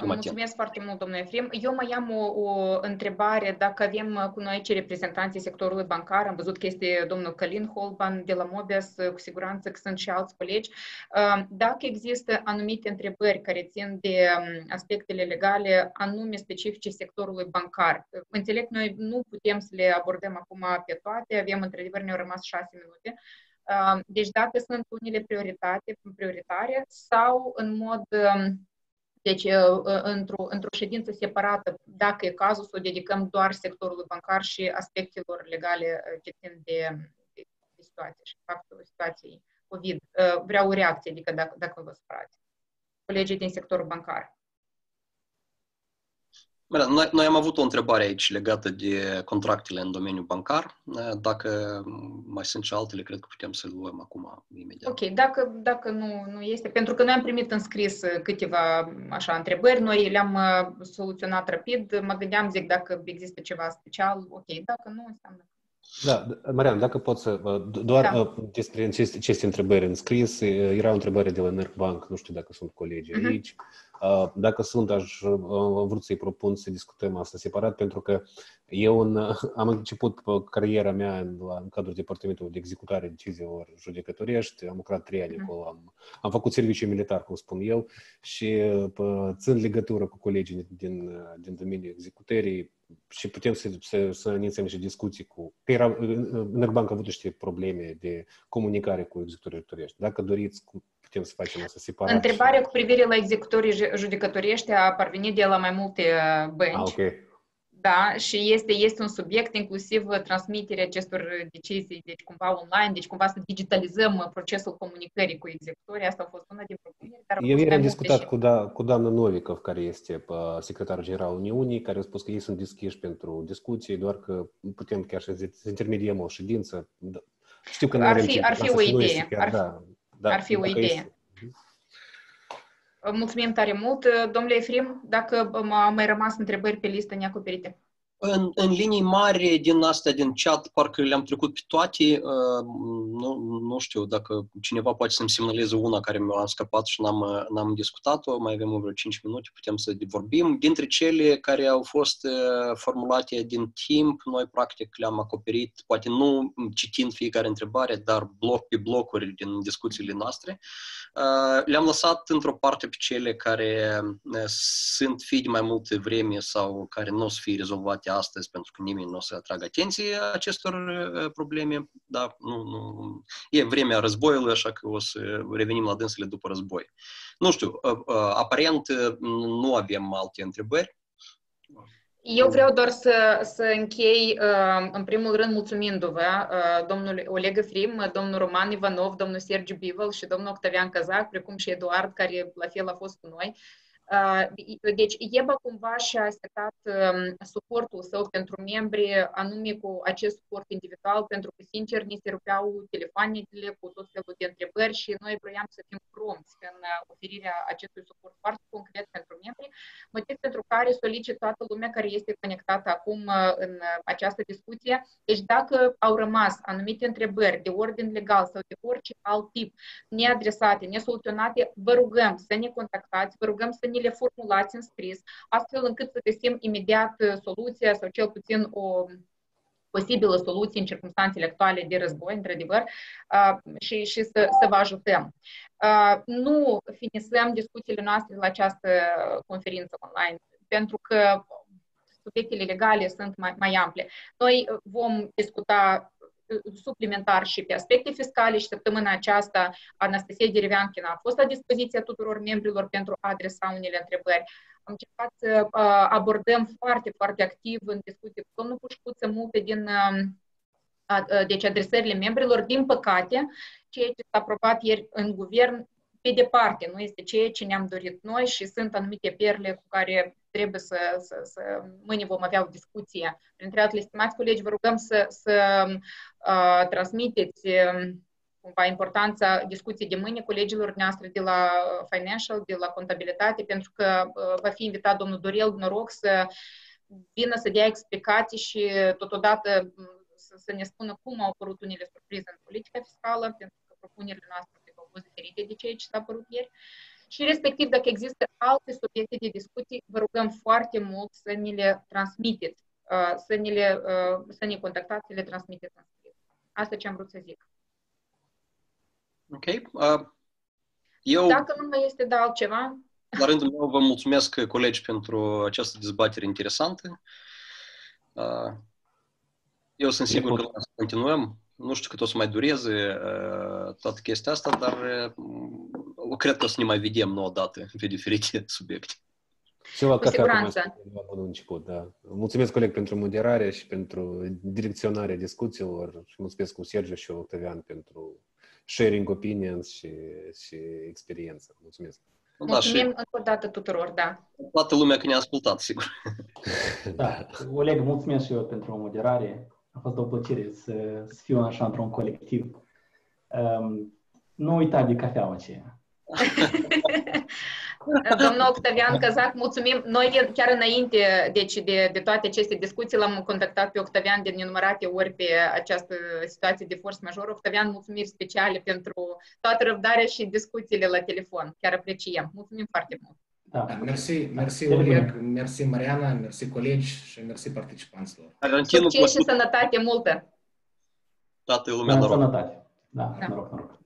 Mulțumesc foarte mult, domnule Efrim. Eu mai am o, o întrebare. Dacă avem cu noi aici reprezentanții sectorului bancar, am văzut că este domnul Călin Holban de la Mobeas, cu siguranță că sunt și alți colegi. Dacă există anumite întrebări care țin de aspectele legale, anume specifice sectorului bancar, înțeleg că noi nu putem să le abordăm acum pe toate, avem într-adevăr, ne-au rămas șase minute. Deci dacă sunt unele prioritate, prioritare sau în mod... Deci, într-o, într-o ședință separată, dacă e cazul, să o dedicăm doar sectorului bancar și aspectelor legale ce țin de, de, de situație și factorul situației COVID, vreau o reacție, adică dacă, dacă vă supărați, colegii din sectorul bancar. Noi, noi am avut o întrebare aici legată de contractele în domeniul bancar. Dacă mai sunt și altele, cred că putem să le luăm acum imediat. Ok, dacă, dacă nu, nu este, pentru că noi am primit în scris câteva așa întrebări, noi le-am soluționat rapid, mă gândeam, zic, dacă există ceva special, ok, dacă nu, înseamnă. Da, Marian, dacă pot să, doar da. Despre aceste întrebări în scris, era o întrebare de la NERBank, nu știu dacă sunt colegii uh-huh. aici. Dacă sunt, aș vrut să-i propun să discutăm asta separat, pentru că eu în, am început cariera mea în, în cadrul Departamentului de Executare Deciziilor Judecătorești, am lucrat trei ani acolo, am, am făcut serviciu militar, cum spun eu, și pă, țin legătură cu colegii din, din domeniul executării și putem să, să, să inițiem și discuții cu... Că era, NERBank a avut niște probleme de comunicare cu executorii judecătorești. Dacă doriți... Cu, putem să facem asta separat. Întrebarea cu privire la executorii judecătorești a parvenit de la mai multe bănci. Ah, okay. Da, și este, este un subiect, inclusiv transmiterea acestor decizii, deci cumva online, deci cumva să digitalizăm procesul comunicării cu executorii. Asta a fost una din propuneri. Dar eu ieri am discutat și... cu, da, cu doamna Novikov, care este secretarul general Uniunii, care a spus că ei sunt deschiși pentru discuții, doar că putem chiar să intermediem o ședință. Știu că ar fi, ar fi o idee. Da, ar fi o idee. Este... Mulțumim tare mult. Domnule Efrim, dacă au mai rămas întrebări pe listă neacoperite. În, în linii mari din astea, din chat, parcă le-am trecut pe toate. Nu, nu știu dacă cineva poate să-mi semnaleze una care mi-a scăpat și n-am, n-am discutat-o. Mai avem vreo cinci minute, putem să vorbim. Dintre cele care au fost formulate din timp, noi practic le-am acoperit, poate nu citind fiecare întrebare, dar bloc pe blocuri din discuțiile noastre. Le-am lăsat într-o parte pe cele care sunt fie de mai multe vreme sau care nu o să fie rezolvate astăzi, pentru că nimeni nu o să atragă atenție acestor probleme, dar nu, nu, e vremea războiului, așa că o să revenim la dânsele după război. Nu știu, aparent nu avem alte întrebări. Eu vreau doar să, să închei, în primul rând, mulțumindu-vă domnul Oleg Efrim, domnul Roman Ivanov, domnul Sergiu Bivol și domnul Octavian Căzac, precum și Eduard, care la fel a fost cu noi. Deci, I E B A cumva și-a setat suportul său pentru membri, anume cu acest suport individual, pentru că, sincer, ni se rupeau telefoanele cu tot felul de întrebări și noi vroiam să fim prompți în oferirea acestui suport foarte concret pentru membri, motiv pentru care solicit toată lumea care este conectată acum în această discuție. Deci, dacă au rămas anumite întrebări de ordin legal sau de orice alt tip, neadresate, nesoluționate, vă rugăm să ne contactați, vă rugăm să ne le formulați în scris, astfel încât să găsim imediat soluția sau cel puțin o posibilă soluție în circumstanțele actuale de război, într-adevăr, și, și să, să vă ajutăm. Nu finisăm discuțiile noastre la această conferință online, pentru că subiectele legale sunt mai, mai ample. Noi vom discuta suplimentar și pe aspecte fiscale și săptămâna aceasta Anastasia Dereveanchina a fost la dispoziția tuturor membrilor pentru a adresa unele întrebări. Am încercat să abordăm foarte, foarte activ în discuție cu domnul Pușcuță multe din deci adresările membrilor. Din păcate, ceea ce s-a aprobat ieri în guvern, pe departe, nu este ceea ce ne-am dorit noi și sunt anumite perle cu care trebuie să, să, să... Mâine vom avea o discuție. Printre altele, stimați colegi, vă rugăm să, să uh, transmiteți uh, cumva importanța discuției de mâine colegilor noastre de la Financial, de la Contabilitate, pentru că uh, va fi invitat domnul Dorel Noroc să vină să dea explicații și totodată să, să ne spună cum au apărut unele surprize în politica fiscală, pentru că propunerile noastre au fost diferite de ceea ce s-a apărut ieri. Și respectiv, dacă există alte subiecte de discuții, vă rugăm foarte mult să ne le transmiteți, să ne, le, să ne contactați, să le transmiteți. Asta ce am vrut să zic. Ok. Uh, eu... Dacă nu mai este, da, altceva. La rândul meu, vă mulțumesc, colegi, pentru această dezbatere interesantă. Uh, eu sunt sigur că o să continuăm. Nu știu cât o să mai dureze uh, toată chestia asta, dar uh, cred că o să ne mai vedem nouă dată pe diferite subiecte. Cu siguranță. Mulțumesc, coleg, pentru moderare și pentru direcționarea discuțiilor și mulțumesc cu Sergiu și Octavian pentru sharing opinions și, și experiență. Mulțumesc! Mulțumim da, încă o dată tuturor, da. Toată lumea că ne-a ascultat, sigur. Da. Oleg, mulțumesc și eu pentru moderare. A fost o plăcere să, să fiu așa într-un colectiv. Um, nu uita de cafeaua aceea. Domnul Octavian Căzac, mulțumim. Noi chiar înainte deci de, de toate aceste discuții l-am contactat pe Octavian de nenumărate ori pe această situație de forță majoră. Octavian, mulțumiri speciale pentru toată răbdarea și discuțiile la telefon. Chiar apreciem. Mulțumim foarte mult. Da. Mersi, mersi Oleg, mersi Mariana, mersi colegi și mersi participanților. Succes și sănătate multă! Toată lumea, noroc! Da, noroc, noroc!